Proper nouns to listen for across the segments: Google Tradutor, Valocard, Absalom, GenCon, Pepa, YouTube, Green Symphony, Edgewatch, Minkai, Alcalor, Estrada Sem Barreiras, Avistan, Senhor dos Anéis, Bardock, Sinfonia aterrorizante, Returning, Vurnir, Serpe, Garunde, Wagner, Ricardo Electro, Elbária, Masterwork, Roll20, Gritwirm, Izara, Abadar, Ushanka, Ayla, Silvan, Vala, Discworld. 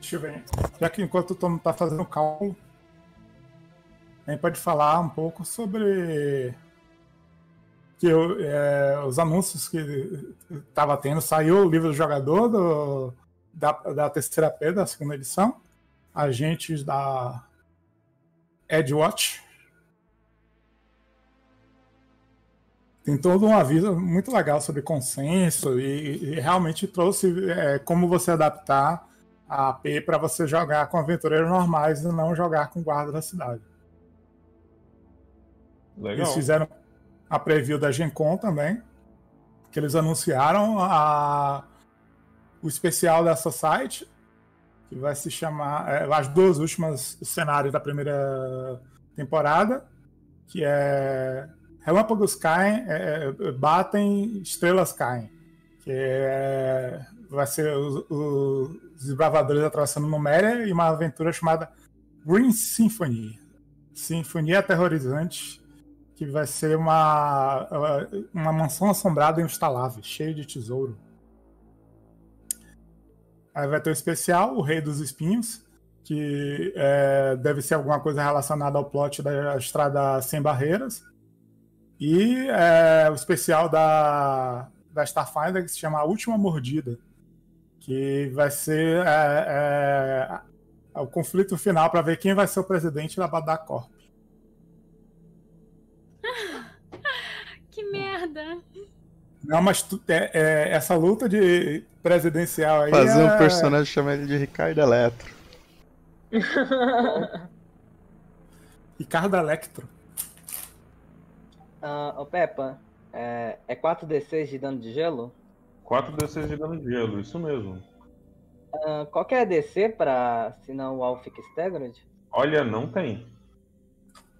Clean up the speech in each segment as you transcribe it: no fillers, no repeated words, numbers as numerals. Deixa eu ver. Já que enquanto o Tom está fazendo o cálculo, a gente pode falar um pouco sobre que os anúncios que estava tendo. Saiu o livro do jogador da terceira P, da segunda edição. Agentes da Edgewatch. Tem todo um aviso muito legal sobre consenso e realmente trouxe como você adaptar a AP para você jogar com aventureiros normais e não jogar com guarda da cidade. Legal. Eles fizeram a preview da GenCon também, que eles anunciaram o especial dessa site, que vai se chamar as duas últimas cenários da primeira temporada, que é Relâmpagos Caem, Batem, Estrelas Caem, que vai ser os desbravadores atravessando Numéria e uma aventura chamada Green Symphony, Sinfonia Aterrorizante, que vai ser uma mansão assombrada em Ustalav, cheia de tesouro. Aí vai ter o especial, o Rei dos Espinhos, que deve ser alguma coisa relacionada ao plot da Estrada Sem Barreiras. E o especial da Starfinder, que se chama A Última Mordida, que vai ser o conflito final para ver quem vai ser o presidente da Abadar Corp. Que merda! Não, mas essa luta de presidencial aí. Fazer um personagem chamar ele de Ricardo Electro. Ricardo Electro. Ô Peppa, é 4d6 de dano de gelo? 4d6 de dano de gelo, isso mesmo. Qual que é a DC pra senão o alvo fica staggered? Olha, não tem.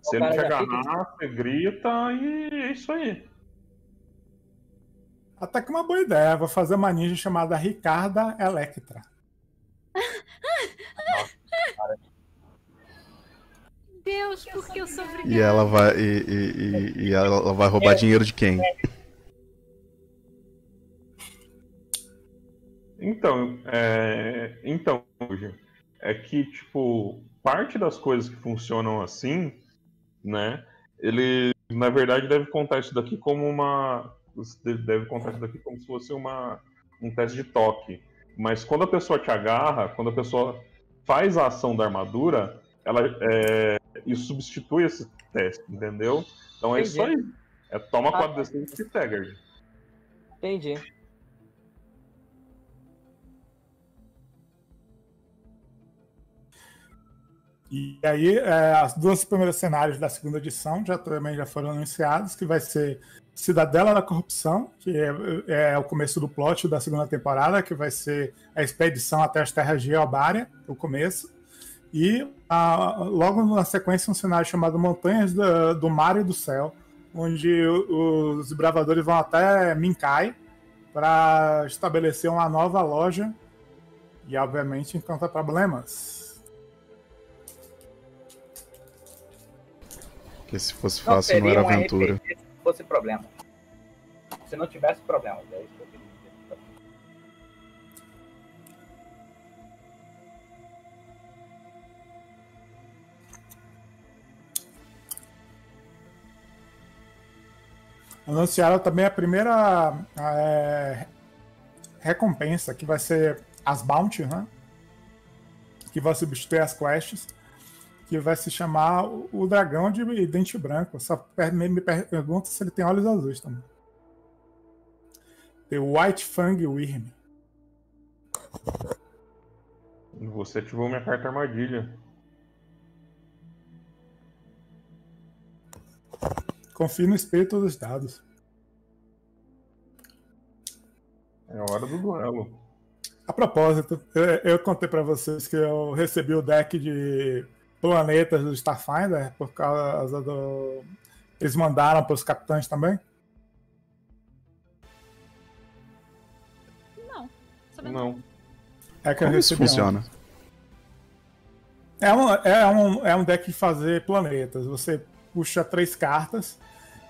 Se ele te agarrar, você grita e é isso aí. Até que uma boa ideia, vou fazer uma ninja chamada Ricarda Electra. Deus, porque eu sou obrigada. E ela vai roubar dinheiro de quem? Então, é que, tipo, parte das coisas que funcionam assim, né, ele, na verdade, deve contar isso daqui como se fosse um teste de toque. Mas quando a pessoa te agarra, quando a pessoa faz a ação da armadura, ela isso substitui esse teste, entendeu? Então é isso aí. É toma 4d6 e stagger. Entendi. E aí, as duas primeiras cenários da segunda edição também já foram anunciados, que vai ser Cidadela da Corrupção, que é o começo do plot da segunda temporada, que vai ser a expedição até as terras de Elbária, o começo, e logo na sequência um cenário chamado Montanhas do Mar e do Céu, onde os bravadores vão até Minkai para estabelecer uma nova loja e, obviamente, encontrar problemas. Porque se fosse fácil, não era aventura. RPG, se fosse problema. Se não tivesse problema. É isso que eu queria dizer. Anunciaram também a primeira recompensa, que vai ser as bounties, né? Que vai substituir as quests. Que vai se chamar o Dragão de Dente Branco. Só me pergunta se ele tem olhos azuis também. The White Fang Wyrm. Você ativou minha carta armadilha. Confie no espírito dos dados. É hora do duelo. A propósito, eu contei pra vocês que eu recebi o deck de planetas do Starfinder, por causa do... Eles mandaram para os capitães também? Não. Não. É que como isso funciona? É um deck de fazer planetas. Você puxa 3 cartas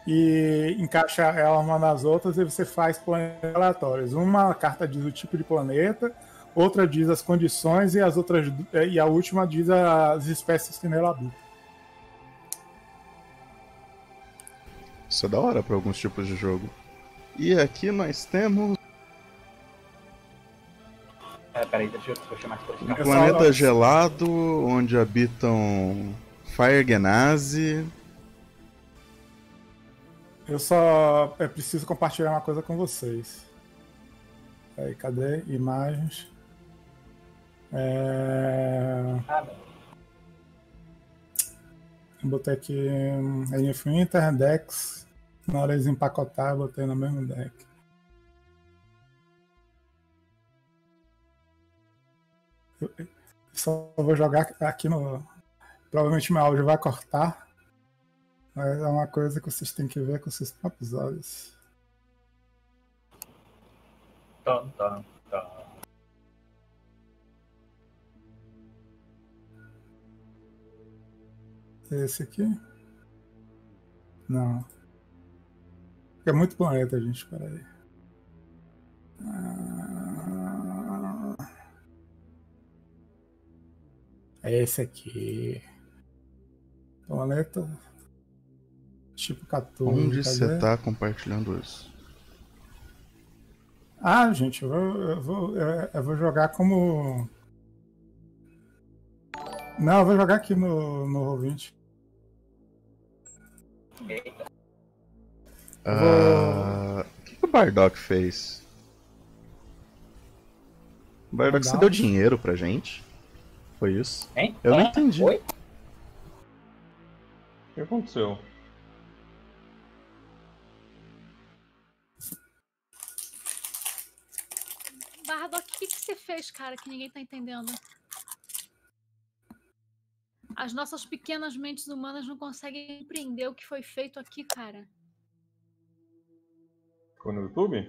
e encaixa elas uma nas outras e você faz planetas aleatórios. Uma carta diz o tipo de planeta, outra diz as condições e as outras, e a última diz as espécies que nela habitam. Isso é da hora para alguns tipos de jogo. E aqui nós temos... peraí, deixa eu chamar aqui pra ficar. Um planeta gelado, onde habitam Firegenazi. Eu só preciso compartilhar uma coisa com vocês. Aí, cadê? Imagens. Eu botei aqui Infiniter, Dex. Na hora de empacotar, eu botei no mesmo deck. Eu só vou jogar aqui no... Provavelmente meu áudio vai cortar. Mas é uma coisa que vocês têm que ver com seus próprios olhos. Esse aqui? Não. É muito planeta, gente. Peraí. É esse aqui. Planeta. Tipo 14. Onde você tá compartilhando isso? Ah, gente, eu vou jogar como... Não, eu vou jogar aqui no Roll20. O que o Bardock fez? O Bardock, você deu dinheiro pra gente? Foi isso? Hein? Eu não entendi. Oi? O que aconteceu? Bardock, o que você fez, cara, que ninguém tá entendendo? As nossas pequenas mentes humanas não conseguem compreender o que foi feito aqui, cara. Ficou no YouTube?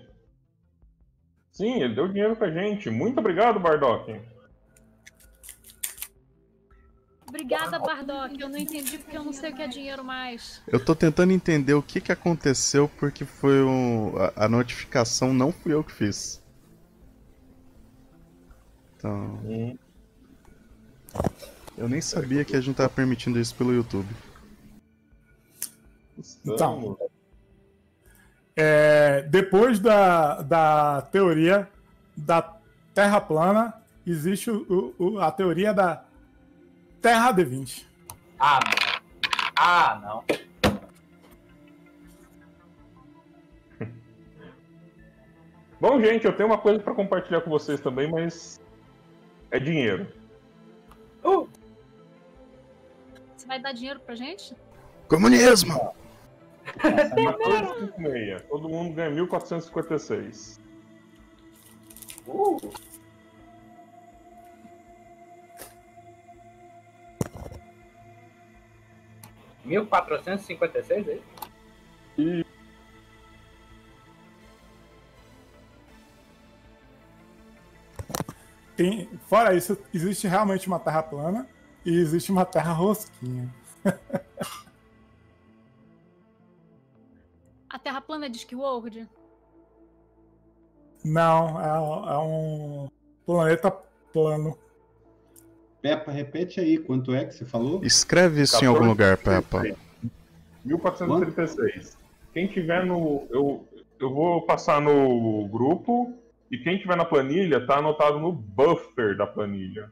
Sim, ele deu dinheiro pra gente. Muito obrigado, Bardock. Obrigada, Bardock. Eu não entendi porque eu não sei o que é dinheiro mais. Eu tô tentando entender o que aconteceu, porque foi a notificação, não fui eu que fiz. Então... Eu nem sabia que a gente tava permitindo isso pelo YouTube. Então, depois da teoria da Terra plana, existe a teoria da Terra D20. Ah, não. Ah, não. Bom, gente, eu tenho uma coisa pra compartilhar com vocês também, mas... é dinheiro. Você vai dar dinheiro pra gente? Comunismo! É. Todo mundo ganha 1456. R$1.456, é isso? E... Fora isso, existe realmente uma terra plana e existe uma terra rosquinha. A terra plana é de Discworld? Não, é um planeta plano. Peppa, repete aí, quanto é que você falou? Escreve isso em algum lugar, Peppa. 1436. Quem tiver no... Eu vou passar no grupo... E quem tiver na planilha, tá anotado no buffer da planilha.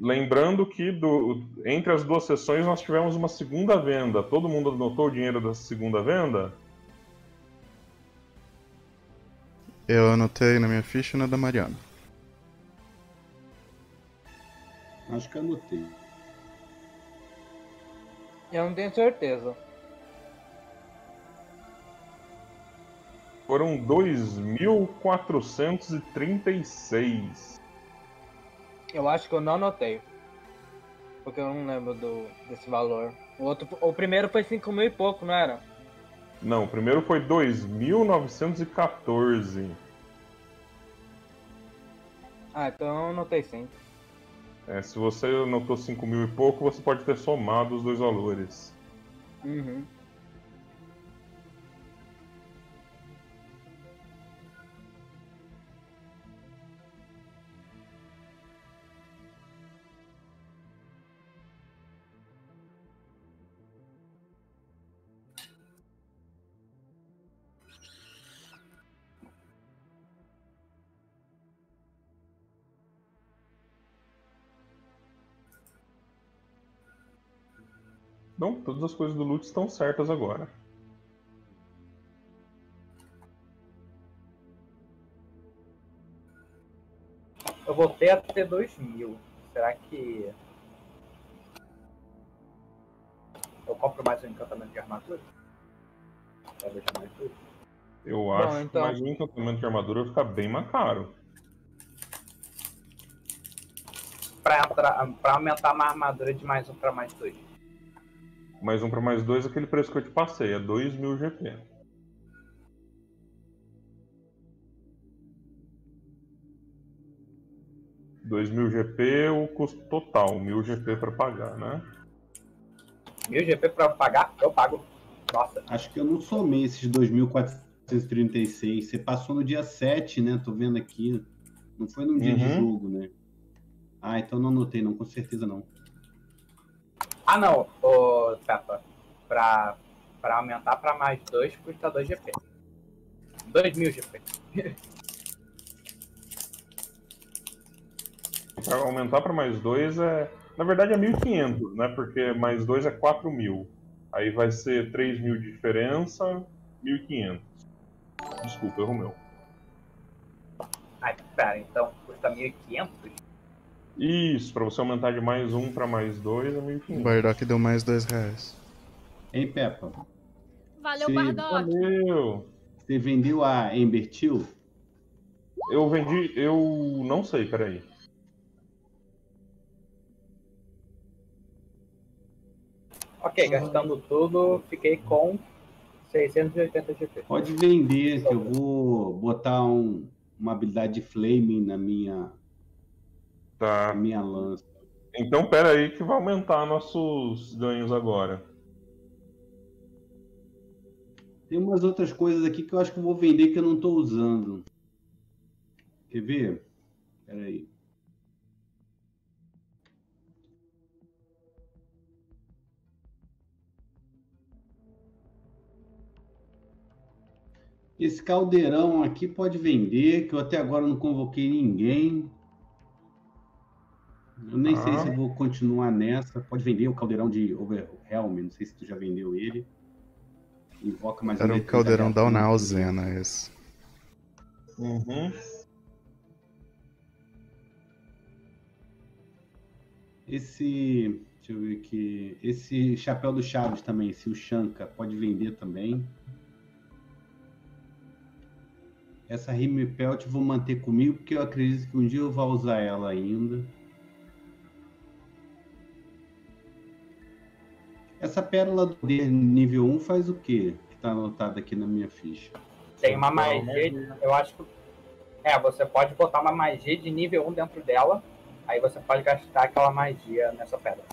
Lembrando que entre as duas sessões nós tivemos uma segunda venda. Todo mundo anotou o dinheiro dessa segunda venda? Eu anotei na minha ficha e na da Mariana. Acho que anotei. Eu não tenho certeza. Foram 2.436. Eu acho que eu não anotei, porque eu não lembro desse valor. O primeiro foi 5.000 e pouco, não era? Não, o primeiro foi 2.914. Ah, então eu anotei sim. Se você anotou 5.000 e pouco, você pode ter somado os dois valores. Uhum. Não, todas as coisas do loot estão certas agora. Eu voltei até 2000. Será que eu compro mais um encantamento de armadura? Pra deixar mais tudo? Eu acho que então... mais um encantamento de armadura vai ficar bem mais caro. Pra aumentar uma armadura de mais um pra mais dois. Mais um pra mais dois é aquele preço que eu te passei, é 2000 GP. é o custo total, 1000 GP pra pagar, né? 1000 GP pra pagar? Eu pago. Nossa. Acho que eu não somei esses 2436. Você passou no dia 7, né? Tô vendo aqui. Não foi num dia de jogo, né? Ah, então não anotei, não, com certeza não. Ah, não, ô, Pepa, pra aumentar pra mais 2, custa 2 GP. 2000 GP. Pra aumentar pra mais 2 é... Na verdade é 1500, né, porque mais 2 é 4000. Aí vai ser 3000 de diferença, 1500. Desculpa, errou meu. Ai, pera, então custa 1500? Isso, pra você aumentar de mais um pra mais dois é 1500. O Bardock deu mais R$2. Hein, Peppa? Valeu, Bardock! Valeu! Você vendeu a Embertil? Eu vendi... eu não sei, peraí. Ok, gastando tudo, fiquei com 680 GP. Pode vender, que eu vou botar uma habilidade de Flaming na minha... Tá. Minha lança. Então pera aí que vai aumentar nossos ganhos agora. Tem umas outras coisas aqui que eu acho que eu vou vender que eu não tô usando. Quer ver? Pera aí. Esse caldeirão aqui pode vender, que eu até agora não convoquei ninguém. Eu nem sei se eu vou continuar nessa. Pode vender o caldeirão de Overhelm. Não sei se tu já vendeu ele. Invoca mais um. Era o caldeirão da Alzena, esse. Uhum. Esse... Deixa eu ver aqui. Esse chapéu do Chaves também. Esse Ushanka. Pode vender também. Essa Rimmepelt eu vou manter comigo, porque eu acredito que um dia eu vou usar ela ainda. Essa pérola do D nível 1 faz o quê? Que tá anotado aqui na minha ficha. Tem uma magia, eu acho que... É, você pode botar uma magia de nível 1 dentro dela, aí você pode gastar aquela magia nessa pérola.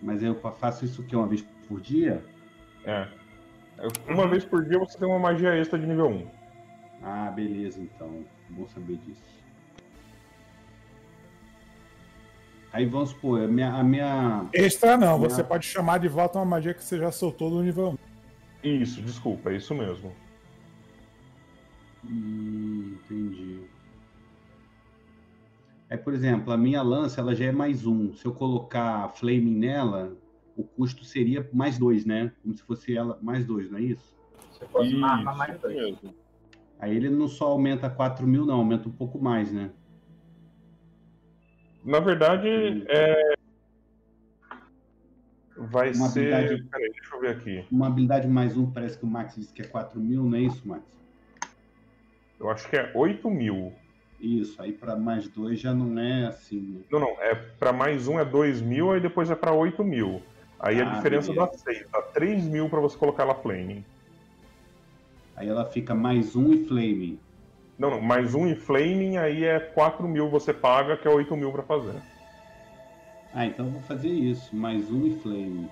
Mas eu faço isso que uma vez por dia? É. Uma vez por dia você tem uma magia extra de nível 1. Ah, beleza, então. Bom saber disso. Aí vamos supor, a minha... Extra não, minha... você pode chamar de volta uma magia que você já soltou do nível 1. Isso, desculpa, é isso mesmo. Entendi. Aí, por exemplo, a minha lança, ela já é mais um. Se eu colocar Flaming nela, o custo seria mais 2, né? Como se fosse ela mais 2, não é isso? Você pode marcar mais 2. Aí ele não só aumenta 4000, não, aumenta um pouco mais, né? Na verdade, vai ser... Habilidade... Peraí, deixa eu ver aqui. Uma habilidade mais um, parece que o Max disse que é 4000, não é isso, Max? Eu acho que é 8000. Isso, aí para mais 2 já não é assim, né? Não, não, é para mais um é 2000, aí depois é para 8000. Aí a diferença beleza. Dá 6, dá 3000 para você colocar ela Flaming. Aí ela fica mais um e Flaming. Não, não, mais um em Flaming, aí é 4000 você paga, que é 8000 pra fazer. Ah, então eu vou fazer isso, mais um em Flaming.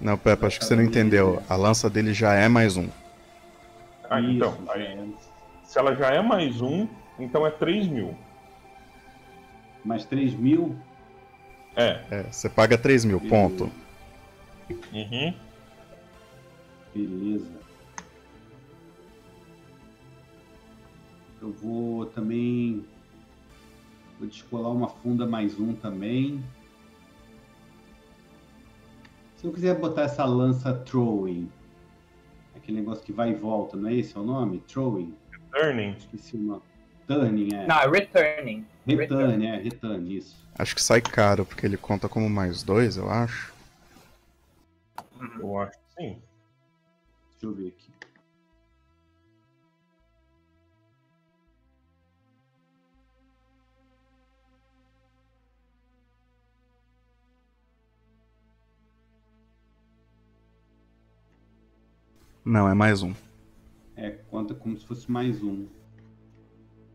Não, Pepe, acho que você não entendeu. A lança dele já é mais um. Ah, isso, então. Aí, se ela já é mais um, então é 3000. Mais 3000? É, você paga 3000, beleza. Ponto. Uhum. Beleza. Eu vou também... Vou descolar uma funda mais um também. Se eu quiser botar essa lança throwing, aquele negócio que vai e volta, não é esse o nome? Throwing? Returning. Esqueci o nome. Returning, é. Não, Returning. Returning, é. Returning, isso. Acho que sai caro, porque ele conta como +2, eu acho. Eu acho que sim. Deixa eu ver aqui. Não, é +1. É, conta como se fosse +1.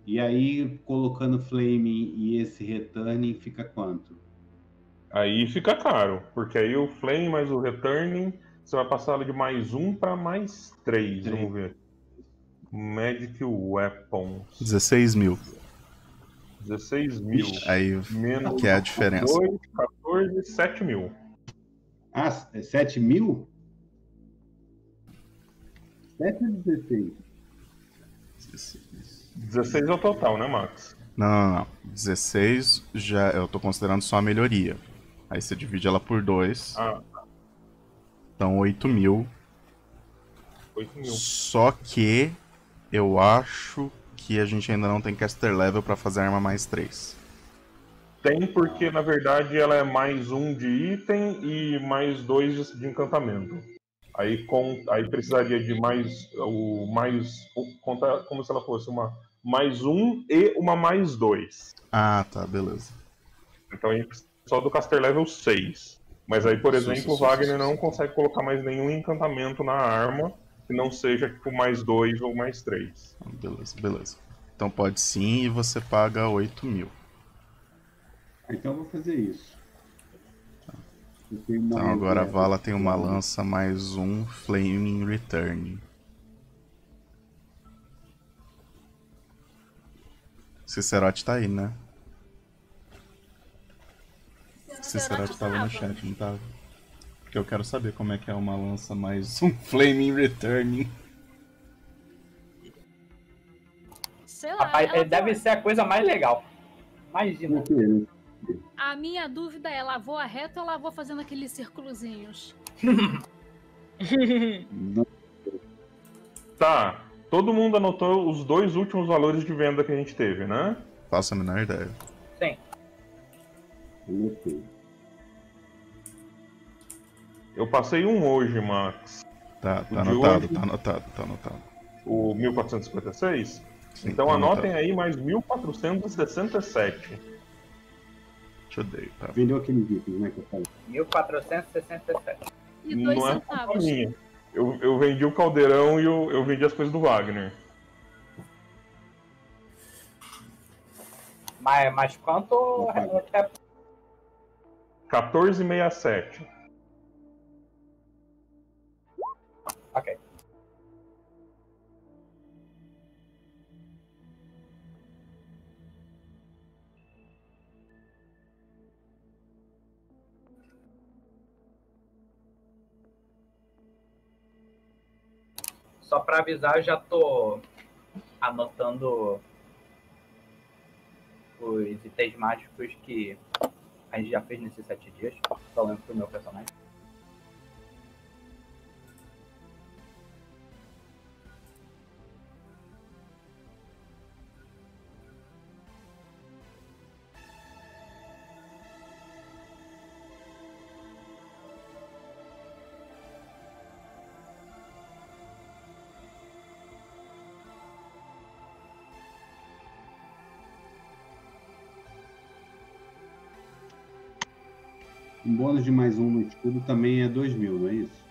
E aí, colocando Flaming e esse Returning, fica quanto? Aí fica caro, porque aí o Flaming mais o Returning, você vai passar de +1 para +3, vamos ver. Magic Weapons. 16.000. 16.000. Aí, menos que é a diferença. 2, 14, 7.000. Ah, é 7.000? 7 ou 16? 16 é o total, né, Max? Não. 16 já, eu tô considerando só a melhoria. Aí você divide ela por 2. Ah. Então 8.000. 8.000. Só que eu acho que a gente ainda não tem caster level pra fazer a arma +3. Tem, porque na verdade ela é +1 de item e +2 de encantamento. Aí precisaria de contar como se ela fosse uma +1 e uma +2. Ah, tá, beleza. Então aí só do caster level 6. Mas aí, por exemplo, o Wagner não consegue colocar mais nenhum encantamento na arma que não seja tipo +2 ou +3. Beleza, beleza. Então pode sim, e você paga 8.000. Então eu vou fazer isso. Então agora a Vala tem uma lança +1 Flaming Return. Ciceroti tá aí, né? Ciceroti tava no chat, não tava? Porque eu quero saber como é que é uma lança +1 Flaming Return. Sei lá. Rapaz, deve ser a coisa mais legal. Imagina. A minha dúvida é, ela voa reto ou ela voa fazendo aqueles circulozinhos? Tá, todo mundo anotou os 2 últimos valores de venda que a gente teve, né? Faço a menor ideia. Sim. Eu passei um hoje, Max. Tá anotado, hoje, tá anotado. O 1456? Sim, então tá anotem anotado. Aí mais 1467. Vendeu aquele vídeo, né, que eu falei. 1467. E 2 centavos. É, eu vendi o caldeirão e eu vendi as coisas do Wagner. Mas quanto? 1467. Ok. Só pra avisar, eu já tô anotando os itens mágicos que a gente já fez nesses 7 dias. Só lembro pro meu personagem. Um bônus de +1 no escudo também é 2.000, não é isso?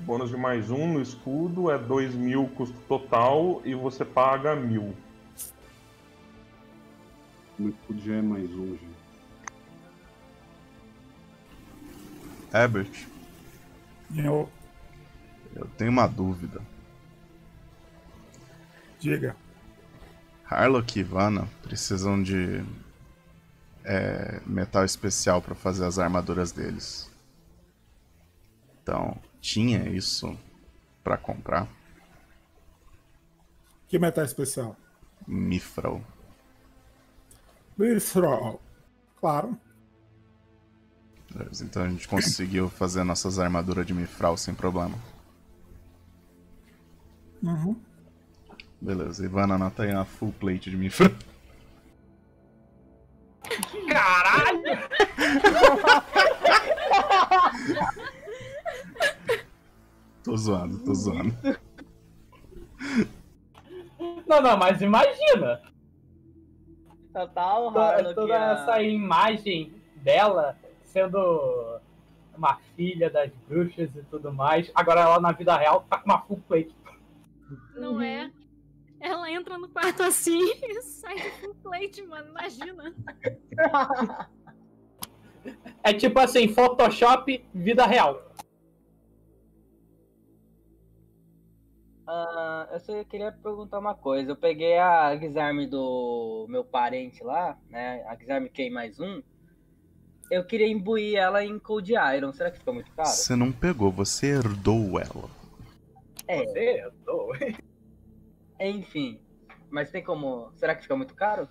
Bônus de +1 no escudo é 2.000 custo total e você paga 1.000. No escudo já é +1, gente. Herbert, eu tenho uma dúvida. Diga. Harlock e Ivana precisam de... metal especial para fazer as armaduras deles. Então, tinha isso para comprar? Que metal especial? Mithral. Mithral, claro. Então a gente conseguiu fazer nossas armaduras de Mithral sem problema. Uhum. Beleza, Ivana, anota aí uma full plate de Mithral. Caralho! Tô zoando. Não, mas imagina! Total, toda essa imagem dela sendo uma filha das bruxas e tudo mais. Agora ela na vida real tá com uma full plate. Não é? Ela entra no quarto assim e sai de full plate, mano. Imagina. É tipo assim, Photoshop, vida real. Eu só queria perguntar uma coisa. Eu peguei a guisarme do meu parente lá, né? A guisarme K+1. Eu queria imbuir ela em Cold Iron. Será que ficou muito caro? Você não pegou, você herdou ela. É. Você herdou? Enfim. Mas tem como... Será que fica muito caro?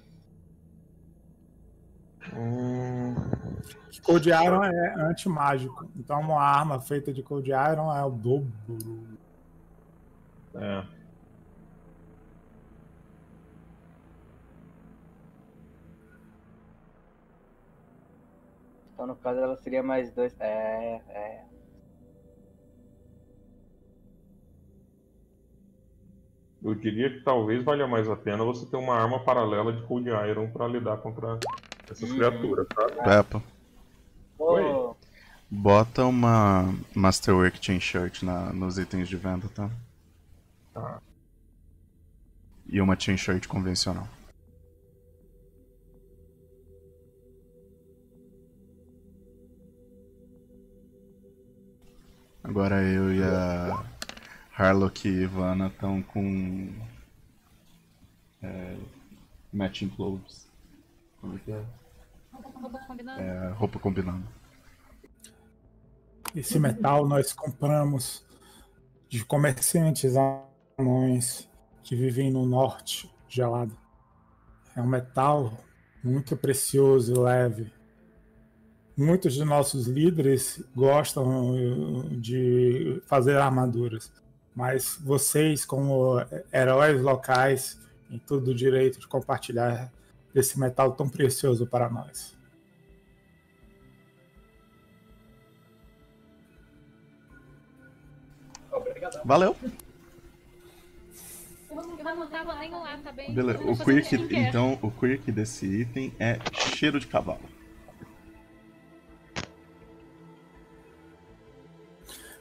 Cold Iron é anti-mágico. Então uma arma feita de Cold Iron é o dobro. É. Então no caso ela seria mais dois. É. Eu diria que talvez valha mais a pena você ter uma arma paralela de Cold Iron pra lidar contra essas criaturas, sabe? Peppa. Oi. Bota uma Masterwork Chain Shirt nos itens de venda, tá? Tá. E uma chain shirt convencional. Agora eu e a Harlock e Ivana estão com matching clothes. Como é que é? Roupa combinada. É, roupa combinada. Esse metal nós compramos de comerciantes anões que vivem no norte gelado. É um metal muito precioso e leve. Muitos de nossos líderes gostam de fazer armaduras, mas vocês, como heróis locais, têm todo o direito de compartilhar esse metal tão precioso para nós. Valeu! Eu vou montar lá, tá bem? Beleza, o quirk desse item é cheiro de cavalo.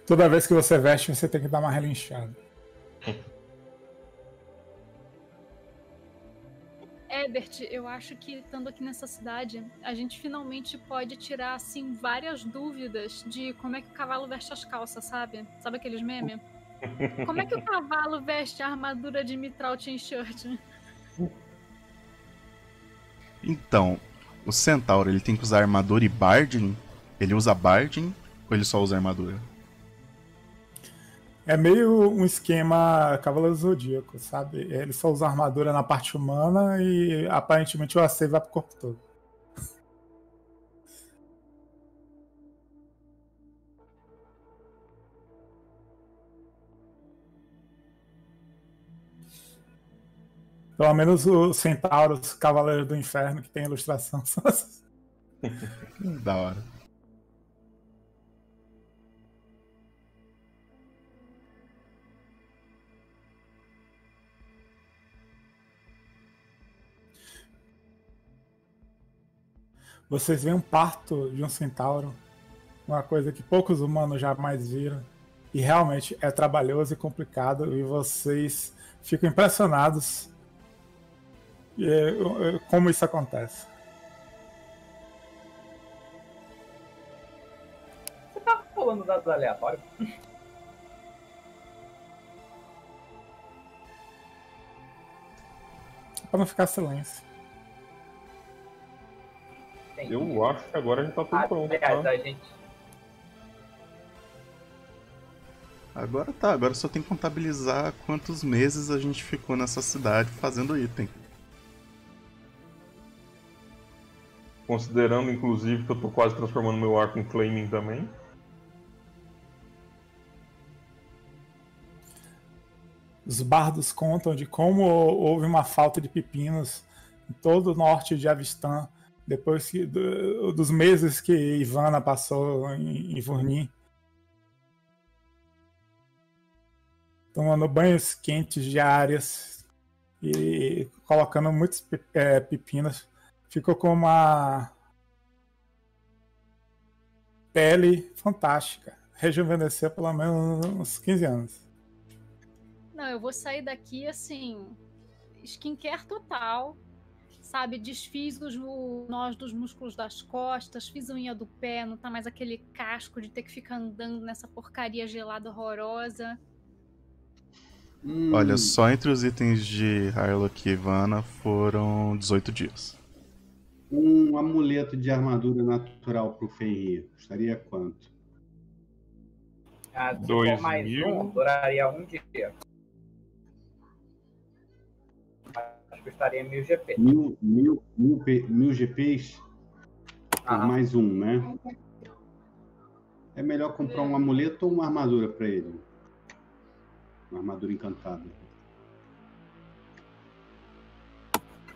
Toda vez que você veste, você tem que dar uma relinchada. Ebert, eu acho que estando aqui nessa cidade, a gente finalmente pode tirar assim várias dúvidas de como é que o cavalo veste as calças, sabe? Sabe aqueles memes? Como é que o cavalo veste a armadura de Mithral Chain Shirt? Então, o centauro, ele tem que usar armadura e barding? Ele usa barding ou ele só usa armadura? É meio um esquema Cavaleiro Zodíaco, sabe? Ele só usa armadura na parte humana e aparentemente o AC vai pro corpo todo. Pelo menos os centauros, Cavaleiros do Inferno, que tem ilustração. Da hora. Vocês veem um parto de um centauro, uma coisa que poucos humanos jamais viram. E realmente é trabalhoso e complicado, e vocês ficam impressionados como isso acontece. Você tá falando dados aleatórios? Pra não ficar silêncio. Eu acho que agora a gente tá tudo pronto, tá? Agora tá, agora só tem que contabilizar quantos meses a gente ficou nessa cidade fazendo item. Considerando, inclusive, que eu tô quase transformando meu arco em Flaming também. Os bardos contam de como houve uma falta de pepinos em todo o norte de Avistan, depois que, dos meses que Ivana passou em Vurnir. Tomando banhos quentes diários e colocando muitos pepinos. Ficou com uma pele fantástica. Rejuvenesceu pelo menos uns 15 anos. Não, eu vou sair daqui assim, skincare total, sabe? Desfiz os nós dos músculos das costas, fiz a unha do pé, não tá mais aquele casco de ter que ficar andando nessa porcaria gelada horrorosa. Olha, só entre os itens de Harlock e Ivana foram 18 dias. Um amuleto de armadura natural pro Fenrir. Custaria quanto? Ah, 2 mil. Duraria um dia. Mas custaria 1000 GP. Mil GPs? Ah. Mais um, né? É melhor comprar um amuleto ou uma armadura pra ele? Uma armadura encantada.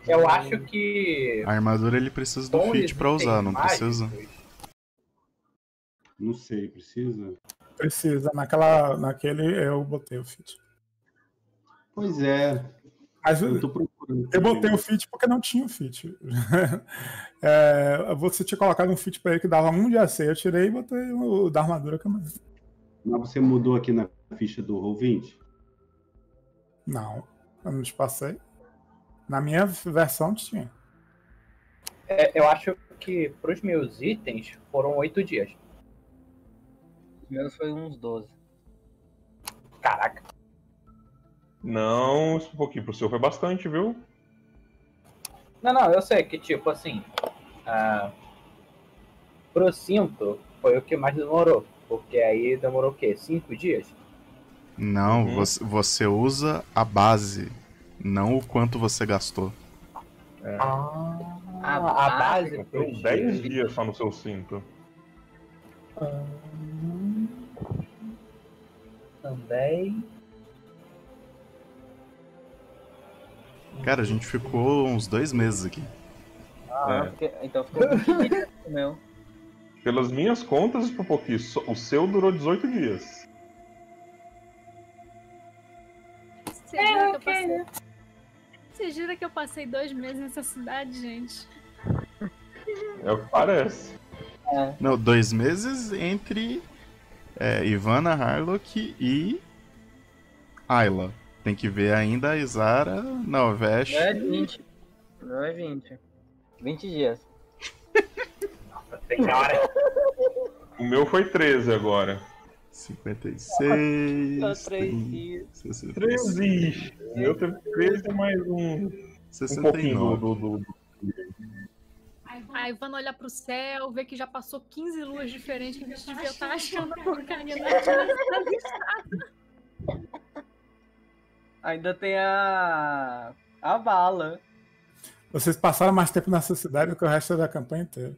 Eu acho que... A armadura ele precisa do feat pra usar, não precisa? Não sei, precisa? Precisa, naquele eu botei o feat. Pois é. Mas eu botei o feat porque não tinha o feat. Você tinha colocado um feat pra ele que dava 1 de AC, eu tirei e botei o da armadura que eu mandei. Mas você mudou aqui na ficha do Roll20? Não, eu não te passei. Na minha versão tinha. É, eu acho que para os meus itens foram 8 dias. Os meus foi uns 12. Caraca. Não, um pouquinho pro seu foi bastante, viu? Não, eu sei que tipo assim. Pro cinto foi o que mais demorou. Porque aí demorou o quê? 5 dias? Não, você usa a base. Não o quanto você gastou. É. A base foi 10 dias só no seu cinto. Também. Cara, a gente ficou uns 2 meses aqui. Então ficou muito meu. Pelas minhas contas, Pupoqui, o seu durou 18 dias. Você jura que eu passei 2 meses nessa cidade, gente? É o que parece. É. Não, 2 meses entre Ivana, Harlock e Ayla. Tem que ver ainda a Izara, Noveste. Não é 20. Não é 20. 20 dias. Nossa senhora. O meu foi 13 agora. 56... Só 3 dias. 13! Eu tenho 13 mais um... 69. A Ivana olhar pro céu, ver que já passou 15 luas diferentes, que a gente devia estar achando a porcaria da estrada. Ainda tem a Vala. Vocês passaram mais tempo nessa cidade do que o resto da campanha inteira.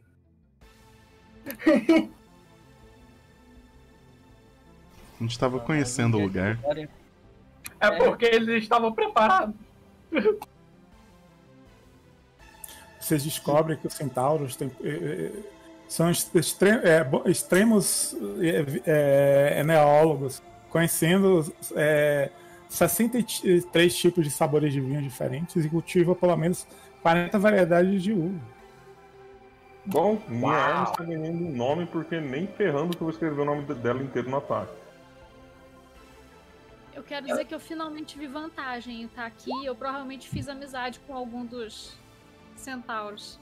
A gente tava conhecendo o lugar. É porque eles estavam preparados. Vocês descobrem que os centauros são extremos eneólogos, conhecendo 63 tipos de sabores de vinho diferentes e cultivam pelo menos 40 variedades de uva. Bom, minha arma está ganhando um nome porque nem ferrando que eu vou escrever o nome dela inteiro no ataque. Eu quero dizer que eu finalmente vi vantagem em estar aqui. Eu provavelmente fiz amizade com algum dos centauros.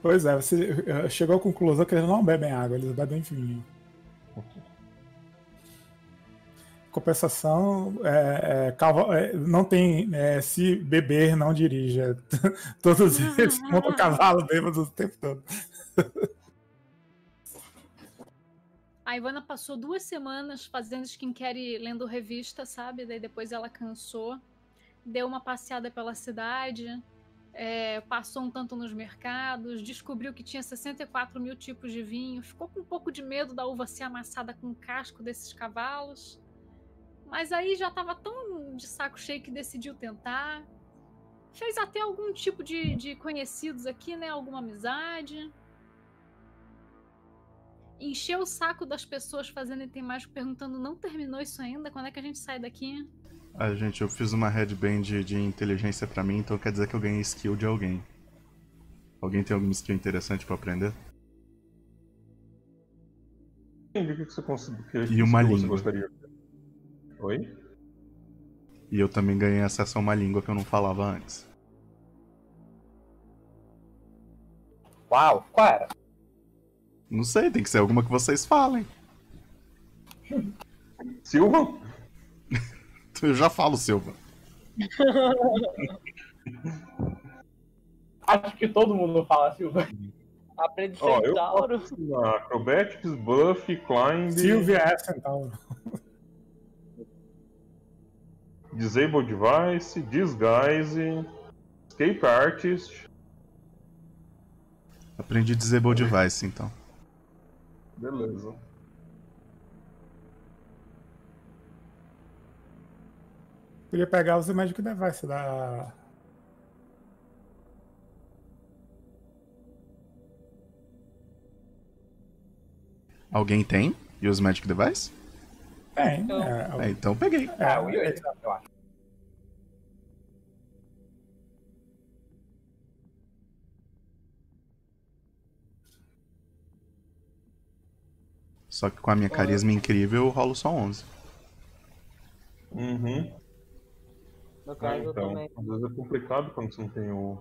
Pois é, você chegou à conclusão que eles não bebem água, eles bebem vinho. Compensação, não tem se beber, não dirija. Todos eles montam cavalo bêbado o tempo todo. A Ivana passou 2 semanas fazendo skincare e lendo revista, sabe? Daí depois ela cansou. deu uma passeada pela cidade, passou um tanto nos mercados, descobriu que tinha 64 mil tipos de vinho, ficou com um pouco de medo da uva ser amassada com o casco desses cavalos, mas aí já estava tão de saco cheio que decidiu tentar. Fez até algum tipo de conhecidos aqui, né? Alguma amizade. Encheu o saco das pessoas fazendo item mágico, perguntando, não terminou isso ainda? Quando é que a gente sai daqui? Ah, gente, eu fiz uma headband de inteligência pra mim, então quer dizer que eu ganhei skill de alguém. Alguém tem alguma skill interessante pra aprender? Entendi o que você conseguiu. E uma língua. Oi? E eu também ganhei acesso a uma língua que eu não falava antes. Uau, qual era? Não sei, tem que ser alguma que vocês falem. Silvan? Eu já falo, Silvan. Acho que todo mundo fala, Silvan. Aprende a ser Tauro. Acrobatics, Buff, Climb... Silvia é Centauro. Disable Device, Disguise, Escape Artist. Aprendi Disable Device, então. Beleza. Queria pegar os Magic Device da... Alguém tem? E os Magic Device? Tem. Então peguei. É, o Will, eu acho. Só que com a minha carisma incrível eu rolo só 11. Uhum. No caso eu também. Às vezes é complicado quando você não tem o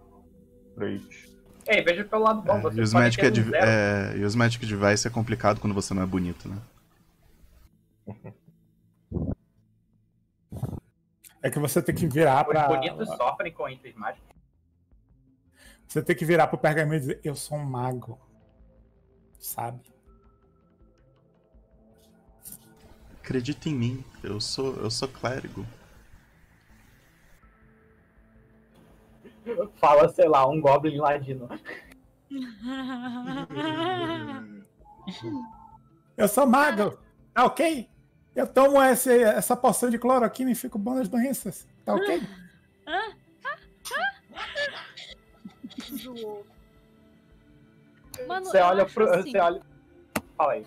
trait. Ei, veja pelo lado bom. Você e os Magic Device é complicado quando você não é bonito, né? É que você tem que virar pra... Os bonitos sofrem com itens mágicos. Você tem que virar pro pergaminho e dizer, eu sou um mago. Sabe? Acredita em mim, eu sou clérigo. Fala, sei lá, um goblin ladino. Eu sou mago, tá ok? Eu tomo essa poção de cloroquina e fico bom nas doenças, tá ok? Mano, você olha pro... Assim. Você olha... Fala aí.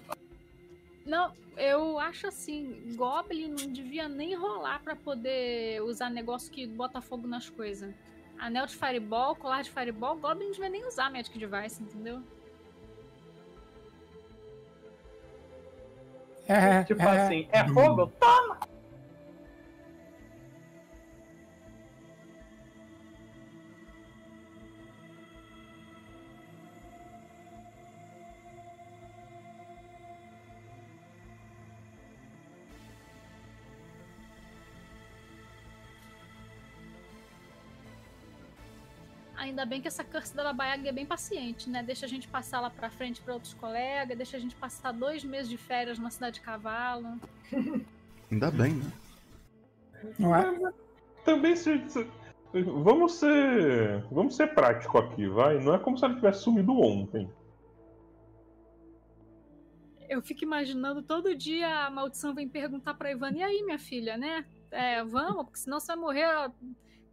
Não, eu acho assim, Goblin não devia nem rolar pra poder usar negócio que bota fogo nas coisas. Anel de Fireball, colar de Fireball, Goblin não devia nem usar Magic Device, entendeu? Tipo assim, é fogo? Toma! Ainda bem que essa curse da Baba Yaga é bem paciente, né? Deixa a gente passar lá pra frente pra outros colegas, deixa a gente passar 2 meses de férias na cidade de cavalo. Ainda bem, né? Não é? Também se... Vamos ser prático aqui, vai? Não é como se ela tivesse sumido ontem. Eu fico imaginando, todo dia a maldição vem perguntar pra Ivana, e aí, minha filha, né? Vamos, porque senão você vai morrer...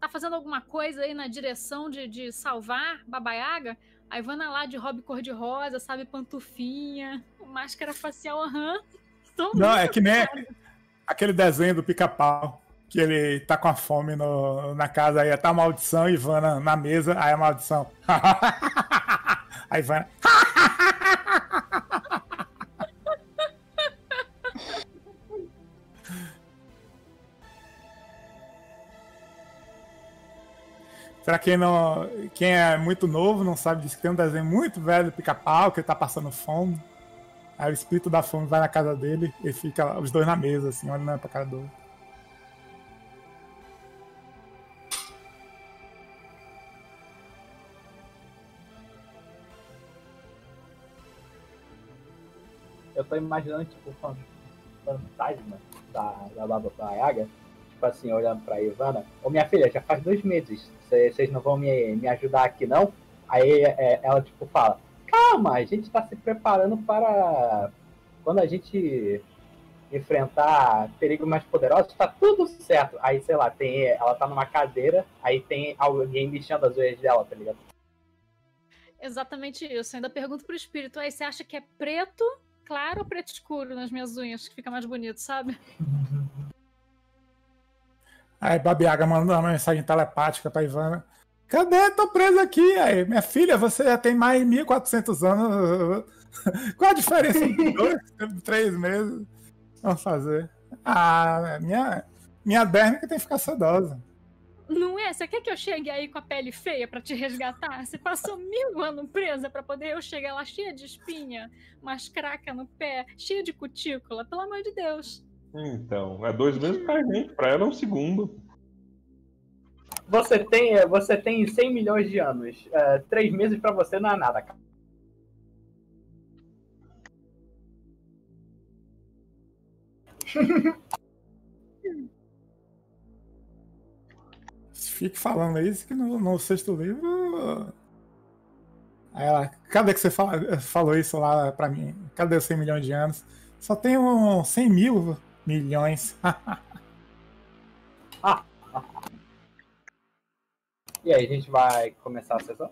Tá fazendo alguma coisa aí na direção de salvar Baba Yaga? A Ivana lá de hobby cor-de-rosa, sabe, pantufinha, máscara facial, Não, é que nem aquele desenho do pica-pau, que ele tá com a fome na casa, aí tá a maldição, Ivana na mesa, aí a maldição. A Ivana... Pra quem é muito novo, não sabe disso, que tem um desenho muito velho do pica-pau, que ele tá passando fome. Aí o espírito da fome vai na casa dele e fica os dois na mesa, assim, olhando pra cara do outro. Eu tô imaginando, tipo, o fantasma da Baba Yaga. tipo assim, olhando pra Ivana. Ô, minha filha, já faz 2 meses. Vocês não vão me ajudar aqui, não? Aí ela, tipo, fala, calma, a gente tá se preparando para... Quando a gente enfrentar perigos mais poderosos, tá tudo certo. Aí, sei lá, tem, ela tá numa cadeira, aí tem alguém lixando as orelhas dela, tá ligado? Exatamente isso. Eu ainda pergunto pro espírito, aí você acha que é preto, claro ou preto escuro nas minhas unhas, que fica mais bonito, sabe? Aí Baba Yaga mandou uma mensagem telepática pra Ivana. Cadê? Tô presa aqui. Aí, minha filha, você já tem mais de 1.400 anos. Qual a diferença entre 2, 3 meses? Vamos fazer. Ah, minha dérmica tem que ficar sedosa. Não é? Você quer que eu chegue aí com a pele feia pra te resgatar? Você passou 1000 anos presa pra poder eu chegar lá cheia de espinha, umas cracas no pé, cheia de cutícula, pelo amor de Deus. Então, é 2 meses pra gente, pra ela é 1 segundo. Você tem 100 milhões de anos. 3 meses pra você não é nada, cara. Fique falando isso que no 6º livro. Aí ela, cadê que você falou isso lá pra mim? Cadê os 100 milhões de anos? Só tem 100 mil milhões. E aí, a gente vai começar a sessão?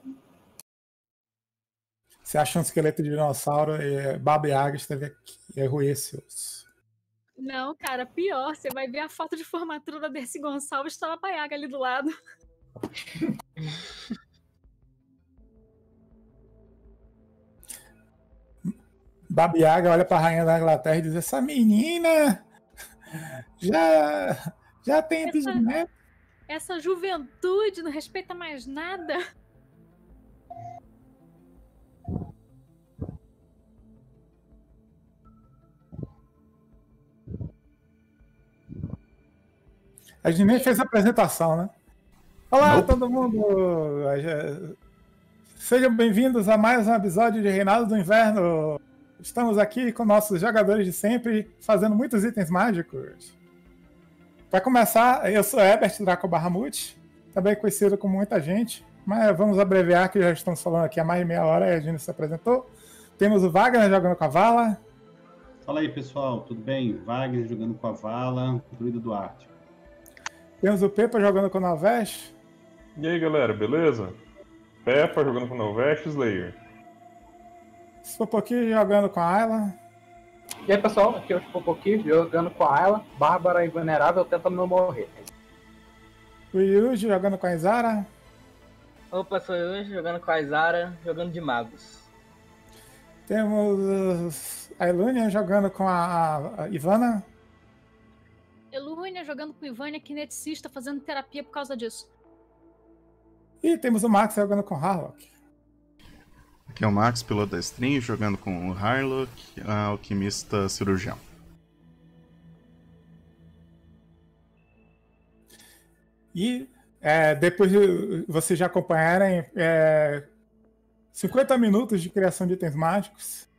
Você acha um esqueleto de dinossauro e Baba Yaga esteve aqui. Errou esse osso. Não, cara, pior. Você vai ver a foto de formatura da Dercy Gonçalves, estava a Paiaga ali do lado. Baba Yaga olha para a rainha da Inglaterra e diz, essa menina já tem impedimento. Essa juventude não respeita mais nada. A gente nem fez a apresentação, né? Olá, todo mundo! Sejam bem-vindos a mais um episódio de Reinados do Inverno. Estamos aqui com nossos jogadores de sempre, fazendo muitos itens mágicos. Para começar, eu sou Herbert Draco Barramute, também conhecido como muita gente, mas vamos abreviar que já estamos falando aqui há mais de meia hora e a gente se apresentou. Temos o Wagner jogando com a Vala. Fala aí, pessoal, tudo bem? Wagner jogando com a Vala, Druido do Ártico. Temos o Pepa jogando com o Noveste. E aí, galera, beleza? Pepa jogando com o Noveste, Slayer. Spopoki jogando com a Ayla. E aí, pessoal, aqui é o Spopoki jogando com a Ayla. Bárbara Invulnerável tentando não morrer. O Yuji jogando com a Izara. Opa, sou o Yuji jogando com a Izara, jogando de magos. Temos a Ilúnia jogando com a Ivana. Elúnia jogando com Ivânia, kineticista, fazendo terapia por causa disso. E temos o Max jogando com o Harlock. Aqui é o Max, piloto da stream, jogando com o Harlock, alquimista cirurgião. E depois de vocês já acompanharem 50 minutos de criação de itens mágicos,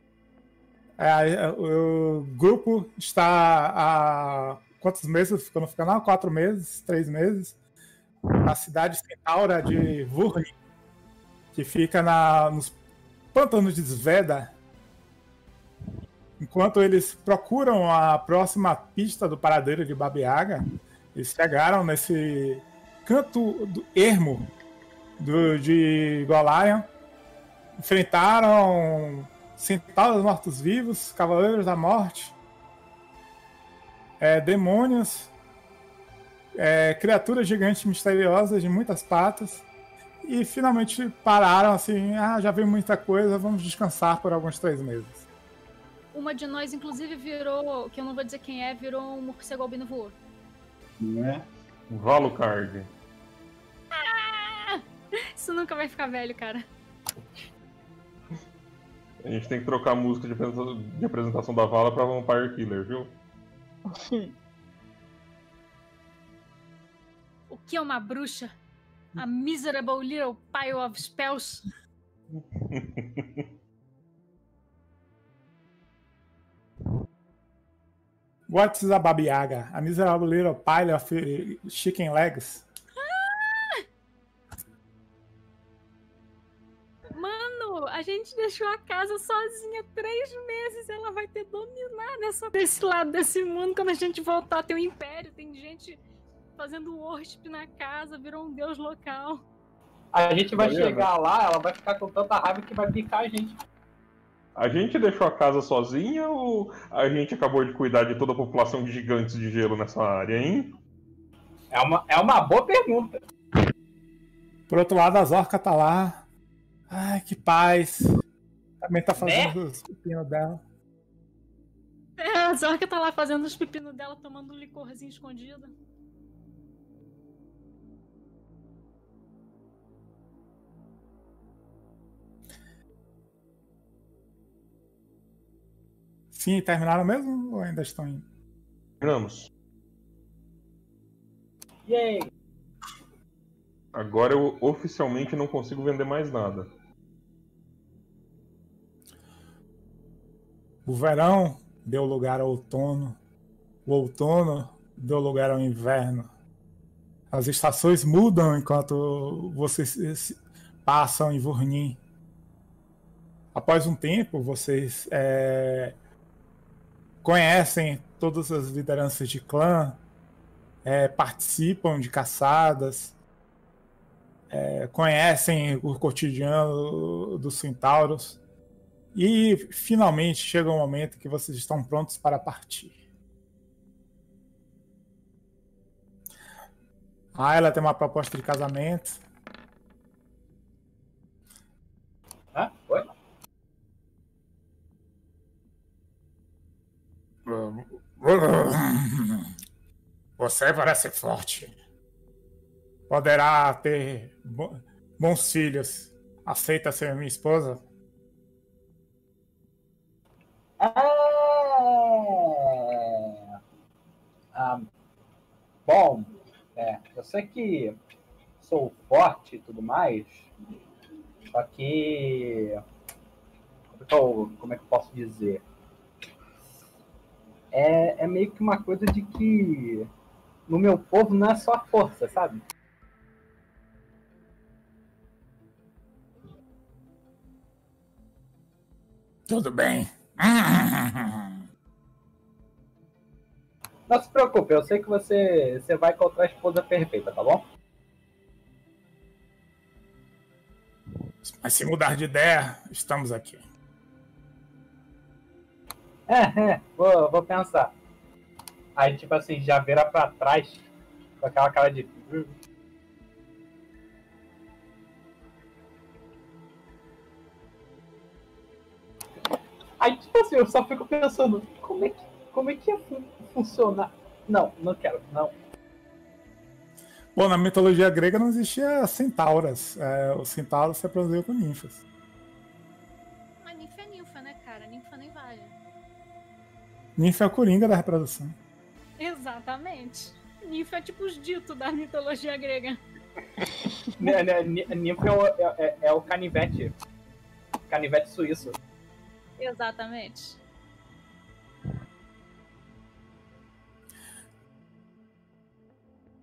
o grupo está quantos meses ficou no canal? 4 meses, 3 meses. A cidade centaura de Vurnir, que fica nos pântanos de Sveda. Enquanto eles procuram a próxima pista do paradeiro de Baba Yaga, eles chegaram nesse canto do ermo de Cold Iron, enfrentaram centauros mortos-vivos, cavaleiros da morte, demônios, criaturas gigantes misteriosas de muitas patas, e finalmente pararam assim, já vi muita coisa, vamos descansar por alguns 3 meses. Uma de nós, inclusive, virou, que eu não vou dizer quem é, virou um morcego albino voou. Não é? Valocard. Isso nunca vai ficar velho, cara. A gente tem que trocar a música de apresentação da Vala pra Vampire Killer, viu? O que é uma bruxa? A miserable little pile of spells. What is a Baba Yaga? A miserable little pile of chicken legs. Mano, a gente deixou a casa sozinha 3 meses. Ela vai ter dominado desse lado desse mundo. Quando a gente voltar, tem um império. Tem gente fazendo worship na casa. Virou um deus local. A gente vai chegar lá, ela vai ficar com tanta raiva que vai picar a gente. A gente deixou a casa sozinha ou a gente acabou de cuidar de toda a população de gigantes de gelo nessa área, hein? É uma boa pergunta. Por outro lado, a Zorca tá lá. Ai, que paz. Também tá fazendo os pepinos dela. É, a Zorca tá lá fazendo os pepinos dela, tomando um licorzinho escondido. Sim, terminaram mesmo ou ainda estão indo? Terminamos. Yay! Agora eu oficialmente não consigo vender mais nada. O verão deu lugar ao outono. O outono deu lugar ao inverno. As estações mudam enquanto vocês passam em Vurnir. Após um tempo, vocês... conhecem todas as lideranças de clã, participam de caçadas, conhecem o cotidiano dos centauros e finalmente chega o momento que vocês estão prontos para partir. A Ayla tem uma proposta de casamento. Ah, oi? Você parece forte. Poderá ter bons filhos. Aceita ser minha esposa? Bom, eu sei que sou forte e tudo mais. Só que... Como é que eu posso dizer? É meio que uma coisa de que no meu povo não é só força, sabe? Tudo bem. Não se preocupe, eu sei que você vai encontrar a esposa perfeita, tá bom? Mas se mudar de ideia, estamos aqui. Vou pensar. Aí, tipo assim, já vira pra trás com aquela cara de... Aí, tipo assim, eu só fico pensando, como é que ia funcionar? Não quero, não. Bom, na mitologia grega não existia centauras. Os centauros se reproduziam com ninfas. Mas ninfa é ninfa, né, cara? Ninfa nem vale. Ninfa é o coringa da reprodução. Exatamente. Ninfa é tipo os ditos da mitologia grega. Ninfa é o canivete. Canivete suíço. Exatamente.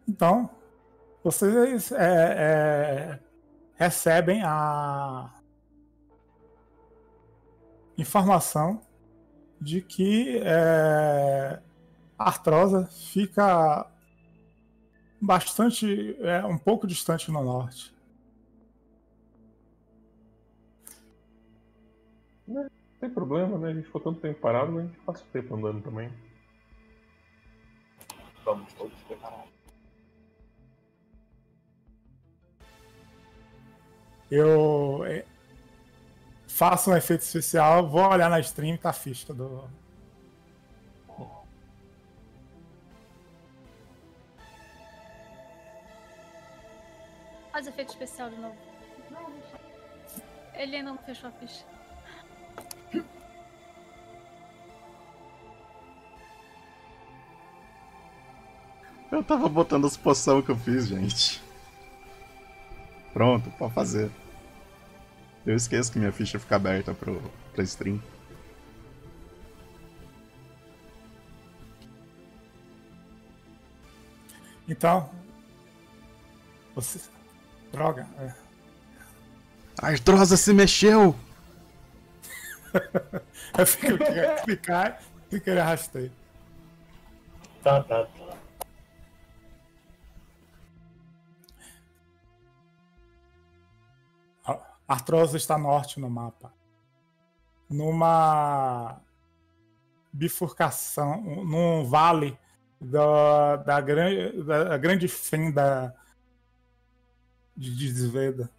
Então, vocês recebem a informação de que Artrosya fica bastante, um pouco distante no norte. Não tem problema, né? A gente ficou tanto tempo parado, mas a gente passa o tempo andando também. Vamos todos preparados. Eu... faço um efeito especial, vou olhar na stream e tá a ficha do... Faz o efeito especial de novo. Ele ainda não fechou a ficha. Eu tava botando as poções que eu fiz, gente. Pronto, pode fazer. Eu esqueço que minha ficha fica aberta pra stream. Então... Você... Droga. A Esdrosa se mexeu! Eu fico clicar e que ele arrastei. Tá. Artrosya está norte no mapa. Numa bifurcação, num vale da grande fenda de Desveda.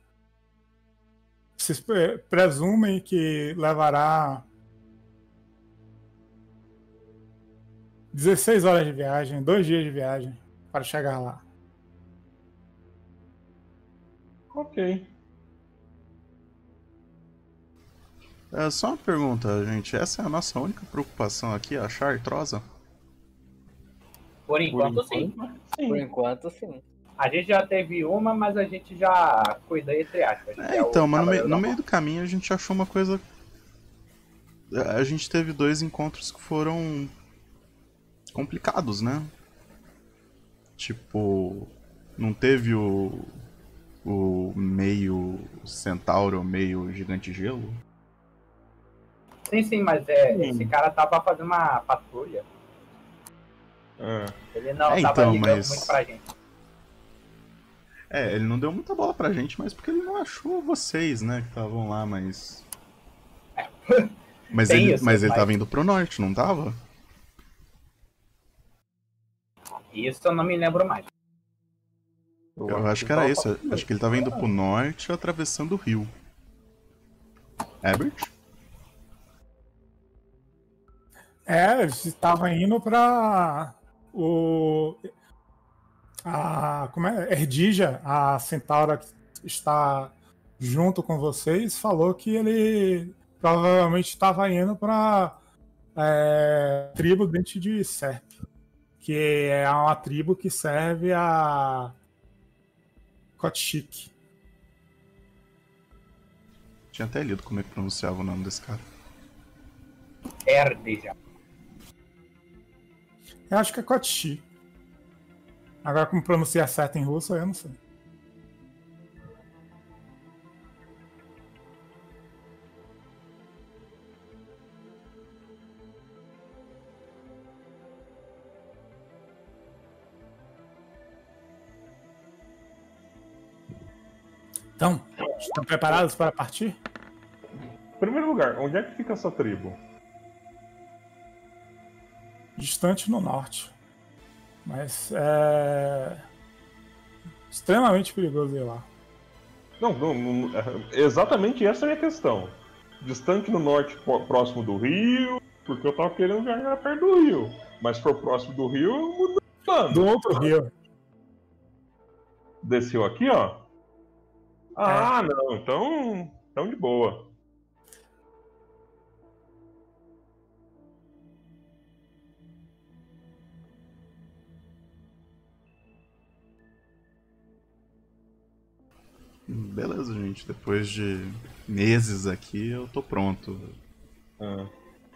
Vocês presumem que levará 16 horas de viagem, 2 dias de viagem para chegar lá. Ok. É só uma pergunta, gente. Essa é a nossa única preocupação aqui, achar Artrosya? Por enquanto, sim. Por enquanto, sim. A gente já teve uma, mas a gente já cuidou, entre aspas. Então, mas no meio do caminho a gente achou uma coisa... A gente teve 2 encontros que foram... complicados, né? Tipo... Não teve o meio centauro, meio gigante gelo? Sim, mas esse cara tava fazendo uma patrulha. Ele não tava ligando muito pra gente. Ele não deu muita bola pra gente, mas porque ele não achou vocês, né, que estavam lá, mas... Mas ele tava indo pro norte, não tava? Isso eu não me lembro mais. Eu acho que era isso, acho que ele tava indo pro norte atravessando o rio. Herbert? Eles estavam indo pra Erdija, a centaura que está junto com vocês, falou que ele provavelmente estava indo pra tribo dentro de Serpe, que é uma tribo que serve a Koschtchie. Tinha até lido como é que pronunciava o nome desse cara. Erdija. Eu acho que é Koschtchie. Agora, como pronunciar certo em russo, eu não sei. Então, estão preparados para partir? Em primeiro lugar, onde é que fica essa tribo? Distante no norte, mas é extremamente perigoso ir lá. Não, exatamente essa é a minha questão. Distante no norte, próximo do rio, porque eu tava querendo viajar perto do rio, mas se for próximo do rio, eu mudo de plano. Do outro rio. Desceu aqui, ó. Não, então de boa. Beleza, gente. Depois de meses aqui, eu tô pronto.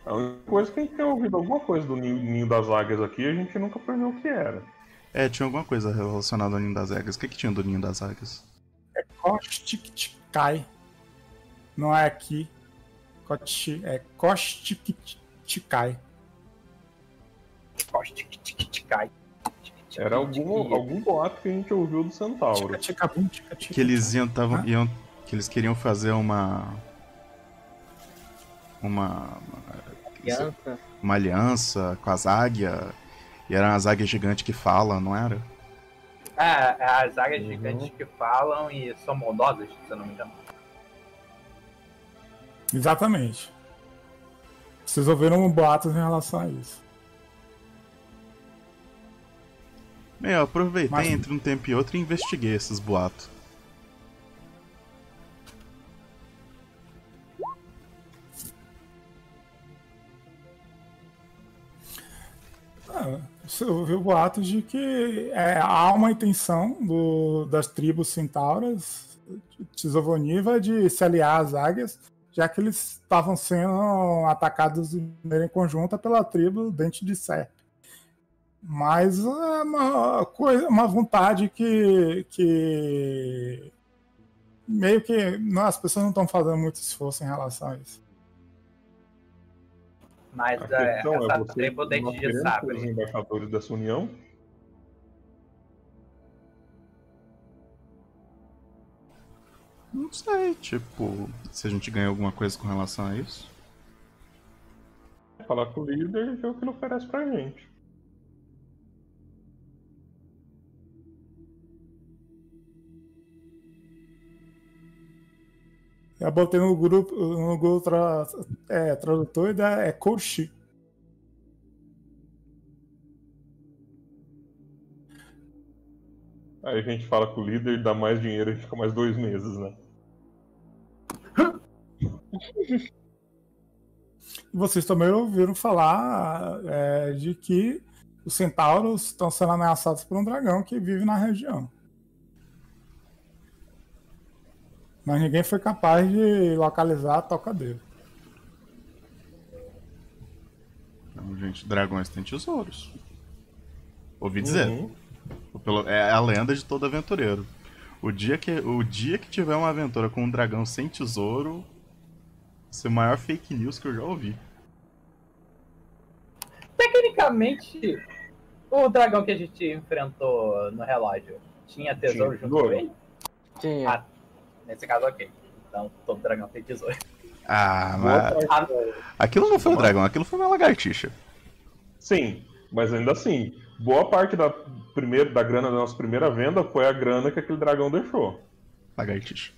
A única coisa que a gente tem ouvido alguma coisa do Ninho das Águias aqui, a gente nunca percebeu o que era. Tinha alguma coisa relacionada ao Ninho das Águias. O que tinha do Ninho das Águias? É Koschtchie. Não é aqui. É Koschtchie. Koschtchie. Era algum boato que a gente ouviu do centauro. Que eles que eles queriam fazer uma aliança com as águias. E eram as águias gigantes que falam, não era? As águias gigantes que falam e são moldosas, se eu não me engano. Exatamente. Vocês ouviram boatos em relação a isso. Eu aproveitei entre um tempo e outro e investiguei esses boatos. Você ouviu boatos de que há uma intenção das tribos centauras Tisovoniva de se aliar às águias, já que eles estavam sendo atacados de maneira conjunta pela tribo Dente de Serpe. Mas é uma coisa, uma vontade que meio que não, as pessoas não estão fazendo muito esforço em relação a isso. Mas a questão essa você tribo de Erdija sabe. Os embaixadores dessa união? Não sei, tipo, se a gente ganha alguma coisa com relação a isso. Falar com o líder e ver o que ele oferece pra gente. Eu botei no grupo, no Google Tradutor, é Koschtchie. Aí a gente fala com o líder, dá mais dinheiro e fica mais 2 meses, né? Vocês também ouviram falar de que os centauros estão sendo ameaçados por um dragão que vive na região. Mas ninguém foi capaz de localizar a toca dele. Não, gente, dragões têm tesouros. Ouvi dizer. É a lenda de todo aventureiro. O dia que tiver uma aventura com um dragão sem tesouro, isso é a maior fake news que eu já ouvi. Tecnicamente, o dragão que a gente enfrentou no relógio tinha tesouro junto com ele? Tinha. Nesse caso, ok. Então, todo dragão tem tesouro. Ah, mas... Aquilo não foi um dragão, aquilo foi uma lagartixa. Sim, mas ainda assim, boa parte da grana da nossa primeira venda foi a grana que aquele dragão deixou. Lagartixa.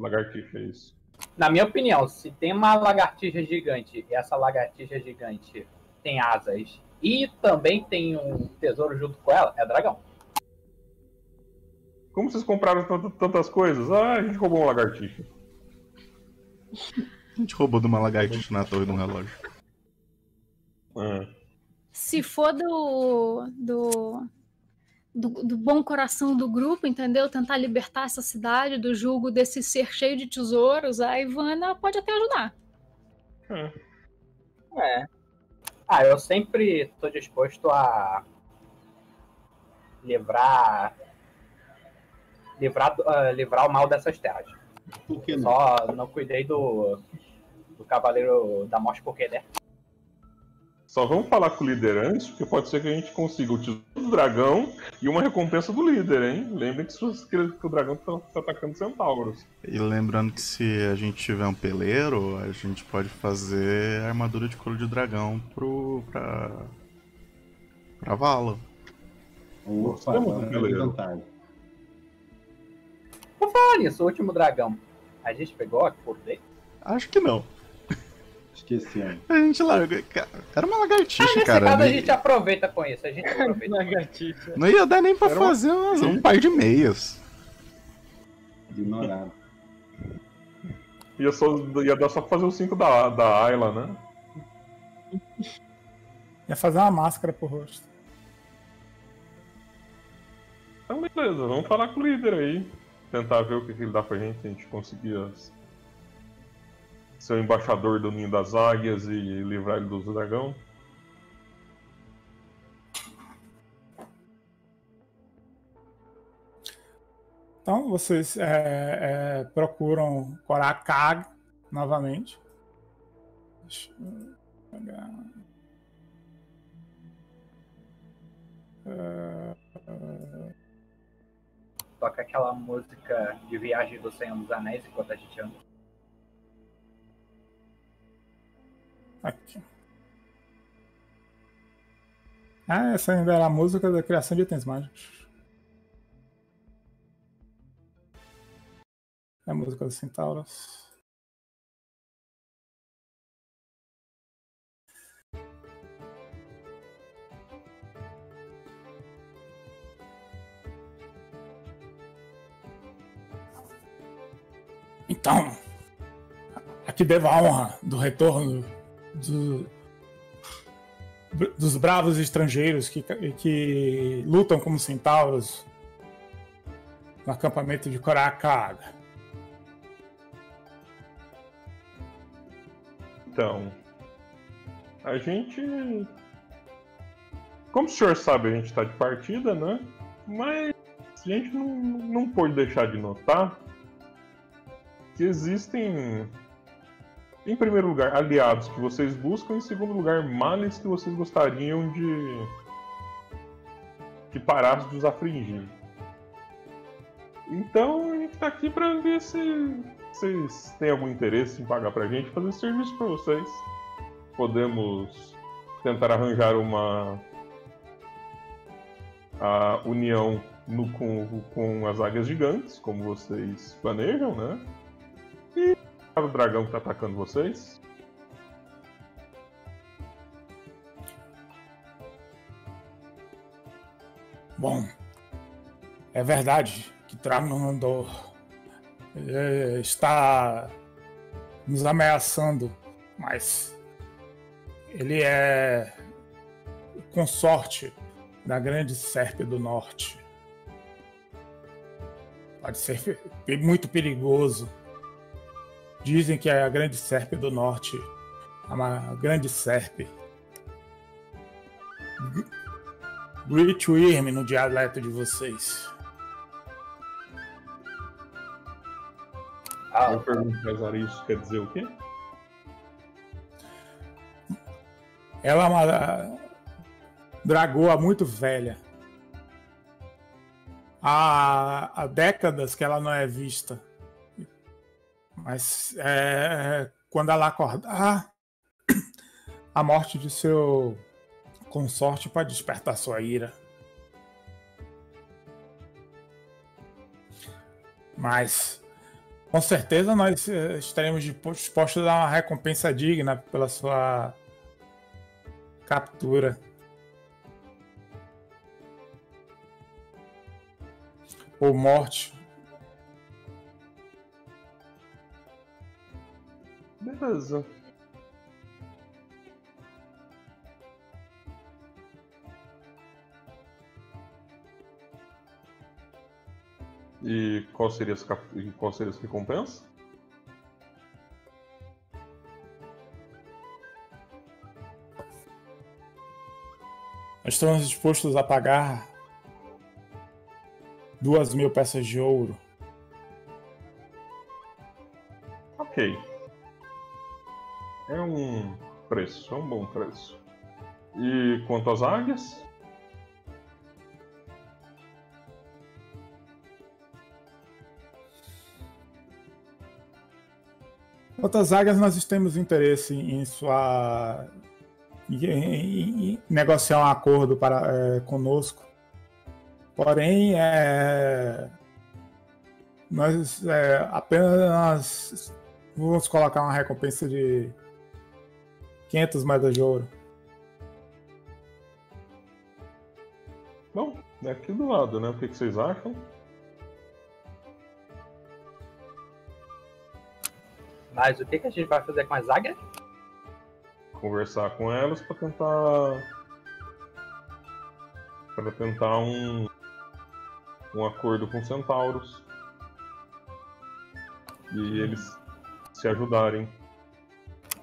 Lagartixa, é isso. Na minha opinião, se tem uma lagartixa gigante, e essa lagartixa gigante tem asas, e também tem um tesouro junto com ela, é dragão. Como vocês compraram tantas coisas? Ah, a gente roubou uma lagartixa. A gente roubou de uma lagartixa na torre de um relógio. Se for do bom coração do grupo, entendeu? Tentar libertar essa cidade do jugo desse ser cheio de tesouros, a Ivana pode até ajudar. Eu sempre estou disposto a livrar o mal dessas terras. Por que não? Só não cuidei do Cavaleiro da Morte porque, né? Só vamos falar com o líder antes, porque pode ser que a gente consiga o tesouro do dragão e uma recompensa do líder, hein? Lembrem que o dragão tá atacando centauros. E lembrando que se a gente tiver um peleiro, a gente pode fazer a armadura de couro de dragão pra Vala. Temos um peleiro. Vou falar nisso, o último dragão. A gente pegou a cor dele? Acho que não. Esqueci. A gente larga. Era uma lagartixa, cara. Nesse caso, a gente aproveita com isso. A gente aproveita. Lagartixa. Não ia dar nem pra fazer um par de meias. Ignorado. Ia dar só pra fazer os 5 da Ayla, né? Ia fazer uma máscara pro rosto. Então, beleza. Vamos falar com o líder aí. Tentar ver o que ele dá pra gente, se a gente conseguir ser o embaixador do Ninho das Águias e livrar ele dos dragão. Então vocês procuram Korakag novamente. Deixa eu pegar. Toca aquela música de viagem do Senhor dos Anéis enquanto a gente anda. Aqui. Ah, essa ainda era a música da criação de itens mágicos. É a música dos centauros. Então, a que devo a honra do retorno dos bravos estrangeiros que lutam como centauros no acampamento de Korakag. Então, a gente Como o senhor sabe, a gente está de partida, né? Mas a gente não pode deixar de notar que existem, em primeiro lugar, aliados que vocês buscam, em segundo lugar, males que vocês gostariam de que parassem de os afligir. Então, a gente está aqui para ver se vocês têm algum interesse em pagar pra gente, fazer serviço para vocês. Podemos tentar arranjar uma a união com as águias gigantes, como vocês planejam, né? E o dragão que tá atacando vocês. Bom, é verdade que o dragão mandou está nos ameaçando, mas ele é consorte da grande Serpe do Norte. Pode ser muito perigoso. Dizem que é a grande Serpe do Norte, a grande Serpe, Gritwirm no dialeto de vocês. Eu pergunto pra Izara, isso quer dizer o quê? Ela é uma dragoa muito velha. Há décadas que ela não é vista. Mas quando ela acordar, a morte de seu consorte pode despertar sua ira. Mas com certeza nós estaremos dispostos a dar uma recompensa digna pela sua captura. Ou morte. Beleza. E qual seria as recompensas? Nós estamos dispostos a pagar 2.000 peças de ouro. Ok. É um preço, é um bom preço. E quanto às águias? Quanto às águias, nós temos interesse em negociar um acordo conosco. Porém, nós apenas vamos colocar uma recompensa de 500 moedas de ouro. Bom, é aqui do lado, né? O que vocês acham? Mas o que a gente vai fazer com as águias? Conversar com elas para tentar... para tentar um acordo com os centauros e eles se ajudarem.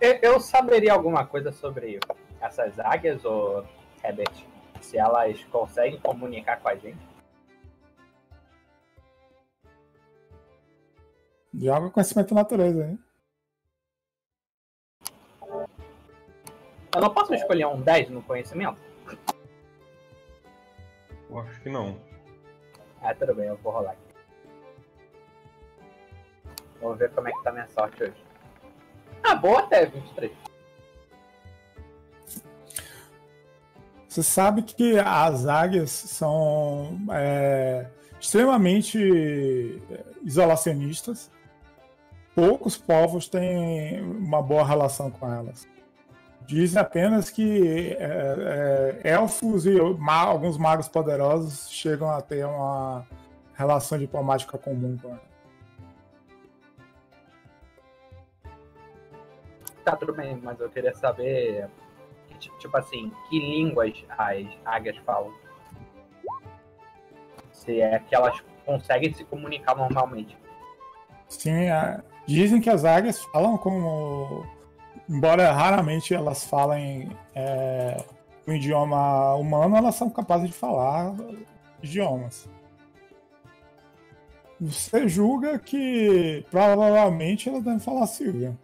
Eu saberia alguma coisa sobre essas águias, ou Herbert, se elas conseguem comunicar com a gente? Joga conhecimento da natureza, hein? Eu não posso escolher um 10 no conhecimento? Eu acho que não. Ah, tudo bem, eu vou rolar aqui. Vamos ver como é que tá minha sorte hoje. Ah, boa até, 23. Você sabe que as águias são extremamente isolacionistas. Poucos povos têm uma boa relação com elas. Dizem apenas que elfos e alguns magos poderosos chegam a ter uma relação diplomática comum com ela. Tá, tudo bem, mas eu queria saber, tipo assim, que línguas as águias falam? Se é que elas conseguem se comunicar normalmente. Sim, dizem que as águias falam como... Embora raramente elas falem o idioma humano, elas são capazes de falar idiomas. Você julga que provavelmente elas devem falar Silvan.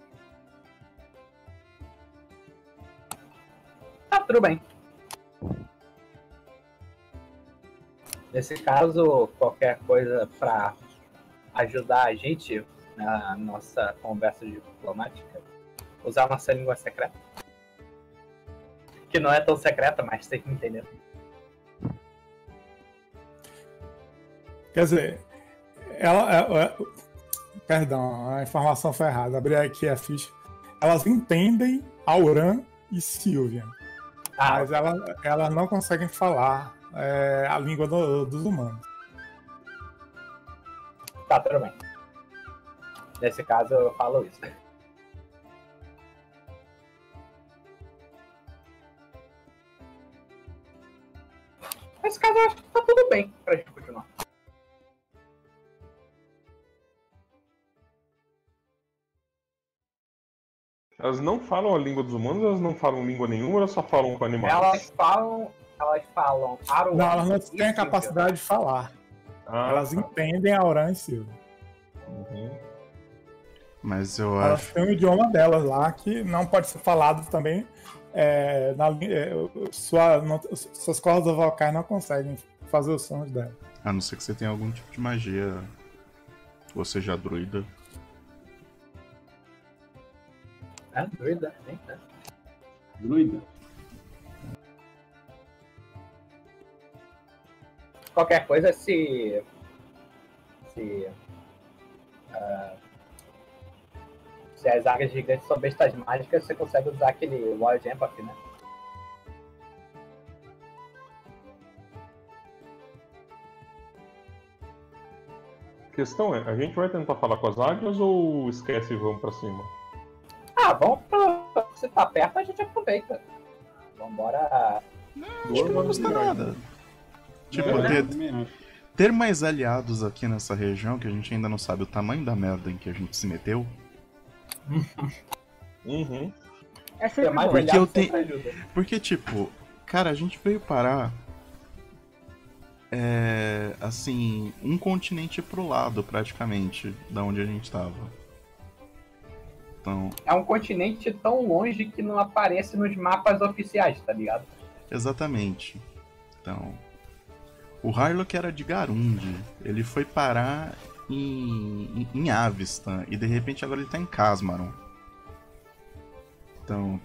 Ah, tudo bem. Nesse caso, qualquer coisa para ajudar a gente na nossa conversa diplomática, usar nossa língua secreta. Que não é tão secreta, mas tem que entender. Quer dizer, perdão, a informação foi errada. Abri aqui a ficha. Elas entendem Auran e Silvia, mas elas não conseguem falar a língua dos humanos. Tá, tudo bem. Nesse caso, eu falo isso. Nesse caso, eu acho que tá tudo bem pra gente continuar. Elas não falam a língua dos humanos, elas não falam língua nenhuma, elas só falam com animais. Elas falam Auran. Não, elas não têm a capacidade de falar. Elas entendem Auran e Silva. Uhum. Mas eu elas acho... têm o idioma delas lá, que não pode ser falado também. Suas cordas vocais não conseguem fazer os sons dela. A não ser que você tenha algum tipo de magia, ou seja, druida. Ah, druida, hein? Druida. Qualquer coisa, se as águias gigantes são bestas mágicas, você consegue usar aquele Wild Empathy, né? A questão é, a gente vai tentar falar com as águias ou esquece e vamos pra cima? Ah, vamos pra... Se tá perto, a gente aproveita. Vambora... Não, acho que não custa nada. Tipo, ter mais aliados aqui nessa região, que a gente ainda não sabe o tamanho da merda em que a gente se meteu. Uhum. Porque, tipo, cara, a gente veio parar assim, um continente pro lado, praticamente, da onde a gente tava. Então... É um continente tão longe que não aparece nos mapas oficiais, tá ligado? Exatamente. Então... O Harlock era de Garunde, ele foi parar em Avistan, e de repente agora ele tá em Casmaron. Então,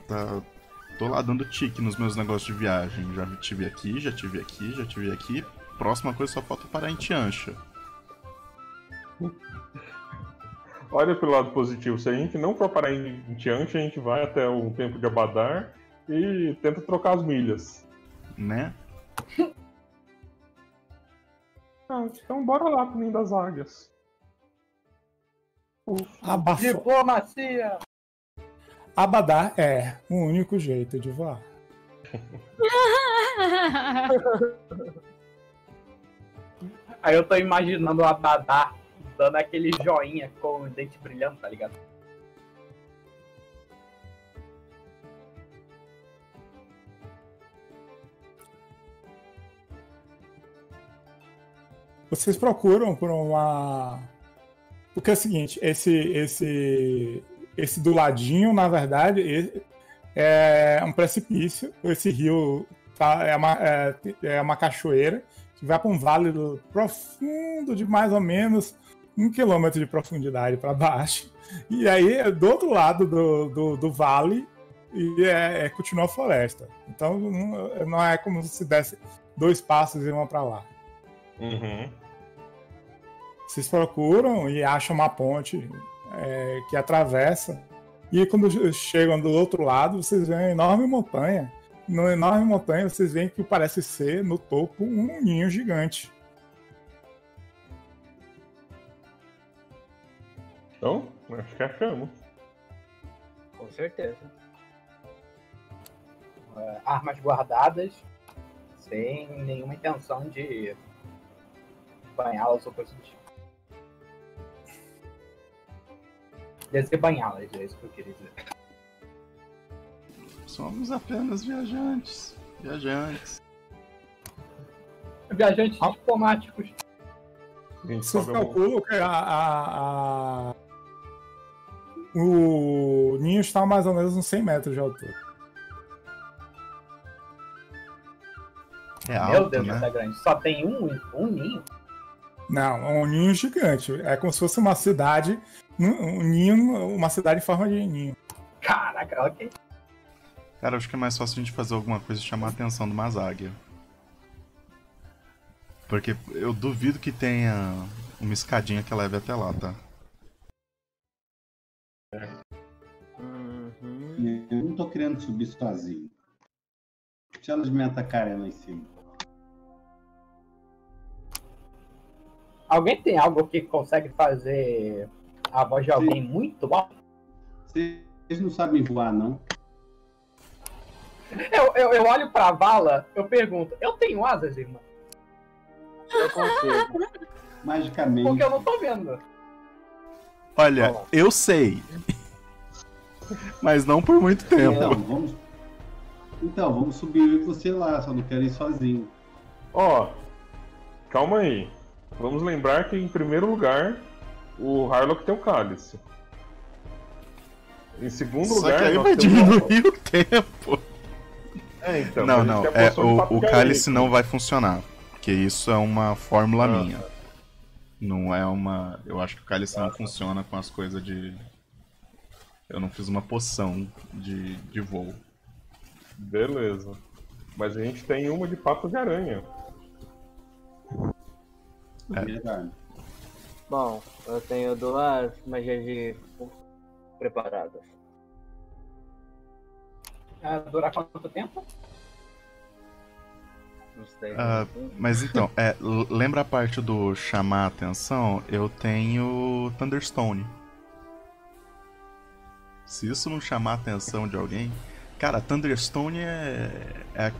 tô lá dando tique nos meus negócios de viagem. Já tive aqui, já tive aqui, já tive aqui. Próxima coisa, só falta parar em Tiancha. Olha pelo lado positivo, se a gente não for parar em Tiancha, a gente vai até o tempo de Abadar e tenta trocar as milhas. Né? Ah, então bora lá pro Ninho das Águias. Diplomacia! Abadar é o único jeito de voar. Aí eu tô imaginando o Abadar dando aquele joinha com o dente brilhando, tá ligado? Vocês procuram por uma... Porque é o seguinte, esse do ladinho, na verdade, é um precipício. Esse rio é uma cachoeira que vai para um vale profundo de mais ou menos 1 quilômetro de profundidade para baixo. E aí, do outro lado do vale, continua a floresta. Então, não é como se desse 2 passos e uma para lá. Uhum. Vocês procuram e acham uma ponte que atravessa. E quando chegam do outro lado, vocês veem uma enorme montanha. Na enorme montanha, vocês veem que parece ser, no topo, um ninho gigante. Então, acho que achamos. Com certeza. Armas guardadas, sem nenhuma intenção de... banhá-las ou coisa do tipo. Desembanhá-las, é isso que eu queria dizer. Somos apenas viajantes. Viajantes. Viajantes diplomáticos. Vocês calculam que o ninho está mais ou menos uns 100 metros de altura. É alto, meu Deus, né? Tá grande. Só tem um ninho? Não, é um ninho gigante. É como se fosse uma cidade. Um ninho, uma cidade em forma de ninho. Caraca, ok. Cara, acho que é mais fácil a gente fazer alguma coisa e chamar a atenção de umas águias. Porque eu duvido que tenha uma escadinha que leve até lá, tá? Eu não tô querendo subir sozinho. Se elas me atacarem lá em cima. Alguém tem algo que consegue fazer a voz de alguém muito bom? Vocês não sabem voar, não? Eu olho pra Vala, eu pergunto, eu tenho asas, irmão? Eu consigo. Magicamente. Porque eu não tô vendo. Olha, olá. Eu sei. Mas não por muito tempo. Então, vamos subir eu e você lá, só não quero ir sozinho. Ó, calma aí. Vamos lembrar que, em primeiro lugar, o Harlock tem o cálice. Em segundo só lugar... Só que aí vai diminuir o tempo. É, então. Não. É, o cálice não vai funcionar. Porque isso é uma fórmula minha. Não é uma... Eu acho que o cálice não funciona com as coisas de... Eu não fiz uma poção de voo. Beleza. Mas a gente tem uma de papo de aranha. É. Bom, eu tenho duas magias de preparadas. Durar quanto tempo? Não sei. Mas então, lembra a parte do chamar a atenção? Eu tenho Thunderstone. Se isso não chamar a atenção de alguém... Cara, Thunderstone é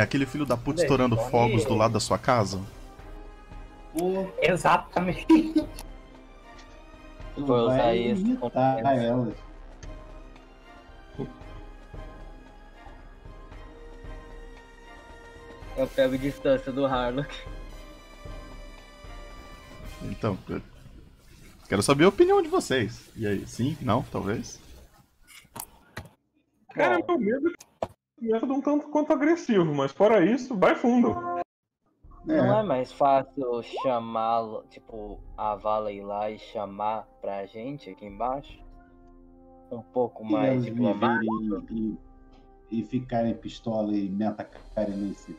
aquele filho da puta estourando fogos do lado da sua casa? Exatamente. Vou usar isso. Eu pego distância do Harlock. Então, quero saber a opinião de vocês. E aí, sim? Não? Talvez? Cara, meu medo é um tanto quanto agressivo, mas fora isso, vai fundo. Não é mais fácil chamá-lo, tipo, a Vala ir lá e chamar pra gente aqui embaixo? Um pouco mais diplomático? E ficarem pistola e me atacarem em si.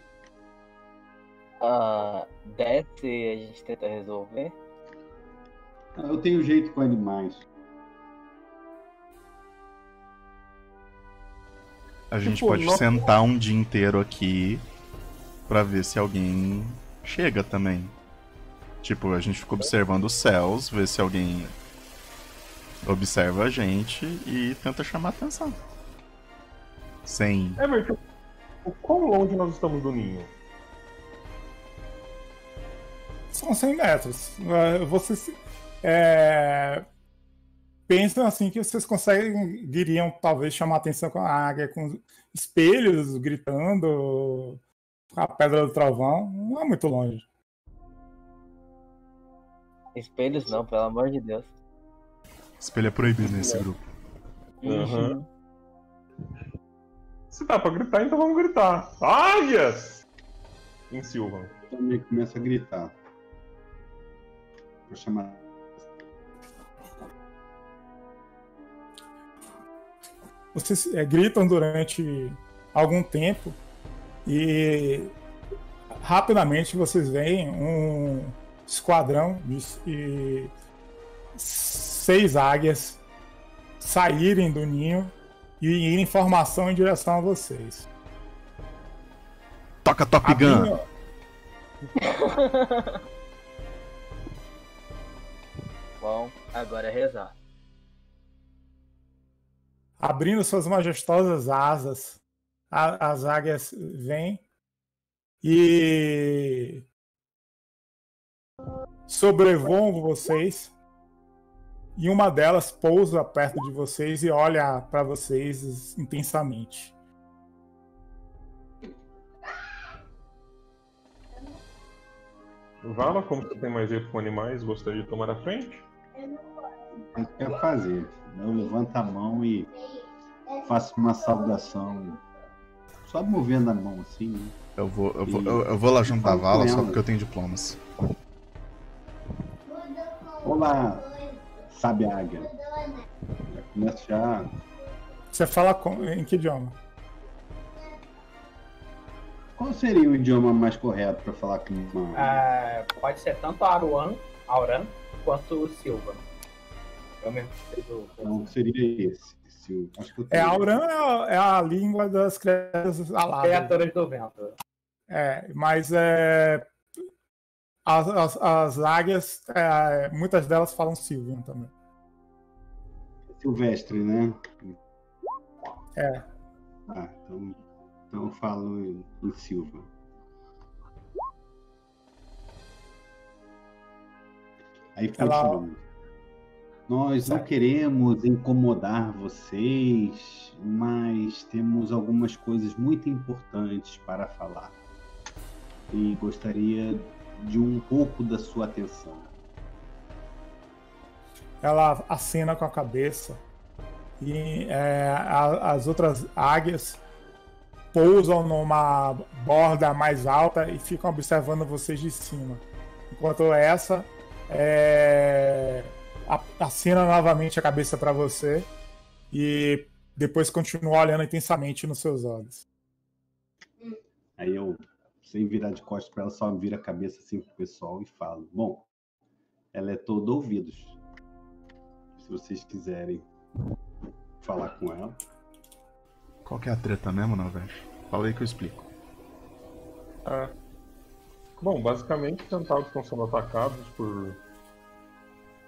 Desce e a gente tenta resolver? Eu tenho jeito com animais. A gente pode sentar um dia inteiro aqui pra ver se alguém chega também. Tipo, a gente fica observando os céus, ver se alguém observa a gente e tenta chamar a atenção. Sem... Everton, quão longe nós estamos do ninho? São 100 metros. Vocês pensam assim que vocês conseguem, diriam, talvez chamar atenção com a águia, com espelhos gritando, a pedra do trovão, não é muito longe. Espelhos não, pelo amor de Deus. Espelho é proibido nesse grupo. Uhum. Se dá pra gritar, então vamos gritar. Águias! Em Silvan. Também começa a gritar. Vou chamar. Vocês gritam durante algum tempo e rapidamente vocês veem um esquadrão de 6 águias saírem do ninho e irem em formação em direção a vocês. Toca Top Gun! Bom, agora é rezar. Abrindo suas majestosas asas, as águias vêm e sobrevoam vocês. E uma delas pousa perto de vocês e olha para vocês intensamente. Vala, como você tem magia com animais, gostaria de tomar a frente? Eu quero fazer. Eu levanto a mão e faço uma saudação. Só movendo a mão assim, né? Eu vou lá juntar a Vala só porque eu tenho diplomas. Olá, sabe águia. Já começa já. Você fala em que idioma? Qual seria o idioma mais correto para falar com uma... pode ser tanto Auran quanto Silvan. Eu mesmo sei do... Então seria esse. Acho que Auran é a língua das criaturas aladas. Criaturas do vento. Mas as águias, muitas delas falam Silvan também. Silvestre, né? É. Ah, então eu falo em Silvan. Aí falando. Nós não queremos incomodar vocês, mas temos algumas coisas muito importantes para falar. E gostaria de um pouco da sua atenção. Ela acena com a cabeça e as outras águias pousam numa borda mais alta e ficam observando vocês de cima. Enquanto essa... acena novamente a cabeça para você e depois continua olhando intensamente nos seus olhos. Aí eu, sem virar de costas para ela, só viro a cabeça assim pro pessoal e falo: bom, ela é toda ouvidos. Se vocês quiserem falar com ela. Qual que é a treta mesmo, Noveste? Fala aí que eu explico. Bom, basicamente centauros estão sendo atacados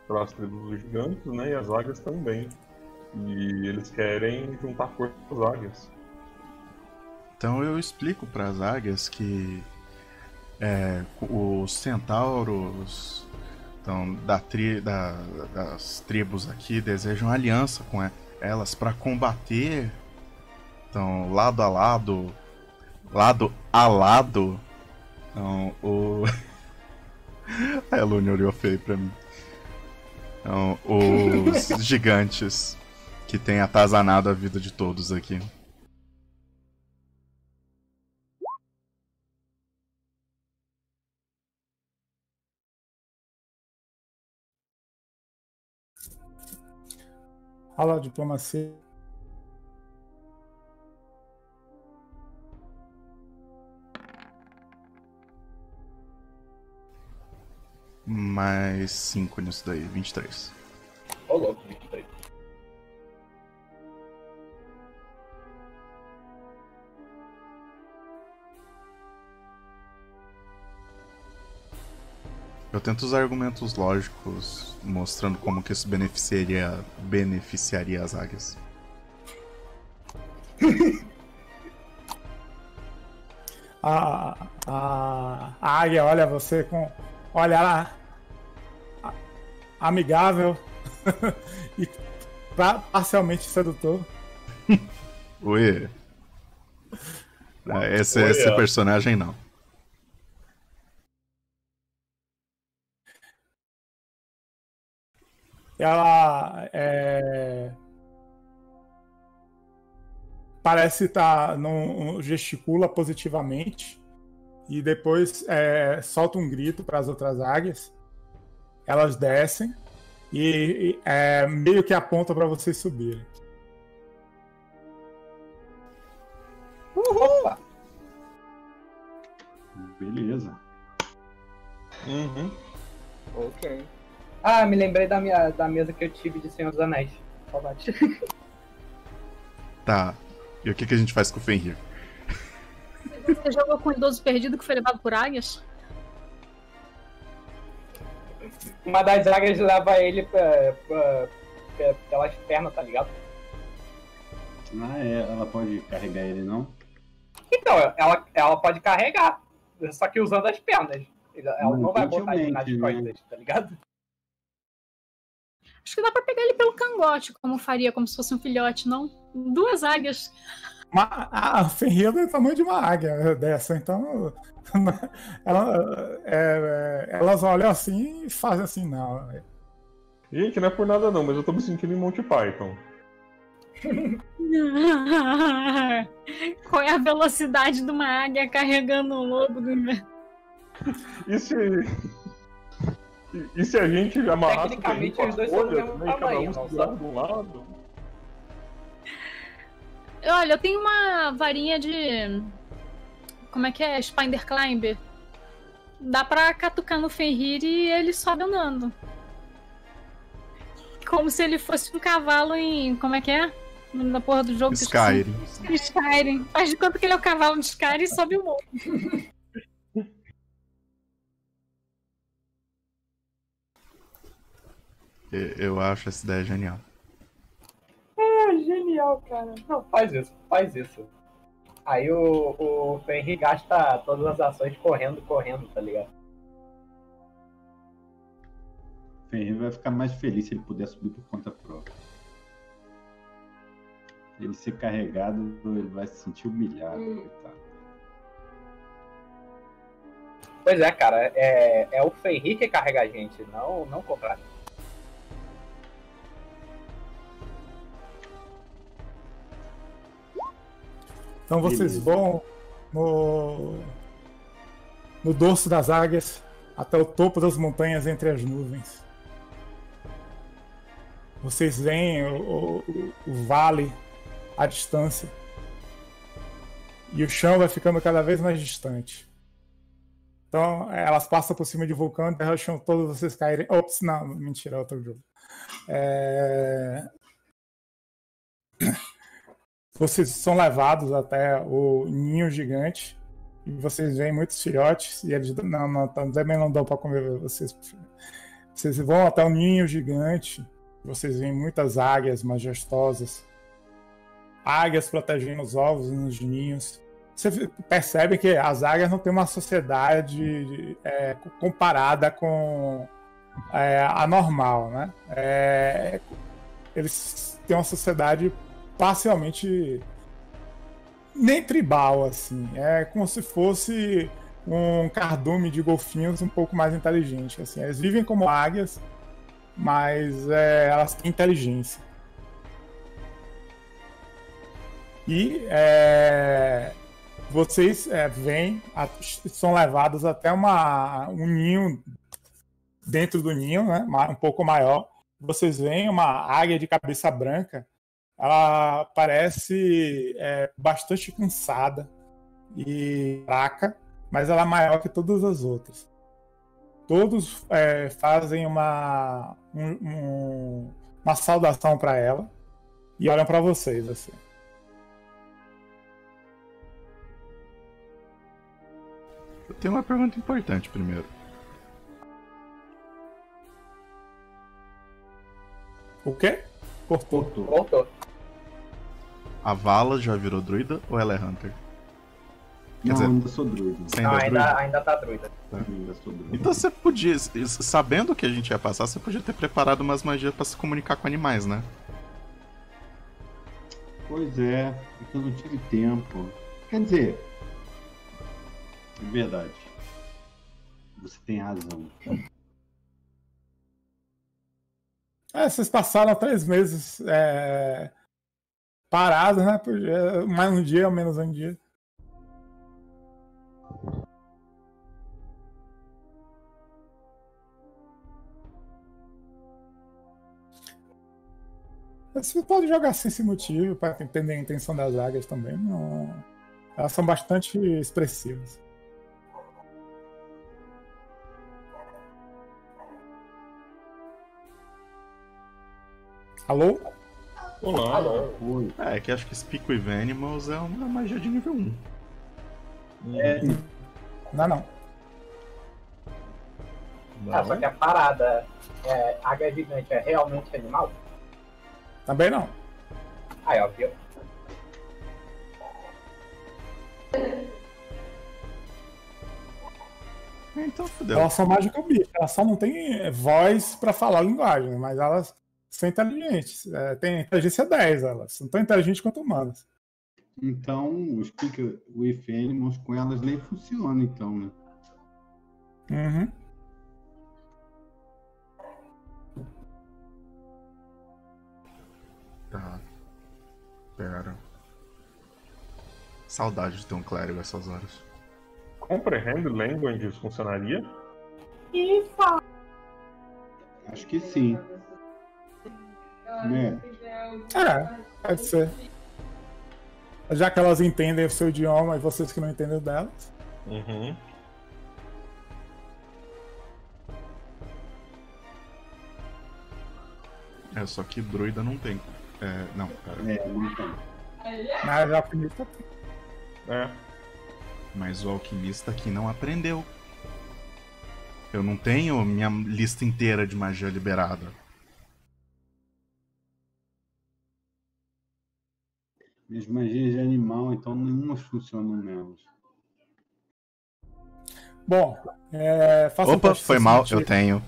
pelas tribos dos gigantes, né, e as águias também. E eles querem juntar forças com as águias. Então eu explico para as águias que os centauros então, das tribos aqui desejam aliança com elas para combater então, lado a lado. Então, a Elune olhou feio para mim. Então, os gigantes que têm atazanado a vida de todos aqui. Olha a diplomacia. Mais 5 nisso daí, 23. Ó, louco, 23. Eu tento usar argumentos lógicos, mostrando como que isso beneficiaria as águias. A águia olha você com... Olha lá, amigável e parcialmente sedutor. Oi. Esse personagem não. Ela parece estar gesticula positivamente. E depois solta um grito para as outras águias. Elas descem e meio que aponta para vocês subirem. Uhul! Beleza. Uhum. Ok. Ah, me lembrei da mesa que eu tive de Senhor dos Anéis. Saudade. Tá. E o que a gente faz com o Fenrir? Você jogou com um idoso perdido que foi levado por águias? Uma das águias leva ele pelas pernas, tá ligado? Ela pode carregar ele, não? Então, ela pode carregar, só que usando as pernas. Ela não vai botar ele nas costas, tá ligado? Acho que dá pra pegar ele pelo cangote, como faria, como se fosse um filhote, não? Duas águias... A Fenrir é o tamanho de uma águia dessa, então elas olham assim e fazem assim, não. Gente, não é por nada não, mas eu tô me sentindo em Monty Python. Qual é a velocidade de uma águia carregando um lobo do inverno? E se a gente amarrar tudo as folhas, né, cada um segurado de um lado? Olha, eu tenho uma varinha de... Como é que é? Spider Climber. Dá pra catucar no Fenrir e ele sobe andando. Como se ele fosse um cavalo em... Como é que é? Na porra do jogo... Skyrim. Skyrim. Faz de conta que ele é o cavalo de Skyrim e sobe o morro. Eu acho essa ideia genial. É genial, cara. Não, faz isso, faz isso. Aí o Fenrir gasta todas as ações correndo, tá ligado? O Fenrir vai ficar mais feliz se ele puder subir por conta própria. Ele ser carregado, ele vai se sentir humilhado, coitado. Pois é, cara. É o Fenrir que carrega a gente, não o contrário. Então vocês vão no dorso das águias até o topo das montanhas entre as nuvens. Vocês veem o vale à distância e o chão vai ficando cada vez mais distante. Então elas passam por cima de vulcão e derrocham todos vocês caírem. Ops, não, mentira, é outro jogo. Vocês são levados até o ninho gigante e vocês veem muitos filhotes e eles também não dão para comer vocês. Vocês vão até o ninho gigante, vocês veem muitas águias majestosas, águias protegendo os ovos nos ninhos. Você percebe que as águias não têm uma sociedade comparada com a normal, né? Eles têm uma sociedade parcialmente nem tribal, assim. É como se fosse um cardume de golfinhos um pouco mais inteligente, assim. Eles vivem como águias, mas elas têm inteligência. E vocês vêm, são levados até um ninho, dentro do ninho, né, um pouco maior. Vocês veem uma águia de cabeça branca. Ela parece bastante cansada e fraca, mas ela é maior que todas as outras. Todos fazem uma saudação para ela e olham para vocês assim. Eu tenho uma pergunta importante primeiro. O quê? Cortou. A Vala já virou druida ou ela é hunter? Quer dizer, ainda sou druida. Ainda tá druida. Tá. Ainda sou druida. Então você podia, sabendo que a gente ia passar, você podia ter preparado umas magias pra se comunicar com animais, né? Pois é, porque eu não tive tempo. Quer dizer, é verdade. Você tem razão. Vocês passaram 3 meses... Parado, né? Mais um dia, menos um dia. Você pode jogar sem esse motivo, para entender a intenção das águias também. Não... Elas são bastante expressivas. Alô? Olá, oi. Que acho que Speak with Animals é uma magia de nível 1. Não. Só que a parada, águia gigante, é realmente animal? Também não. É óbvio. Então fudeu. Elas são mágica bicha, elas só não têm voz pra falar a linguagem, mas elas são inteligentes. Tem inteligência 10 elas. Não tão inteligentes quanto humanas. Então, os Speak with Animals com elas nem funciona, então, né? Uhum. Tá. Pera. Saudade de ter um clérigo essas horas. Comprehend Languages funcionaria? Isso! Acho que sim. Né? É, pode ser. Já que elas entendem o seu idioma e vocês que não entendem o delas. Uhum. É, só que druida não tem. É, não, cara. É, não tem. Mas o alquimista tem. É. Mas o alquimista aqui não aprendeu. Eu não tenho minha lista inteira de magia liberada. As magias de animal, então nenhuma funciona nelas. Bom, faça um teste. Opa, foi mal, eu tenho.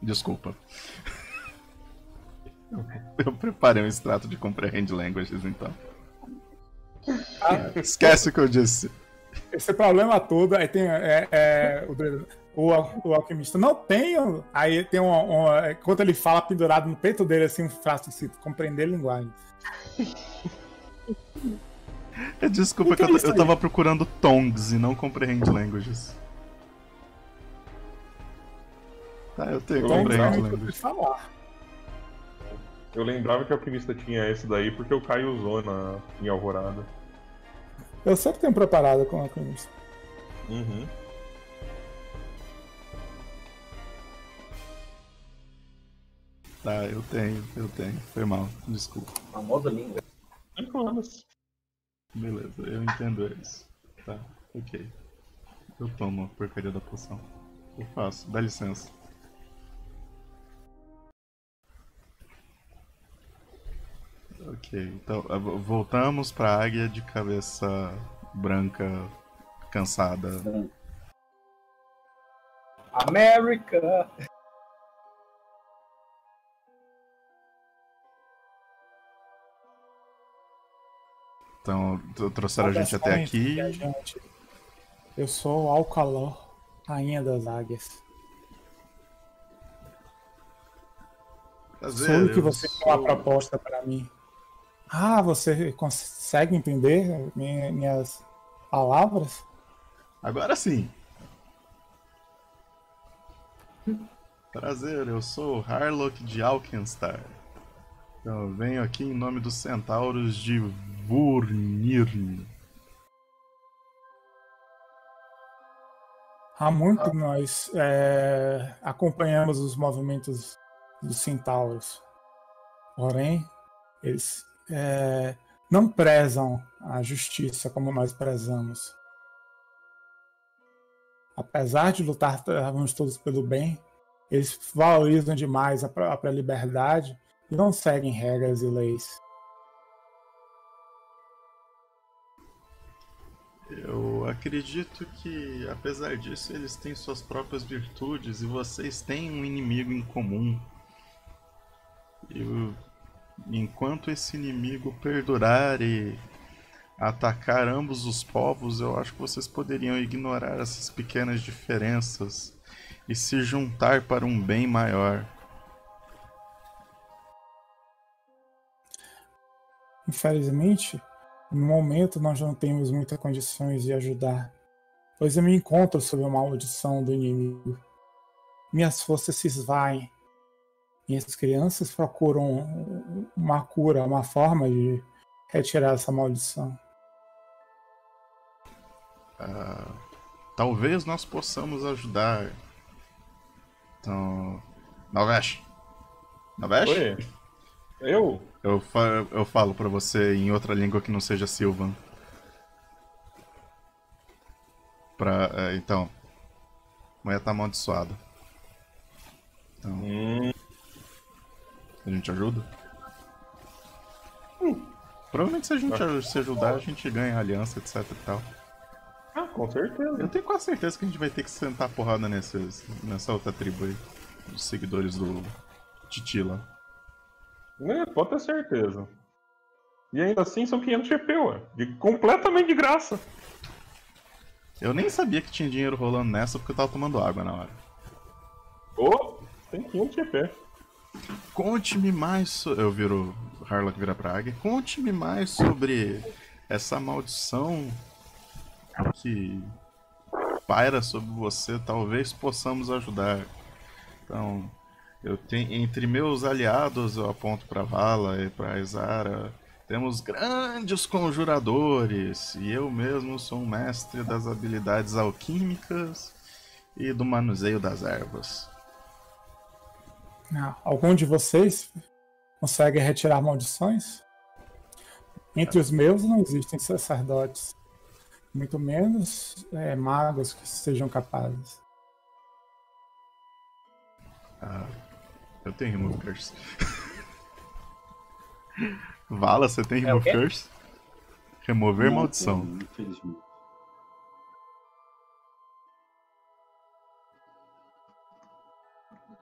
Desculpa. Eu preparei um extrato de Comprehend Languages, então. Ah, esquece o que eu disse. Esse problema todo, aí tem o alquimista não tem, aí tem enquanto ele fala pendurado no peito dele, assim, um frasco escrito, compreender linguagem. Desculpa, que eu tava procurando tongs e não Comprehend Languages. Tá, eu tenho Comprehend Languages. Eu lembrava que o alquimista tinha esse daí porque o Caio usou em Alvorada. Eu sempre tenho preparado com o alquimista. Uhum. Tá, eu tenho. Foi mal, desculpa. Famosa língua. Beleza, eu entendo isso. Tá, ok. Eu tomo a porcaria da poção. Eu faço, dá licença. Ok, então voltamos pra águia de cabeça branca, cansada. América! Então, trouxeram a gente até aqui. Eu sou o Alcalor, rainha das águias. Sou o que você tem uma proposta para mim. Ah, você consegue entender minhas palavras? Agora sim. Prazer, eu sou o Harlock de Alkenstar. Então, eu venho aqui em nome dos centauros de Vurnir. Há muito nós acompanhamos os movimentos dos centauros. Porém, eles não prezam a justiça como nós prezamos. Apesar de lutarmos todos pelo bem, eles valorizam demais a própria liberdade. Não seguem regras e leis. Eu acredito que, apesar disso, eles têm suas próprias virtudes e vocês têm um inimigo em comum. Enquanto esse inimigo perdurar e atacar ambos os povos, eu acho que vocês poderiam ignorar essas pequenas diferenças e se juntar para um bem maior. Infelizmente, no momento nós não temos muitas condições de ajudar, pois eu me encontro sob uma maldição do inimigo. Minhas forças se esvaem. Minhas crianças procuram uma cura, uma forma de retirar essa maldição. Talvez nós possamos ajudar. Então... Noveste? Oi. Eu falo pra você em outra língua que não seja Silvan. Então. Mulher tá amaldiçoada. Então. A gente ajuda? Provavelmente se a gente se ajudar, a gente ganha aliança, etc e tal. Ah, com certeza. Eu tenho quase certeza que a gente vai ter que sentar a porrada nessa outra tribo aí. Os seguidores do Titila. Pode ter certeza. E ainda assim são 500 GP, ué. Completamente de graça. Eu nem sabia que tinha dinheiro rolando nessa porque eu tava tomando água na hora. Oh, tem 500 GP. Conte-me mais sobre... Eu viro... Harlock vira pra águia. Conte-me mais sobre essa maldição que paira sobre você. Talvez possamos ajudar. Então, eu tenho... Entre meus aliados, eu aponto pra Vala e pra Izara... Temos grandes conjuradores, e eu mesmo sou um mestre das habilidades alquímicas e do manuseio das ervas. Ah, algum de vocês consegue retirar maldições? Entre os meus não existem sacerdotes, muito menos magos que sejam capazes. Ah, eu tenho remove curse. Vala, você tem remove curse? Remover não, maldição. Não, infelizmente.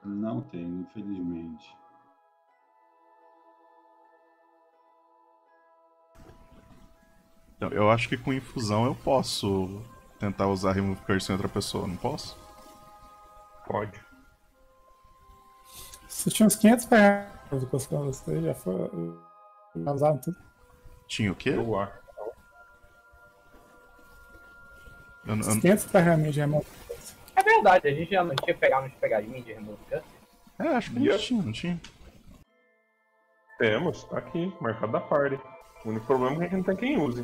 Não tenho, infelizmente. Então, eu acho que com infusão eu posso tentar usar remove curse em outra pessoa, não posso? Pode. Você tinha uns 500 pernas do Coscão, você já foi... Usaram tudo. Tinha o quê? Os 500 pergaminhos de remote. É verdade, a gente já não tinha pegado uns pergaminhos de remote. É, acho que não tinha. Temos, tá aqui, marcado da party. O único problema é que a gente não tem quem use.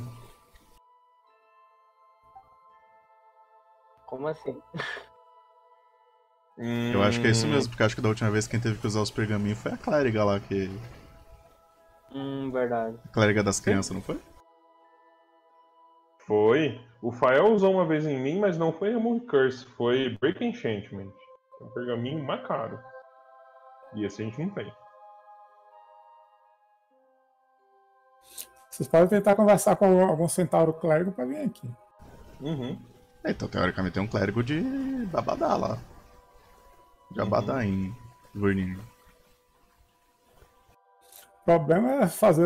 Como assim? Eu acho que é isso mesmo, porque acho que da última vez quem teve que usar os pergaminhos foi a Clériga lá que... verdade. A Clériga das Crianças, não foi? Foi. O Fael usou uma vez em mim, mas não foi Remove Curse, foi Break Enchantment. É um pergaminho mais caro. E esse a gente não tem. Vocês podem tentar conversar com algum centauro clérigo pra vir aqui. Uhum. Então, teoricamente, tem um clérigo de Abadar lá. De Abadar em Vurnir. O problema é fazer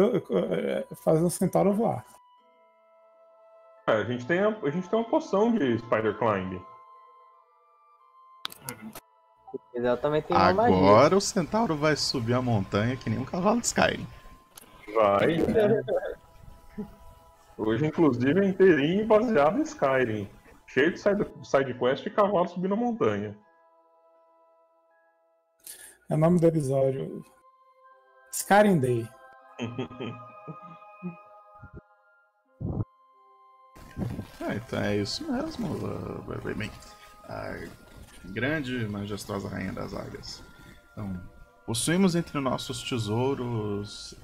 um centauro voar. É, a gente tem uma poção de Spider Climb. Exatamente. Agora o centauro vai subir a montanha que nem um cavalo de Skyrim. Vai. Hoje, inclusive, é inteirinho baseado em Skyrim. Cheio de sidequest e cavalo subindo a montanha. É o nome do episódio. Skyrim Day. Então é isso mesmo, bem, a grande e majestosa rainha das águias. Então, possuímos entre nossos tesouros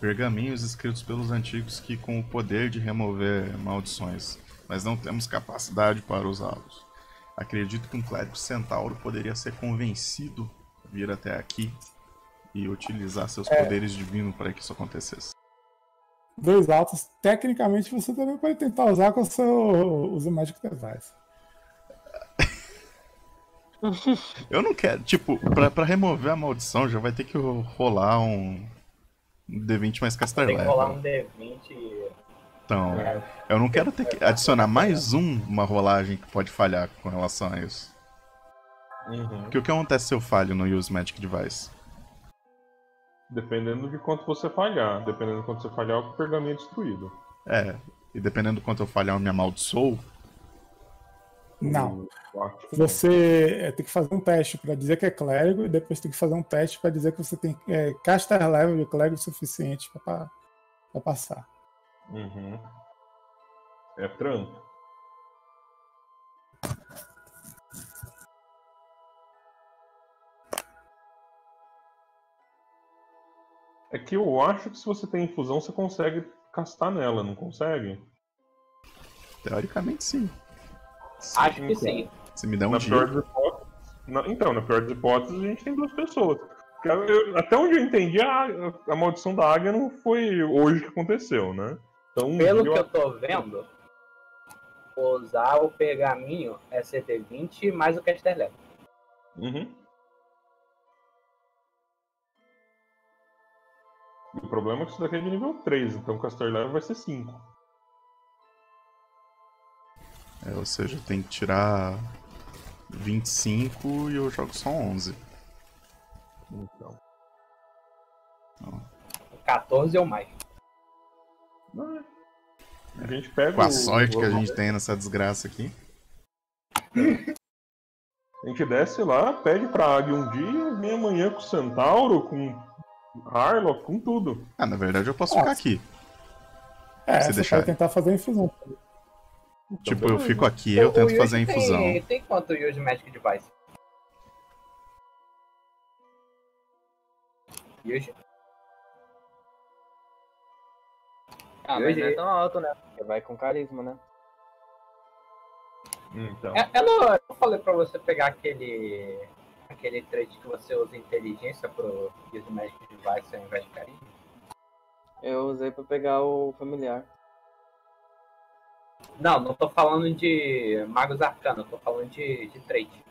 pergaminhos escritos pelos antigos que com o poder de remover maldições, mas não temos capacidade para usá-los. Acredito que um clérigo centauro poderia ser convencido a vir até aqui e utilizar seus poderes divinos para que isso acontecesse. Dois altos, tecnicamente você também pode tentar usar com o seu Magic Device. Eu não quero, tipo, pra remover a maldição já vai ter que rolar um D20 mais Caster Level. Tem que rolar um D20. Então, eu não quero ter que adicionar mais uma rolagem que pode falhar com relação a isso. Porque o que acontece se eu falho no Use Magic Device? Dependendo de quanto você falhar. Dependendo de quanto você falhar, o pergaminho é destruído. É, e dependendo do quanto eu falhar, eu me amaldiçoo? Não. Você tem que fazer um teste pra dizer que é clérigo, e depois tem que fazer um teste pra dizer que você tem caster level de clérigo suficiente pra passar. É trampo. É que eu acho que se você tem infusão, você consegue castar nela, não consegue? Teoricamente sim. Acho que sim. Você me dá um dia. Então, na pior das hipóteses, a gente tem duas pessoas. Até onde eu entendi, a maldição da águia não foi hoje que aconteceu, né? Então, pelo que eu tô vendo, usar o pergaminho é CT20 mais o Caster Level. O problema é que isso daqui é de nível 3, então Castor Leve vai ser 5. É, ou seja, eu tenho que tirar 25 e eu jogo só 11. Então. Ó. 14 ou mais. A gente pega com a sorte que a gente tem nessa desgraça aqui. A gente desce lá, pede pra Águia um dia, vem amanhã com o Centauro, com Harlock, com tudo. Ah, na verdade eu posso ficar aqui. É, se deixar. Vai tentar fazer a infusão. Tipo, eu fico aqui, eu tento fazer a infusão. Tem quanto Use Magic Device? Use? Ah, mas não é tão alto, né? Porque vai com carisma, né? Então. Eu falei pra você pegar aquele trait que você usa inteligência pro Use Magic Device ao invés de carisma? Eu usei pra pegar o familiar. Não, não tô falando de Magos Arcanos, tô falando de trait.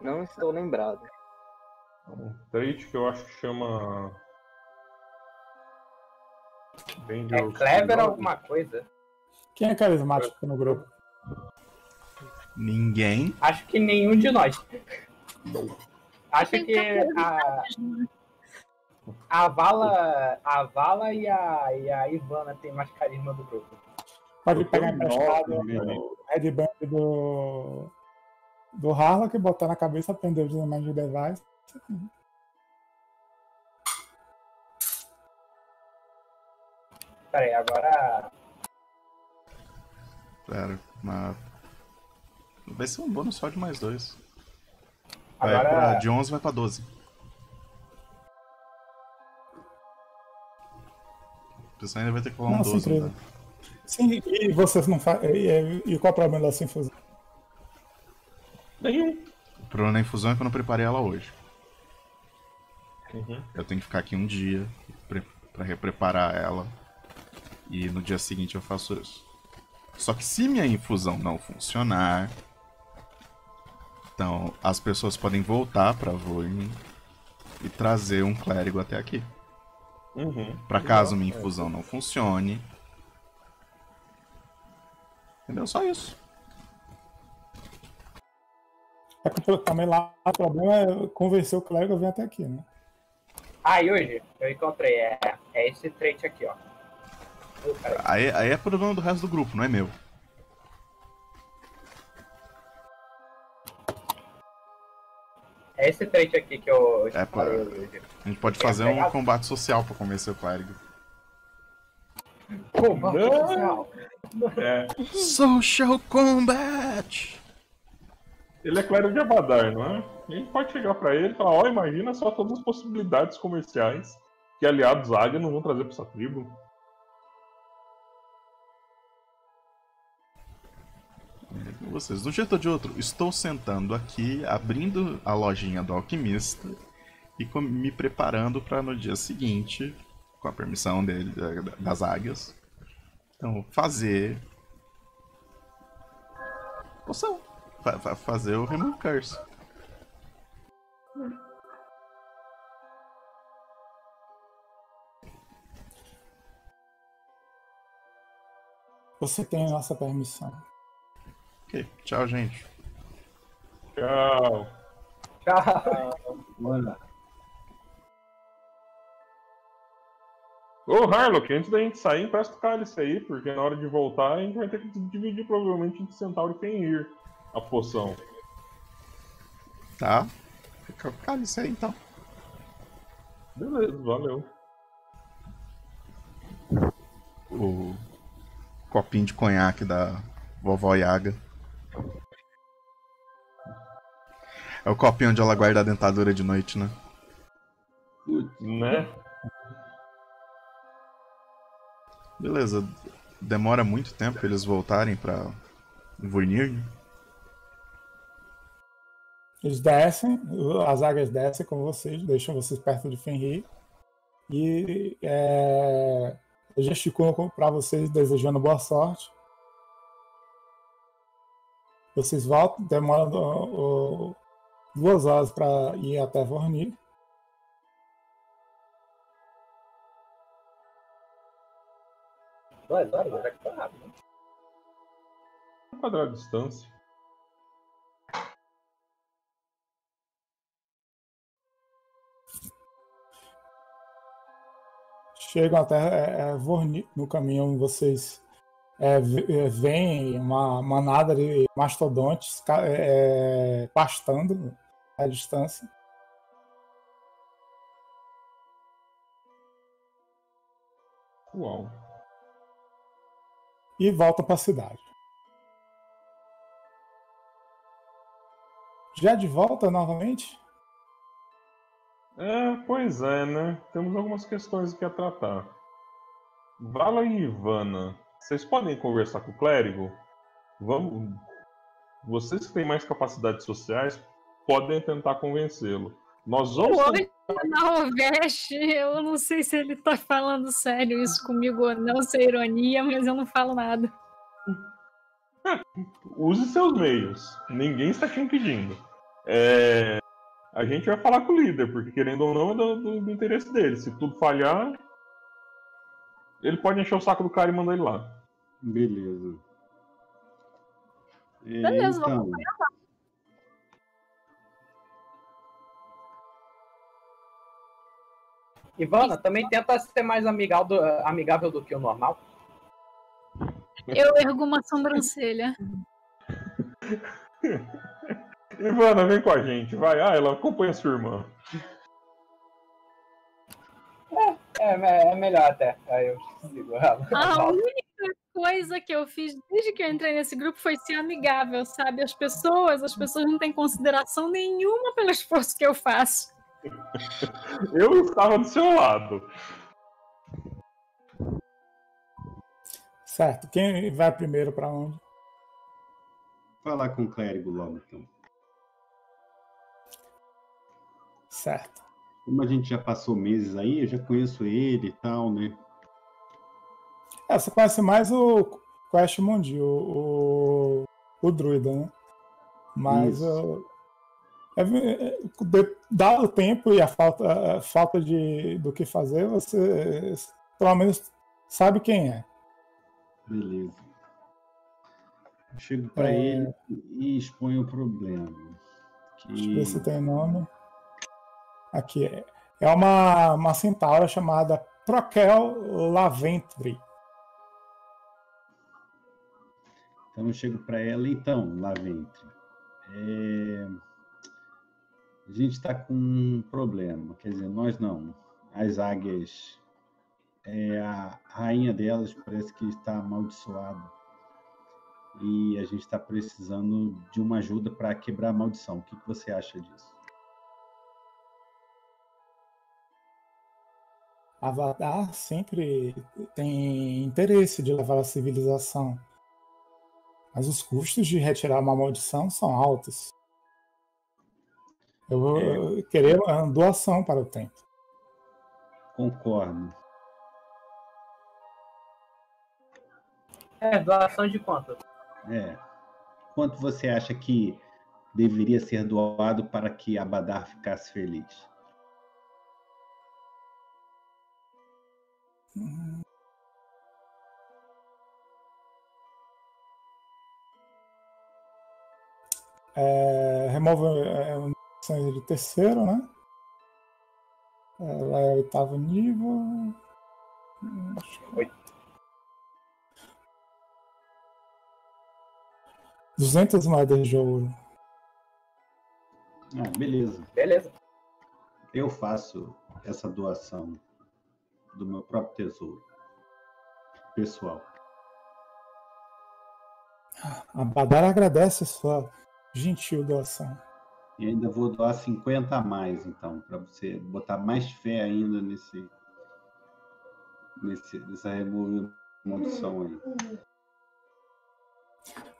Não estou lembrado. Um trait que eu acho que chama... É clever alguma coisa. Quem é carismático no grupo? Ninguém. Acho que nenhum de nós. Acho que a Vala e a Ivana tem mais carisma do grupo. Pode pegar emprestado o headband do Harlock que botar na cabeça, prender o desenho de device. Peraí, agora... Claro, mas... Vai ser um bônus só de mais 2. Agora... de 11 vai pra 12. O pessoal ainda vai ter que colar um 12, né? Sim, e vocês não fazem... E qual o problema dessa infusão? Nenhum. O problema da infusão é que eu não preparei ela hoje. Uhum. Eu tenho que ficar aqui um dia pra repreparar ela. E no dia seguinte eu faço isso. Só que se minha infusão não funcionar... Então, as pessoas podem voltar pra Vurnir e trazer um clérigo até aqui. Uhum. Pra caso minha infusão não funcione. Entendeu? Só isso. É que também lá o problema é convencer o clérigo a vir até aqui, né? Ah, e hoje eu encontrei. É esse trait aqui, ó. Aí é problema do resto do grupo, não é meu. É esse trait aqui que eu falei hoje. A gente pode fazer um combate social pra convencer o clérigo. Combate social? Social combat! Ele é clérigo de Abadar, não é? A gente pode chegar pra ele e falar, ó, imagina só todas as possibilidades comerciais que aliados águia não vão trazer pra essa tribo. Vocês, de um jeito ou de outro, estou sentando aqui, abrindo a lojinha do alquimista e me preparando para no dia seguinte, com a permissão dele, das águias, então fazer poção, fazer o Remove Curse. Você tem a nossa permissão. Ok, tchau, gente. Tchau. Tchau. Mano. Ô, Harlock, antes da gente sair, empresta o cálice aí, porque na hora de voltar a gente vai ter que dividir provavelmente entre Centauro e Fenrir a poção. Tá. Fica o cálice aí, então. Beleza, valeu. O copinho de conhaque da vovó Yaga. É o copinho onde ela guarda a dentadura de noite, né? Putz, né? Beleza. Demora muito tempo pra eles voltarem pra Vurnir? Eles descem, as águias descem com vocês, deixam vocês perto de Fenrir. E gesticulam pra vocês desejando boa sorte. Vocês voltam, demora duas asas para ir até Vurnir. Vai, que tá rápido. Vou quadrar a distância. Chegam até Vurnir, no caminho vocês veem uma manada de mastodontes pastando à distância. Uau. E volta para a cidade. Já de volta novamente? É, pois é, né? Temos algumas questões aqui a tratar. Vala e Ivana, vocês podem conversar com o clérigo? Vamos. Vocês que têm mais capacidades sociais podem tentar convencê-lo. Nós vamos. Noveste, eu não sei se ele tá falando sério isso comigo ou não, se é ironia, mas eu não falo nada. Use seus meios. Ninguém está te impedindo. A gente vai falar com o líder, porque querendo ou não é do interesse dele. Se tudo falhar, ele pode encher o saco do cara e mandar ele lá. Beleza. Beleza, então... vamos lá. Ivana, também tenta ser mais amigável do que o normal. Eu ergo uma sobrancelha. Ivana, vem com a gente, vai. Ah, ela acompanha sua irmã. É melhor até. Aí eu sigo ela. A única coisa que eu fiz desde que eu entrei nesse grupo foi ser amigável, sabe? As pessoas não têm consideração nenhuma pelo esforço que eu faço. Eu estava do seu lado. Certo. Quem vai primeiro para onde? Falar com o clérigo logo, então. Certo. Como a gente já passou meses aí, eu já conheço ele e tal, né? É, você conhece mais o Quest Mundi, o druida, né? Mas dado o tempo e a falta do que fazer, você pelo menos sabe quem é. Beleza. Eu chego para ele e exponho o problema. Deixa eu ver se tem nome. Aqui é uma centaura chamada Proquel Laventre. Então eu chego para ela. Então, Laventre, a gente está com um problema. Quer dizer, nós não. As águias, a rainha delas parece que está amaldiçoada. E a gente está precisando de uma ajuda para quebrar a maldição. O que que você acha disso? Abadar sempre tem interesse de levar a civilização, mas os custos de retirar uma maldição são altos. Eu vou querer uma doação para o templo. Concordo. Doação de quanto? Quanto você acha que deveria ser doado para que Abadar ficasse feliz? Remove de terceiro, né? Ela é oitavo nível. Acho que 200 moedas de ouro. Beleza. Eu faço essa doação do meu próprio tesouro pessoal. A Badar agradece a sua gentil doação. E ainda vou doar 50 a mais, então, para você botar mais fé ainda nessa remoção aí.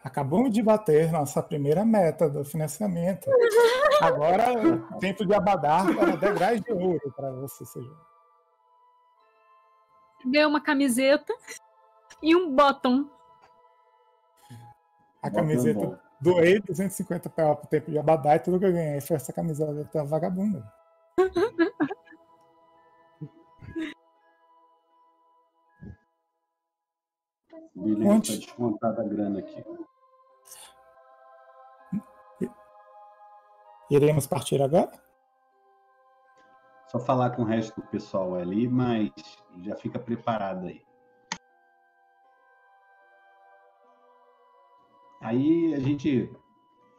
Acabamos de bater nossa primeira meta do financiamento. Agora, tempo de Abadar para degraus de ouro para você, seja. Ganhei uma camiseta e um botão. A camiseta Doei 250 pra ela pro tempo de Abadar e tudo que eu ganhei foi essa camiseta da vagabunda. Bilhão tá descontada a grana aqui. Iremos partir agora? Só falar com o resto do pessoal ali, mas já fica preparado aí. Aí a gente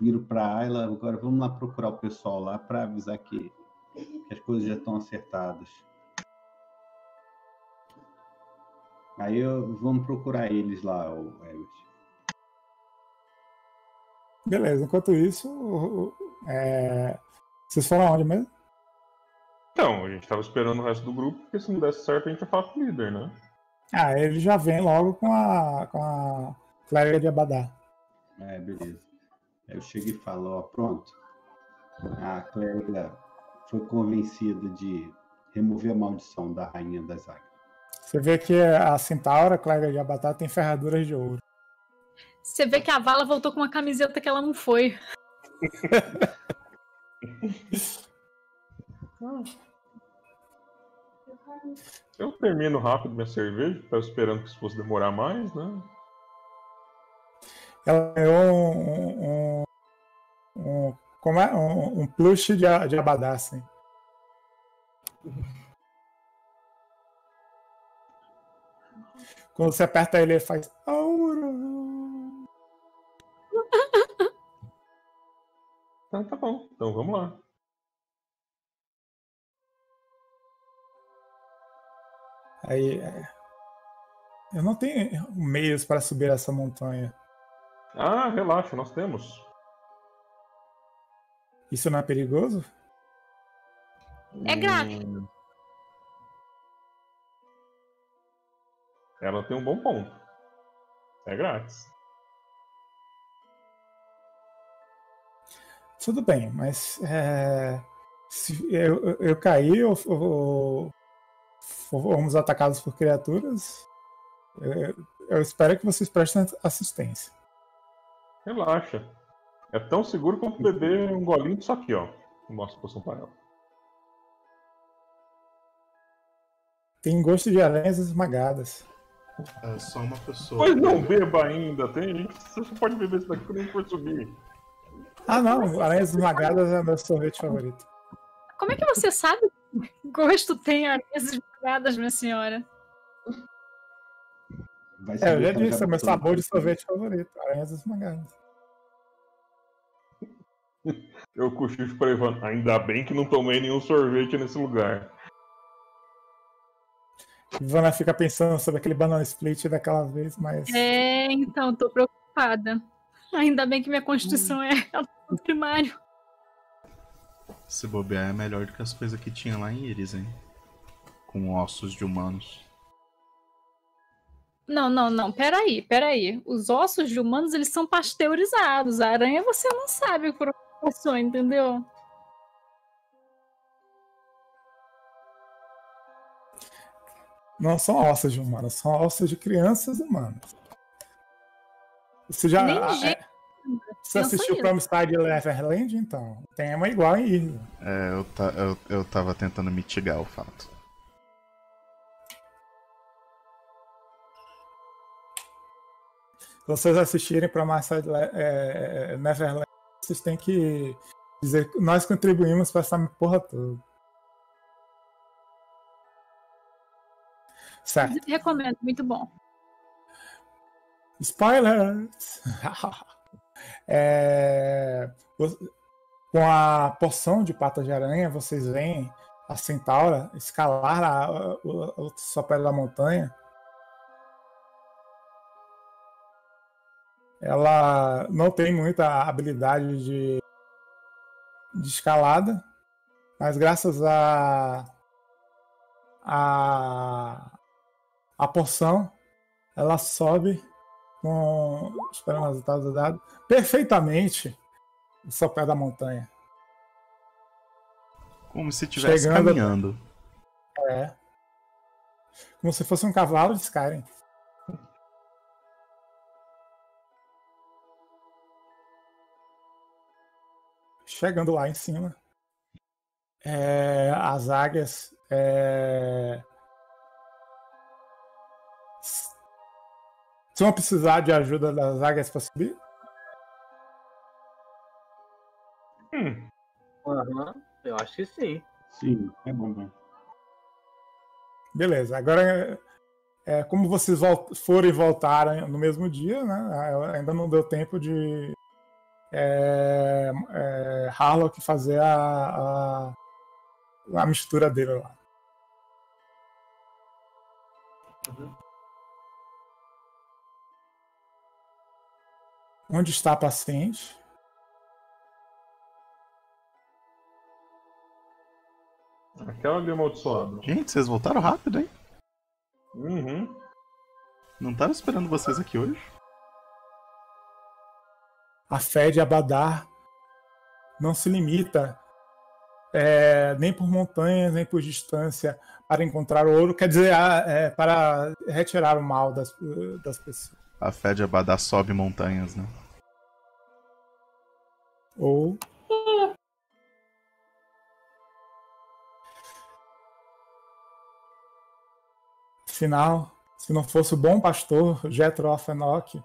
vira para Ayla, agora vamos lá procurar o pessoal lá para avisar que as coisas já estão acertadas. Aí vamos procurar eles lá, o Everett. Beleza, enquanto isso, vocês foram aonde mesmo? Então, a gente estava esperando o resto do grupo, porque se não desse certo a gente ia falar com o líder, né? Ah, ele já vem logo com a Clara de Abadar. É, beleza. Aí eu chego e falo, ó, pronto. A Clara foi convencida de remover a maldição da Rainha das Águias. Você vê que a Centaura, Clara de Abadar, tem ferraduras de ouro. Você vê que a Vala voltou com uma camiseta que ela não foi. Eu termino rápido minha cerveja, estava esperando que isso fosse demorar mais, né? Ela ganhou um plush de Abadar, assim. Quando você aperta ele faz Auran. Então tá bom, então vamos lá. Aí, eu não tenho meios para subir essa montanha. Ah, relaxa, nós temos. Isso não é perigoso? É grave. Ela tem um bom ponto. É grátis. Tudo bem, mas se eu caí, ou fomos atacados por criaturas, eu espero que vocês prestem assistência. Relaxa. É tão seguro quanto beber um golinho disso aqui, ó. Mostra a poção para ela. Tem gosto de aranhas esmagadas. É só uma pessoa. Mas não beba ainda, tem gente que você só pode beber isso daqui quando a gente for subir. Ah não, aranhas esmagadas é meu sorvete favorito. Como é que você sabe que gosto tem aranhas esmagadas, minha senhora? Eu já disse, é meu sabor de sorvete favorito, aranhas esmagadas. Eu cochicho pra Ivana, ainda bem que não tomei nenhum sorvete nesse lugar. Ivana fica pensando sobre aquele banana split daquela vez, mas... É, então, tô preocupada. Ainda bem que minha constituição é o primário. Se bobear é melhor do que as coisas que tinha lá em Iris, hein? Com ossos de humanos. Não, peraí. Os ossos de humanos, eles são pasteurizados. A aranha você não sabe por onde passou, entendeu? Não são ossos de humanos, são ossos de crianças humanas. Você já você assistiu Promissed Neverland, então? Tem uma igual em Erdija. É, eu tava tentando mitigar o fato. Se vocês assistirem Promissed Neverland, vocês têm que dizer que nós contribuímos pra essa porra toda. Certo. Recomendo, muito bom. Spoilers! Com a porção de patas de aranha, vocês veem a centaura escalar a sopé da montanha. Ela não tem muita habilidade de escalada, mas graças a porção, ela sobe com, esperando o resultado do dado, perfeitamente o sopé da montanha. Como se estivesse caminhando. É. Como se fosse um cavalo de Skyrim. Chegando lá em cima, as águias vocês vão precisar de ajuda das águias para subir? Uhum. Eu acho que sim. Sim, é bom, né? Beleza, agora como vocês forem e voltaram no mesmo dia, né? Ainda não deu tempo de Harlock fazer a mistura dele lá. Uhum. Onde está a paciente? Aquela ali amaldiçoada. Gente, vocês voltaram rápido, hein? Uhum. Não tava esperando vocês aqui hoje. A fé de Abadar não se limita nem por montanhas, nem por distância para encontrar o ouro. Quer dizer, para retirar o mal das pessoas. A fé de Abadar sobe montanhas, né? Ou... Afinal, se não fosse o bom pastor Jethro Fenok,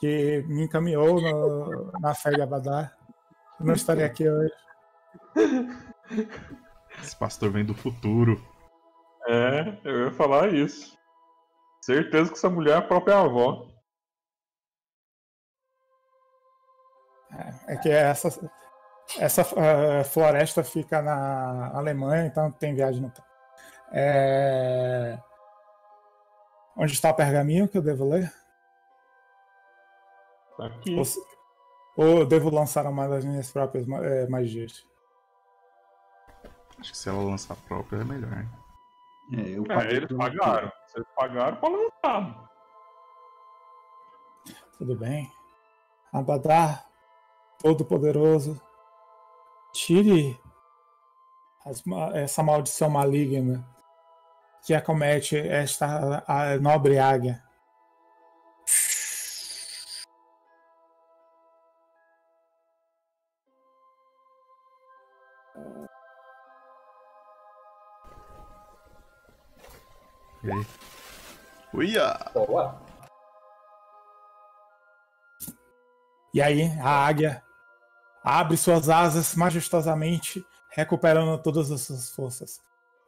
que me encaminhou na fé de Abadar, eu não estaria aqui hoje. Esse pastor vem do futuro. É, eu ia falar isso. Certeza que essa mulher é a própria avó. É que essa floresta fica na Alemanha, então tem viagem no tempo. Onde está o pergaminho que eu devo ler? Tá aqui. Ou eu devo lançar uma das minhas próprias magias? Acho que se ela lançar a própria é melhor. Eles pagaram. Vocês pagaram pra lançar. Tudo bem. Abadar, Todo-Poderoso, tire essa maldição maligna que acomete esta nobre águia. Uia! Boa. E aí, a águia abre suas asas majestosamente, recuperando todas as suas forças.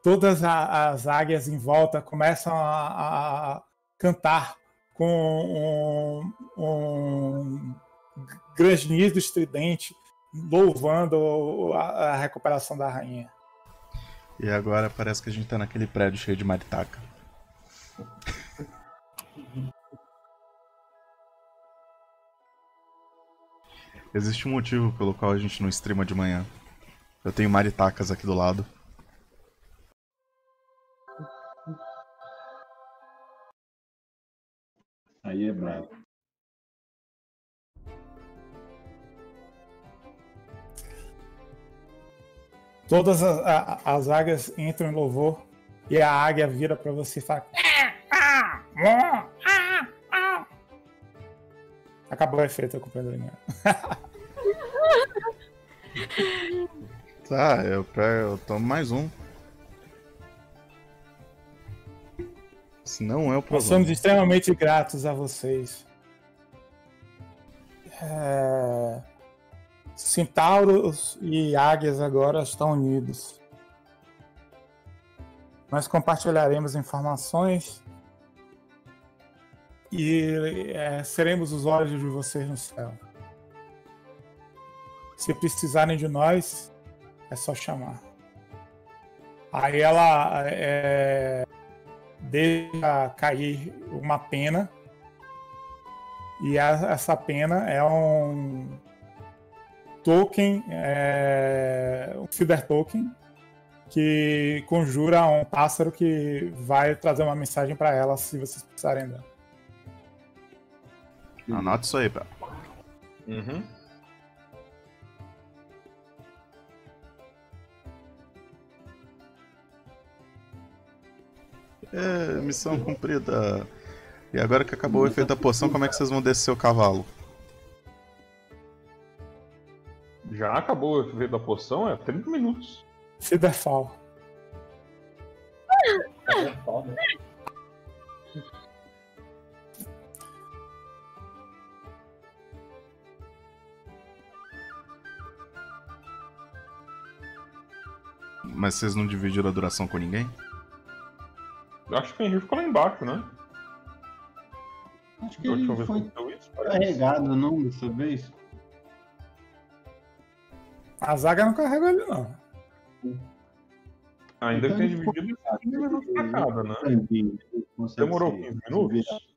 Todas as águias em volta começam a cantar com um granizo estridente, louvando a recuperação da rainha. E agora parece que a gente tá naquele prédio cheio de maritaca. Existe um motivo pelo qual a gente não streama de manhã. Eu tenho maritacas aqui do lado. Aí é brabo. Todas as águias entram em louvor e a águia vira pra você e fala: acabou o efeito, eu comprei. Tá, eu tomo mais um. Isso não é o problema. Nós somos extremamente gratos a vocês. Centauros e águias agora estão unidos. Nós compartilharemos informações e seremos os olhos de vocês no céu. Se precisarem de nós, é só chamar. Aí ela deixa cair uma pena, e essa pena é um token, um feeder token, que conjura um pássaro que vai trazer uma mensagem para ela se vocês precisarem dela. Anota isso aí, pá. Uhum. Missão cumprida. E agora que acabou o efeito da poção, como é que vocês vão descer o cavalo? Já acabou. acabou o efeito da poção é 30 minutos. Se der fal. Mas vocês não dividiram a duração com ninguém? Eu acho que o Henrique ficou lá embaixo, né? Acho que ele foi carregado, não, dessa vez. A zaga não carrega ele, não. Ainda então, tem dividido em 15 minutos pra cada, né? Demorou 15 minutos?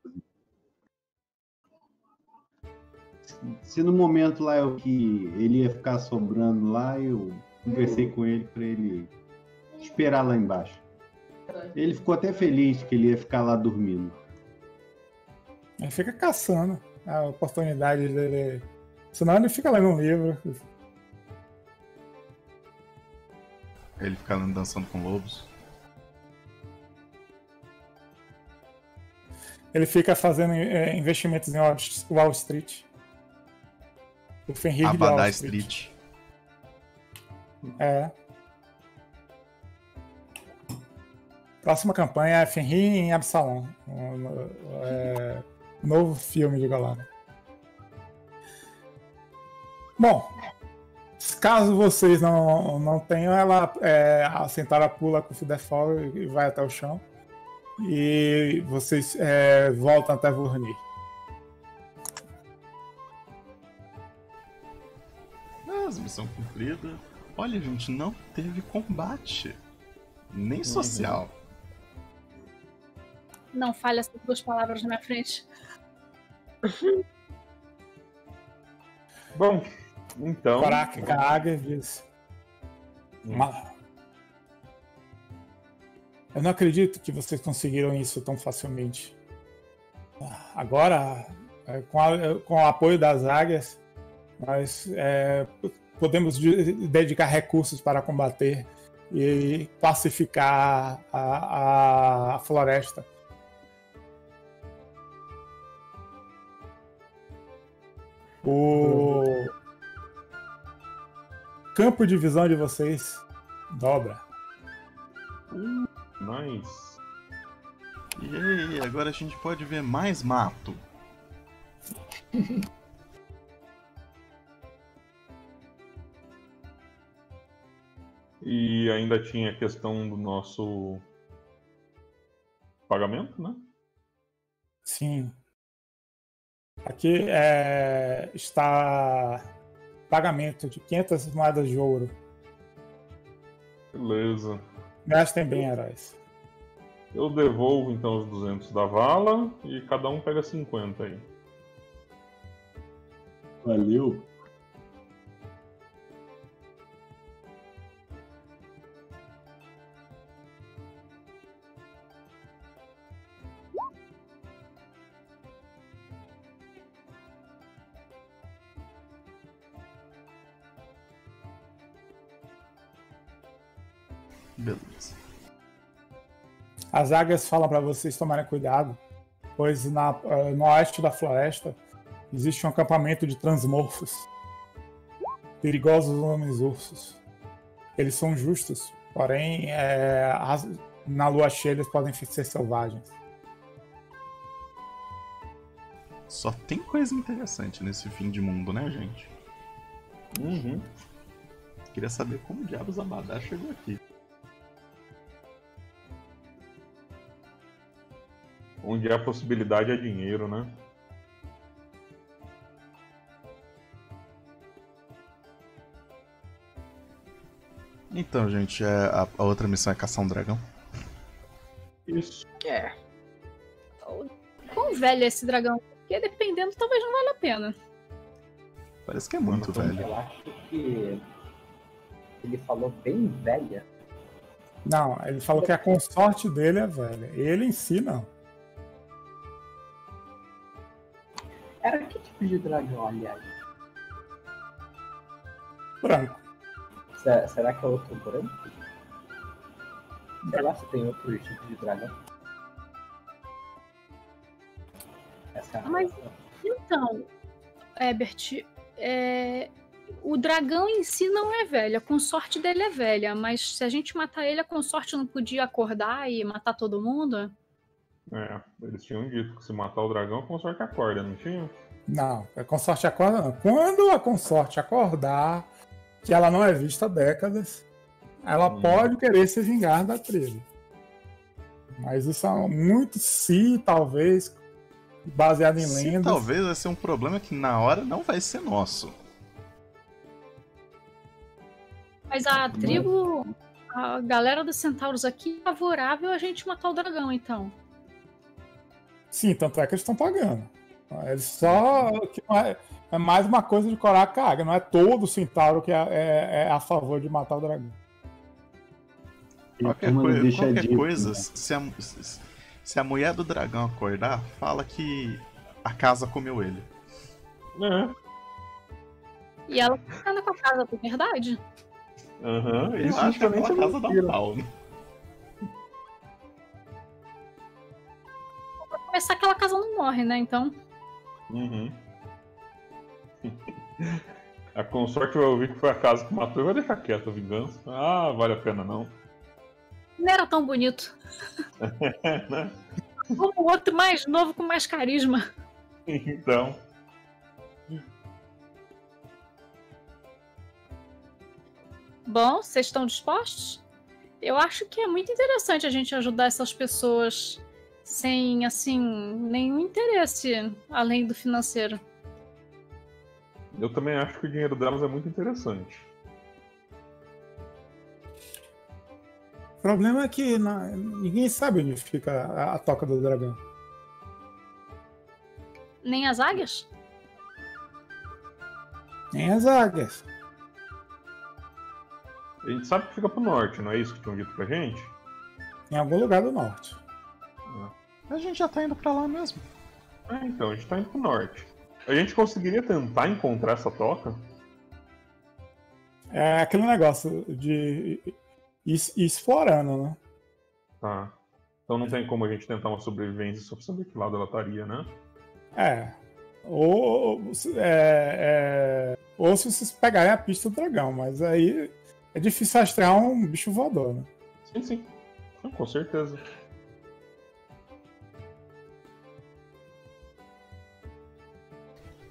Se no momento lá eu que ele ia ficar sobrando lá, eu conversei com ele pra ele esperar lá embaixo. Ele ficou até feliz que ele ia ficar lá dormindo. Ele fica caçando a oportunidade dele. Senão ele fica lá no livro. Ele fica lá dançando com lobos. Ele fica fazendo investimentos em Wall Street. O Fenrir de Wall Street. É. Próxima campanha é Fenrir em Absalom. Novo filme de Galana. Bom, caso vocês não tenham, ela assentar a pula com o Fidefol e vai até o chão. E vocês voltam até Vurnir. Mas missão cumprida. Olha, gente, não teve combate. Nem social. Não falha essas duas palavras na minha frente. Bom, então... Caraca, Gaga disse... Eu não acredito que vocês conseguiram isso tão facilmente. Agora, com o apoio das águias, nós podemos dedicar recursos para combater e pacificar a floresta. O campo de visão de vocês dobra. Nice. E aí, agora a gente pode ver mais mato. E ainda tinha a questão do nosso pagamento, né? Sim. Aqui está pagamento de 500 moedas de ouro. Beleza. Gastem bem, heróis. Eu devolvo então os 200 da Vala e cada um pega 50 aí. Valeu. Beleza. As águias falam para vocês tomarem cuidado, pois no oeste da floresta existe um acampamento de transmorfos, perigosos homens-ursos. Eles são justos, porém na lua cheia eles podem ser selvagens. Só tem coisa interessante nesse fim de mundo, né, gente? Uhum. Queria saber como diabos Abadar chegou aqui. Onde a possibilidade é dinheiro, né? Então, gente, a outra missão é caçar um dragão. Isso. É. Quão velho é esse dragão? Porque dependendo, talvez não valha a pena. Parece que é muito velho. Eu acho que ele falou bem velha. Não, ele falou que a consorte dele é velha. Ele em si, não. Era que tipo de dragão, aliás? Branco. Será que é outro branco? Sei lá se tem outro tipo de dragão. Mas, então, Ebert, O dragão em si não é velho, a consorte dele é velha, mas se a gente matar ele, a consorte não podia acordar e matar todo mundo? É, eles tinham dito que se matar o dragão, a consorte acorda, não tinha? Não, a consorte acorda não. Quando a consorte acordar, que ela não é vista há décadas, ela pode querer se vingar da tribo. Mas isso é muito se, talvez, baseado em lendas. Talvez vai ser um problema que na hora não vai ser nosso. Mas a tribo, a galera dos centauros aqui é favorável a gente matar o dragão, então. Sim, tanto é que eles estão pagando. Eles só... É mais uma coisa de corar a carga. Não é todo centauro que é a favor de matar o dragão. Qualquer coisa, se a mulher do dragão acordar, fala que a casa comeu ele. É. E ela anda com a casa, por verdade. Aham, uhum, eu acho que a casa dá um pau. Pra começar, aquela casa não morre, né, então? Uhum. A consorte vai ouvir que foi a casa que matou e vai deixar quieto a vingança. Ah, vale a pena não. Não era tão bonito. Né? Como o outro mais novo com mais carisma. Então... Bom, vocês estão dispostos? Eu acho que é muito interessante a gente ajudar essas pessoas sem, assim, nenhum interesse além do financeiro. Eu também acho que o dinheiro delas é muito interessante. O problema é que ninguém sabe onde fica a toca do dragão. Nem as águias? Nem as águias. A gente sabe que fica pro norte, não é isso que tinham dito pra gente? Em algum lugar do norte. A gente já tá indo pra lá mesmo. Ah, então, a gente tá indo pro norte. A gente conseguiria tentar encontrar essa toca? É aquele negócio de ir explorando, né? Tá. Então não tem como a gente tentar uma sobrevivência só pra saber que lado ela estaria, né? É. Ou se vocês pegarem a pista do dragão, mas aí... É difícil rastrear um bicho voador, né? Sim, sim. Com certeza.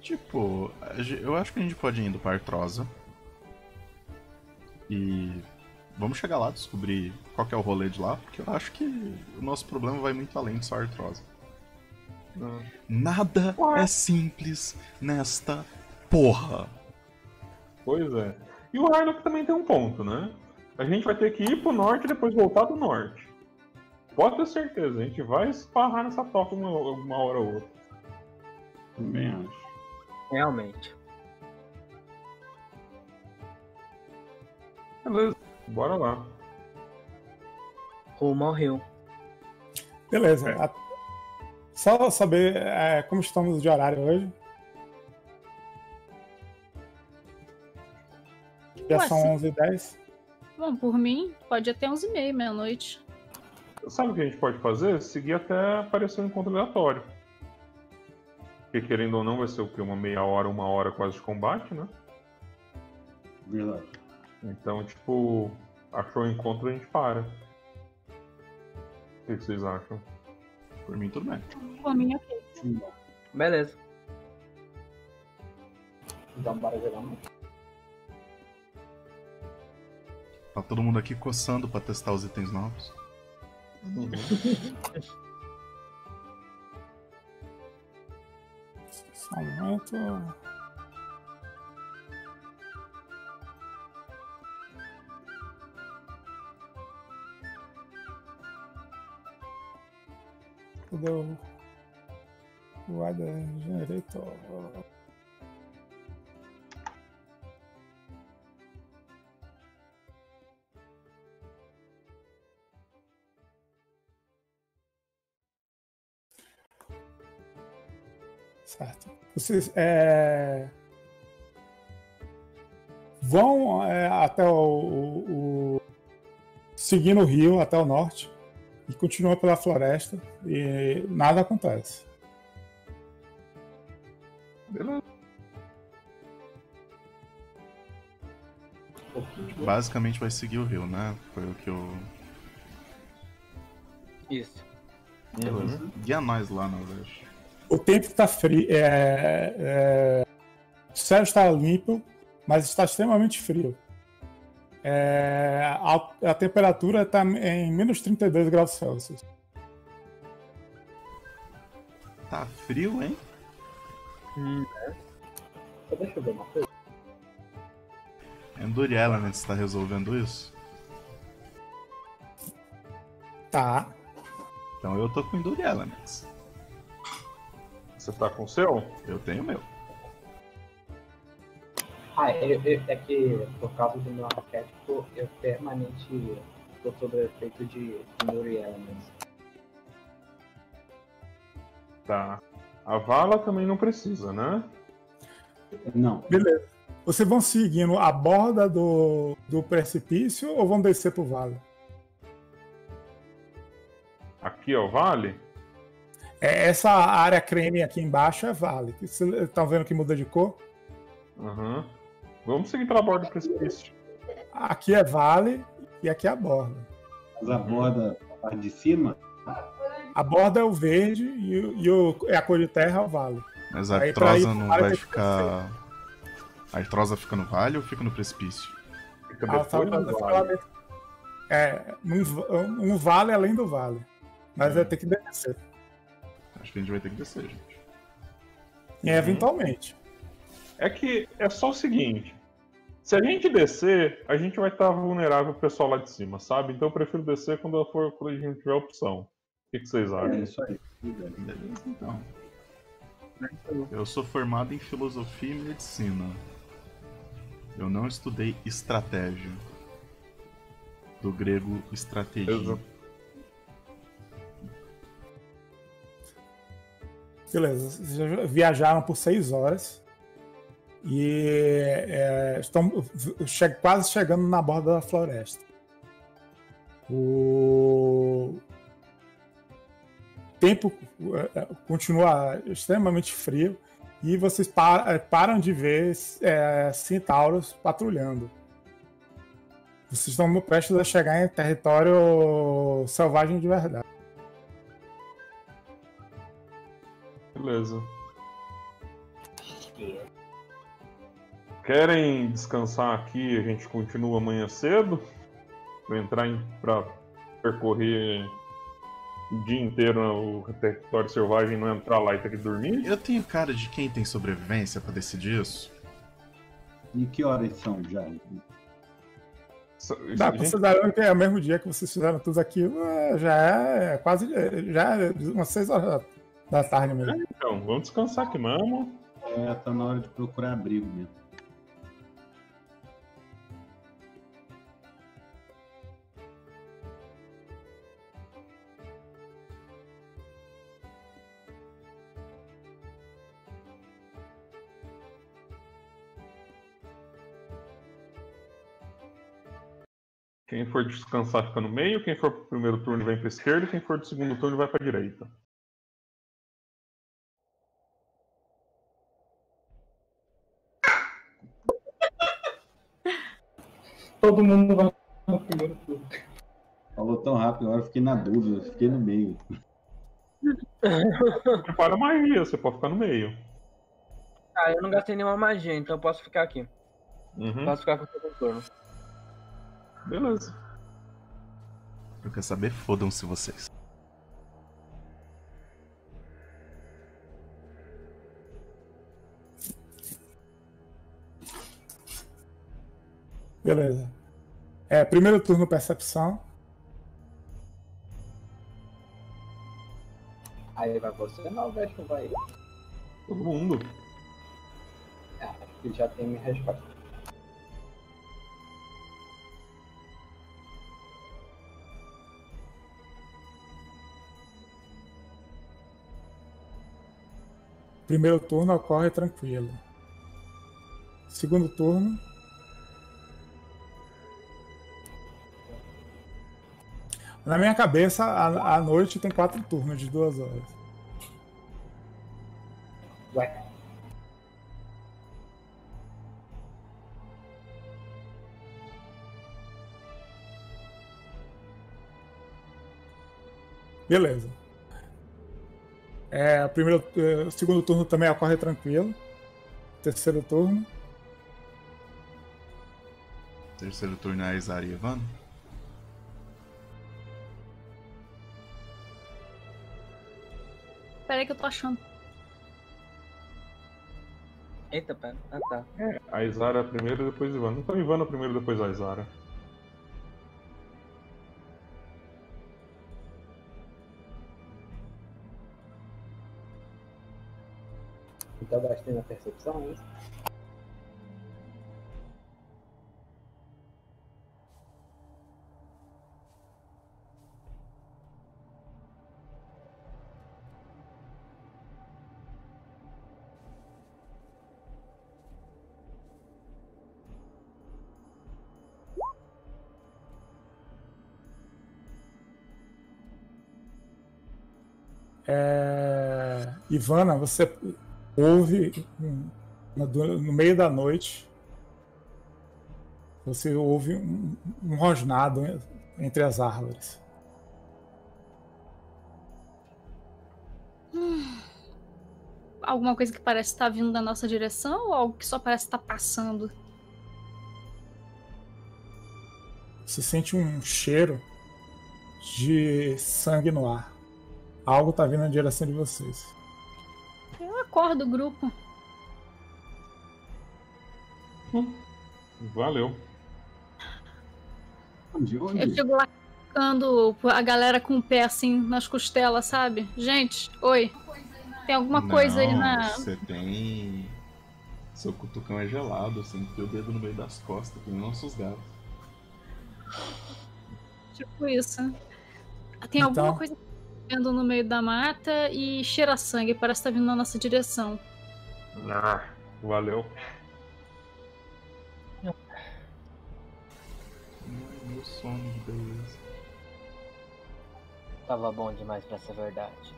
Tipo, eu acho que a gente pode ir indo pra Artrosa. E vamos chegar lá, descobrir qual que é o rolê de lá, porque eu acho que o nosso problema vai muito além de só Artrosa. Nada é simples nesta porra. Pois é. E o Harlock também tem um ponto, né? A gente vai ter que ir pro norte e depois voltar do norte. Pode ter certeza, a gente vai esparrar nessa toca uma hora ou outra. Também acho. Realmente. Beleza. Bora lá. Rumo ao rio. Beleza. É. Só saber como estamos de horário hoje. Já são 11h10. Bom, por mim, pode ir até 11h30, meia-noite. Sabe o que a gente pode fazer? Seguir até aparecer um encontro aleatório. Porque, querendo ou não, vai ser o quê? Uma meia hora, uma hora quase de combate, né? Verdade. Então, tipo, achou o encontro, a gente para. O que vocês acham? Por mim, tudo bem. Por mim, ok. Sim. Beleza. Então, bora jogar muito. Tá todo mundo aqui coçando pra testar os itens novos. Só um momento. Cadê o Ada Generator? Certo. Vocês vão até o seguindo o rio até o norte e continuam pela floresta e nada acontece. Beleza. basicamente vai seguir o rio, né? Foi o que eu... Isso. Beleza. Guia nós lá, na verdade. O tempo está frio. O céu está limpo, mas está extremamente frio. A temperatura está em menos 32 graus Celsius. Tá frio, hein? Deixa eu ver uma coisa. Endure Elements está resolvendo isso? Tá. Então eu tô com Endure Elements. Você tá com o seu? Eu tenho o meu. Ah, é que por causa do meu arquétipo eu permanente tô sob o efeito de Endure Elements. Tá. A Vala também não precisa, né? Não. Beleza. Vocês vão seguindo a borda do precipício ou vão descer pro vale? Aqui é o vale? Essa área creme aqui embaixo é vale. Vocês estão vendo que muda de cor? Uhum. Vamos seguir pela borda do precipício. Aqui é vale e aqui é a borda. Mas a borda, a parte de cima? A borda é o verde e a cor de terra é o vale. Mas a artrosa não vai ficar... A artrosa fica no vale ou fica no precipício? Fica depois do vale. É, um vale além do vale. Mas vai ter que descer. Acho que a gente vai ter que descer, gente. E eventualmente. É que é só o seguinte. Se a gente descer, a gente vai estar vulnerável ao pessoal lá de cima, sabe? Então eu prefiro descer quando a gente tiver a opção. O que vocês acham? É isso aí. Beleza, então. Eu sou formado em filosofia e medicina. Eu não estudei estratégia. Do grego estratégia. Beleza, vocês viajaram por 6 horas e estão quase chegando na borda da floresta. O tempo continua extremamente frio e vocês param de ver centauros patrulhando. Vocês estão prestes a chegar em território selvagem de verdade. Beleza. Querem descansar aqui e a gente continua amanhã cedo? Vou entrar para percorrer... O dia inteiro o território selvagem, não entrar lá e ter que dormir? Eu tenho cara de quem tem sobrevivência pra decidir isso. E que horas são já? Dá pra considerar que é o mesmo dia que vocês fizeram tudo aquilo, já é quase umas 6 horas da tarde mesmo. É, então, vamos descansar aqui mesmo. É, tá na hora de procurar abrigo mesmo. Quem for descansar fica no meio, quem for pro primeiro turno vem pra esquerda, quem for do segundo turno vai pra direita. Todo mundo vai no primeiro turno. Falou tão rápido, agora eu fiquei na dúvida, eu fiquei no meio. Prepara a magia, você pode ficar no meio. Ah, eu não gastei nenhuma magia, então eu posso ficar aqui. Posso ficar com o segundo turno. Beleza. Eu quero saber, fodam-se vocês. Beleza. Primeiro turno, percepção. Aí vai você, não, o Vestro vai. Todo mundo. Acho que já tem minha resposta. Primeiro turno ocorre tranquilo. Segundo turno. Na minha cabeça, a noite tem 4 turnos de 2 horas. Ué. Beleza. É, o segundo turno também ocorre tranquilo. Terceiro turno. Terceiro turno é a Izara e Ivana. Peraí que eu tô achando. Eita, pera. Ah, tá. É, a Izara primeiro, depois Ivana. Então Ivana primeiro, depois a Izara. Tá gastando a percepção, é isso? É... Ivana, você... ouve, no meio da noite, você ouve um rosnado entre as árvores. Alguma coisa que parece estar vindo da nossa direção ou algo que só parece estar passando? Você sente um cheiro de sangue no ar. Algo está vindo na direção de vocês. Eu acordo o grupo. Valeu. Eu chego lá ficando a galera com o pé assim nas costelas, sabe? Gente, oi. Tem alguma coisa aí na... Você tem... Seu cutucão é gelado, você enfia o dedo no meio das costas, que nem nossos gatos. Tipo isso. Tem então... alguma coisa... Ando no meio da mata e cheira sangue, parece estar vindo na nossa direção. Ah, valeu. Meu sono de beleza. Tava bom demais pra ser verdade.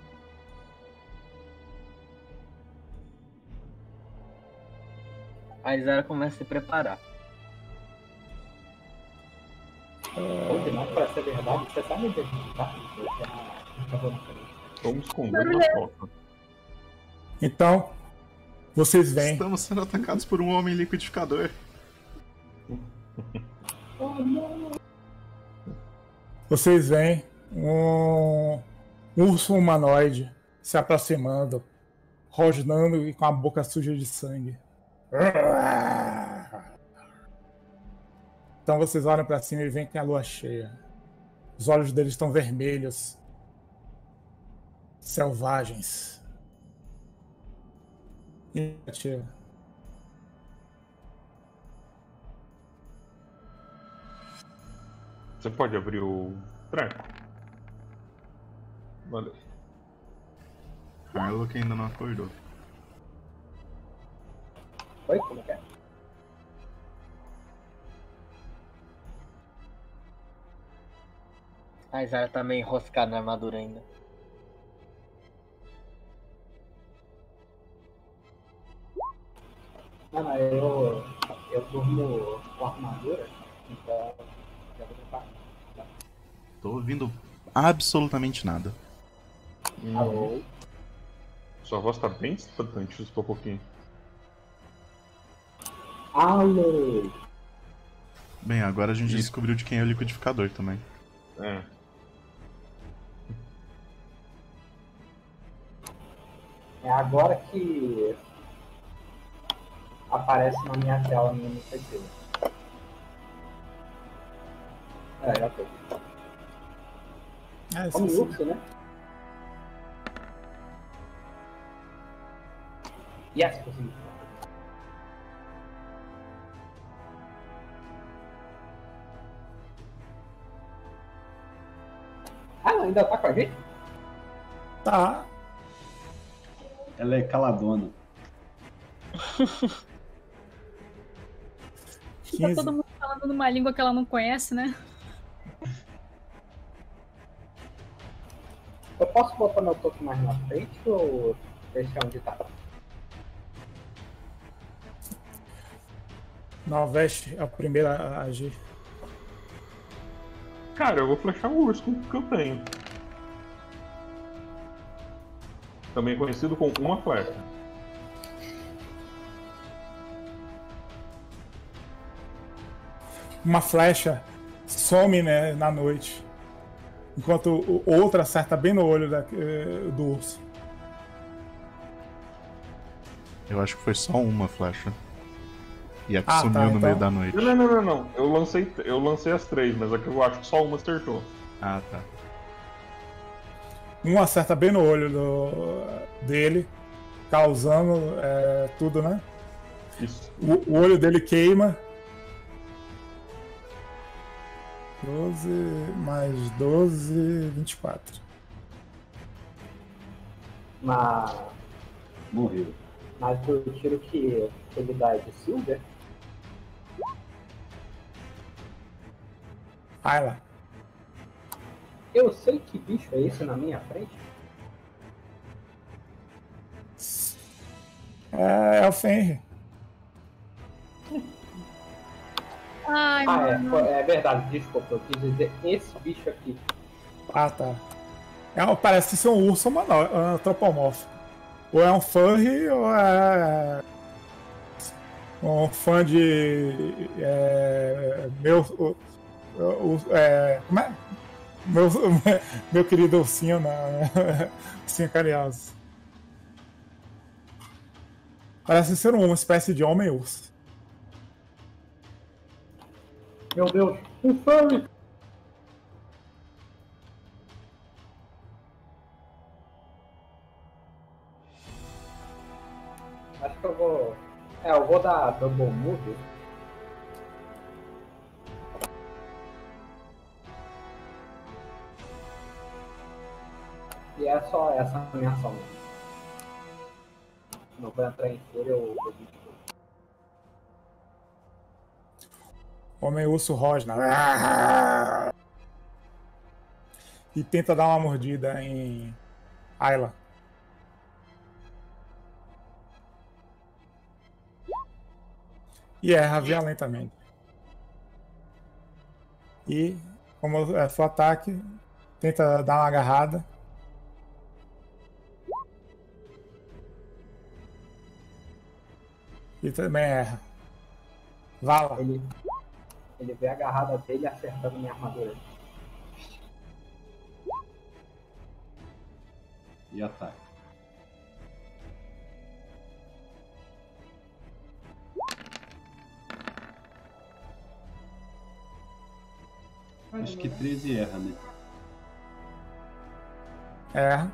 A Izara começa a se preparar. Bom demais pra ser verdade, você sabe onde é que tá? Vamos esconder uma foto. Então, vocês vêm. Estamos sendo atacados por um homem liquidificador. Oh, não. Vocês vêm um urso humanoide se aproximando, rosnando e com a boca suja de sangue. Então vocês olham pra cima e veem que tem a lua cheia. Os olhos deles estão vermelhos. Selvagens. Iniciativa. Você pode abrir o tranco? Valeu. Harlock ainda não acordou. Oi, como é? A Izara tá meio enroscada na armadura ainda. Ah, eu durmo com a armadura, então já vou tentar. Tô ouvindo absolutamente nada. Alô? Sua voz tá bem distante, estou um pouquinho. Alô? Bem, agora a gente descobriu de quem é o liquidificador também. É. É agora que... aparece na minha tela, minha iniciativa. É, já tô. É um urso, né? Yes, consegui. Ah, ela ainda tá com a gente? Tá. Ela é caladona. 15. Tá todo mundo falando numa língua que ela não conhece, né? Eu posso botar meu toque mais na frente ou deixar onde tá? Noveste é a primeira a agir. Cara, eu vou flechar o urso com o que eu tenho. também conhecido como uma flecha. Uma flecha some, né, na noite, enquanto outra acerta bem no olho do urso. Eu acho que foi só uma flecha. E a que sumiu, tá, no meio da noite. Não. Eu lancei as três, mas aqui eu acho que só uma acertou. Ah, tá. Uma acerta bem no olho dele, causando tudo, né? Isso. O olho dele queima. 12 mais 12, 24. Morreu. Mas eu tiro que ele dá de Silver. Ayla. Eu sei que bicho é esse na minha frente. É o Fenrir. Ai, mano. É verdade, desculpa, eu quis dizer esse bicho aqui. Ah, tá. Parece ser um urso antropomorfo. Ou é um Furry, ou é um fã de... como é? Meu querido ursinho, né? Ursinho carinhoso. Parece ser uma espécie de homem-urso. Meu Deus, um Furry! Acho que eu vou... eu vou dar Double Move. E é só essa minha ação. Não vou entrar em folha ou... Homem-urso rosna. E tenta dar uma mordida em... Ayla. E erra violentamente. E, como é seu ataque, tenta dar uma agarrada. E também erra. Vala. Ele vê a agarrada dele acertando minha armadura. E ataque. Acho que 13 erra, né? Erra.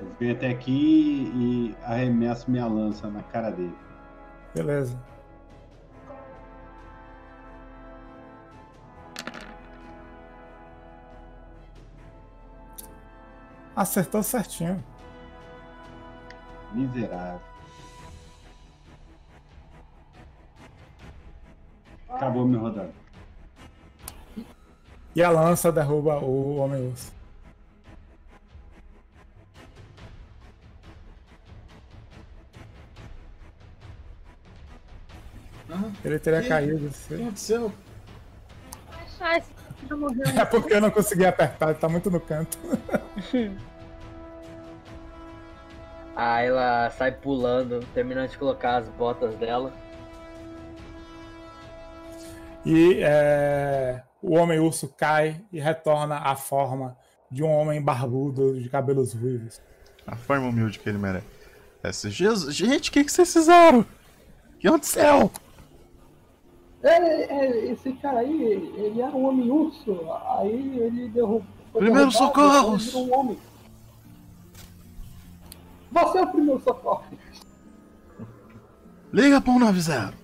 Eu venho até aqui e arremesso minha lança na cara dele. Beleza. Acertou certinho. Miserável. Acabou minha rodada. E a lança derruba o Homem-Urso. Ele teria caído. O que aconteceu? É porque eu não consegui apertar, ele tá muito no canto. Aí ela sai pulando, terminando de colocar as botas dela. E o Homem-Urso cai e retorna à forma de um homem barbudo de cabelos ruivos. A forma humilde que ele merece. Jesus, gente, o que vocês fizeram? Meu Deus do céu! Esse cara aí, ele era um Homem-Urso. Aí ele derrubou. Primeiro socorro! Um Você é o primeiro socorro! Liga para o 190.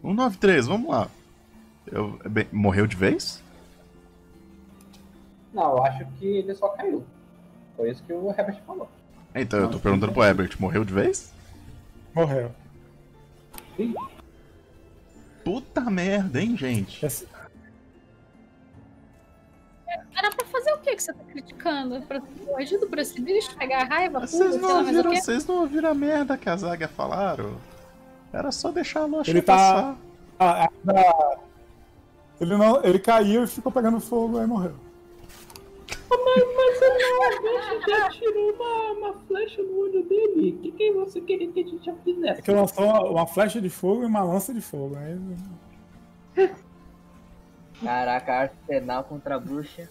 193, vamos lá. Bem, morreu de vez? Não, eu acho que ele só caiu. Foi isso que o Herbert falou. Então, eu tô perguntando pro Herbert, morreu de vez? Morreu. Sim. Puta merda, hein, gente? Era pra fazer o que você tá criticando? Pra ter corrigido pra esse bicho, pegar a raiva? Vocês não ouviram a merda que as águias falaram? Era só deixar a loja passar. Ele caiu e ficou pegando fogo, aí morreu. Mas já tirou uma flecha no olho dele. O que, que você queria que a gente já fizesse? É que eu lançou uma flecha de fogo e uma lança de fogo. Aí... Caraca, arsenal contra a bruxa.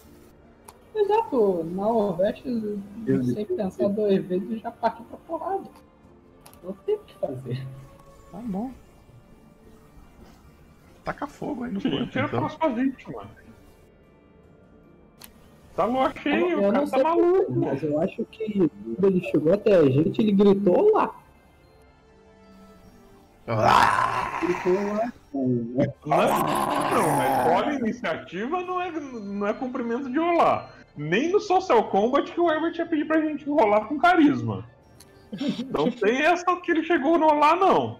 Exato, na Noveste, sem pensar dois vezes, já partiu pra porrada. Não tem o que fazer. Tá bom. Taca fogo aí no corpo. Tira então. A próxima vítima. Tá louco, cheio, o cara tá maluco. Mas eu acho que quando ele chegou até a gente, ele gritou lá. Ah! Gritou lá. Não, mas olha, iniciativa não é cumprimento de rolar. Nem no Social Combat que o Herbert ia pedir pra gente rolar com carisma. Não tem essa que ele chegou no rolar, não.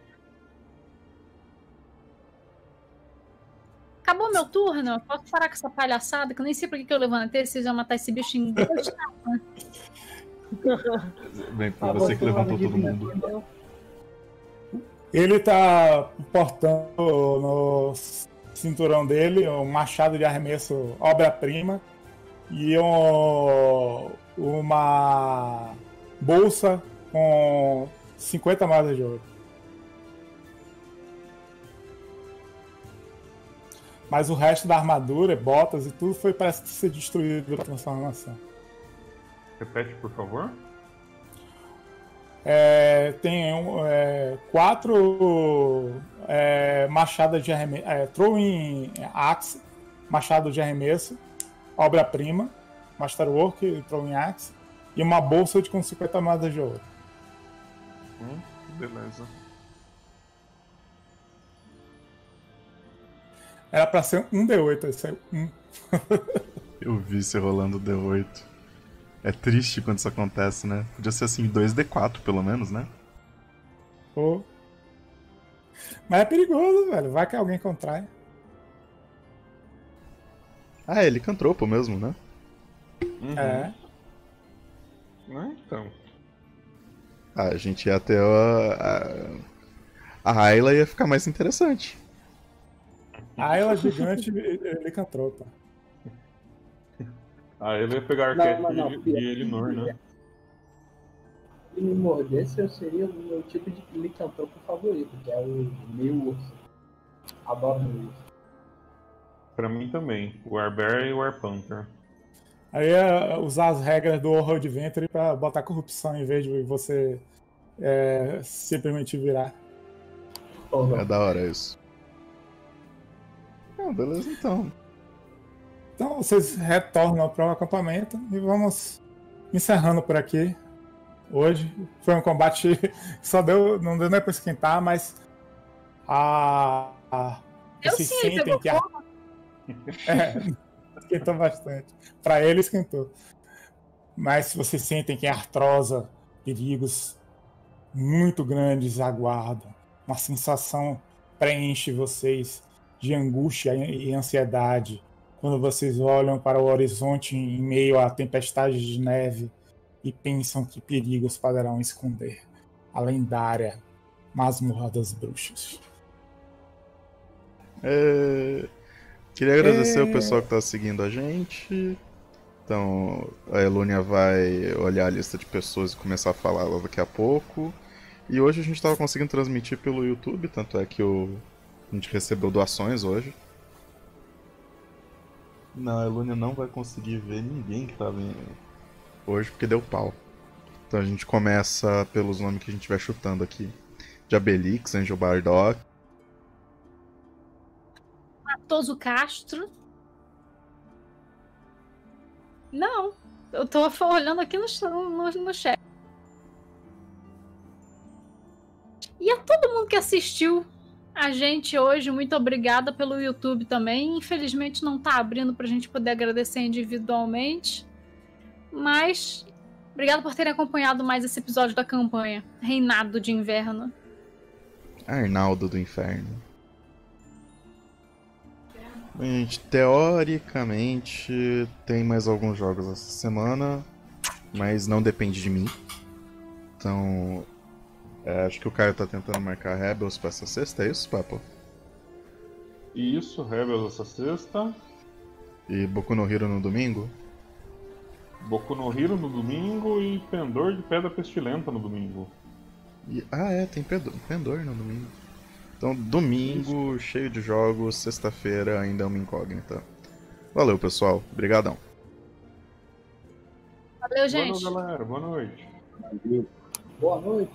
Acabou meu turno? Posso parar com essa palhaçada que eu nem sei por que eu levantei, vocês iam matar esse bicho em dois. Bem, foi você que levantou todo mundo. Ele tá portando no cinturão dele um machado de arremesso obra-prima e uma bolsa com 50 moedas de ouro. Mas o resto da armadura, botas e tudo foi, parece ser destruído pela transformação. Repete, por favor. Tem quatro machadas de arremesso, throwing axe, machado de arremesso, obra-prima, masterwork e throwing axe, e uma bolsa com 50 moedas de ouro. Beleza. Era pra ser um D8, aí saiu um. Eu vi você rolando D8. É triste quando isso acontece, né? Podia ser assim, 2D4 pelo menos, né? Pô. Mas é perigoso, velho. Vai que alguém contrai. Ah, ele cantropa mesmo, né? Uhum. É. Ah, então. Ah, a gente ia até a Ayla ia ficar mais interessante. A Ayla gigante licantropa. Ah, ele ia pegar arquétipo e ele Nor, né? Se me mordesse, eu seria o meu tipo de licantropo favorito, que é o meio urso. Adoro o urso. Pra mim também, o Warbear e o Warpanther. Aí ia usar as regras do Roll20 pra botar corrupção em vez de você se permitir virar. É da hora isso. Ah, beleza, então. Então vocês retornam para o acampamento e vamos encerrando por aqui. Hoje foi um combate que não deu nem para esquentar, mas vocês sentem que esquentou bastante. Para ele esquentou. Mas se vocês sentem que a Artrosa, perigos muito grandes aguardam. Uma sensação preenche vocês de angústia e ansiedade, quando vocês olham para o horizonte em meio à tempestade de neve e pensam que perigos poderão esconder a lendária Masmorra das Bruxas. Queria agradecer o pessoal que está seguindo a gente. Então, a Elônia vai olhar a lista de pessoas e começar a falar lá daqui a pouco. E hoje a gente estava conseguindo transmitir pelo YouTube, tanto é que a gente recebeu doações hoje. Não, a Elônia não vai conseguir ver ninguém que tá vindo hoje porque deu pau. Então a gente começa pelos nomes que a gente vai chutando aqui. Jabelix, Angel Bardock, Matoso Castro. Não, eu tô olhando aqui no chat. E a todo mundo que assistiu a gente hoje, muito obrigada pelo YouTube também. Infelizmente não tá abrindo pra gente poder agradecer individualmente, mas obrigado por terem acompanhado mais esse episódio da campanha Reinado de Inverno. Arnaldo do Inferno. Gente, teoricamente tem mais alguns jogos essa semana, mas não depende de mim. Então... acho que o Caio tá tentando marcar Rebels pra essa sexta, é isso, Papo? Isso, Rebels essa sexta. E Boku no Hero no domingo? Boku no Hero no domingo e Pendor de Pedra Pestilenta no domingo. E, tem Pendor no domingo. Então, domingo, cheio de jogos, sexta-feira ainda é uma incógnita. Valeu, pessoal. Obrigadão. Valeu, gente. Boa noite, galera. Boa noite. Boa noite.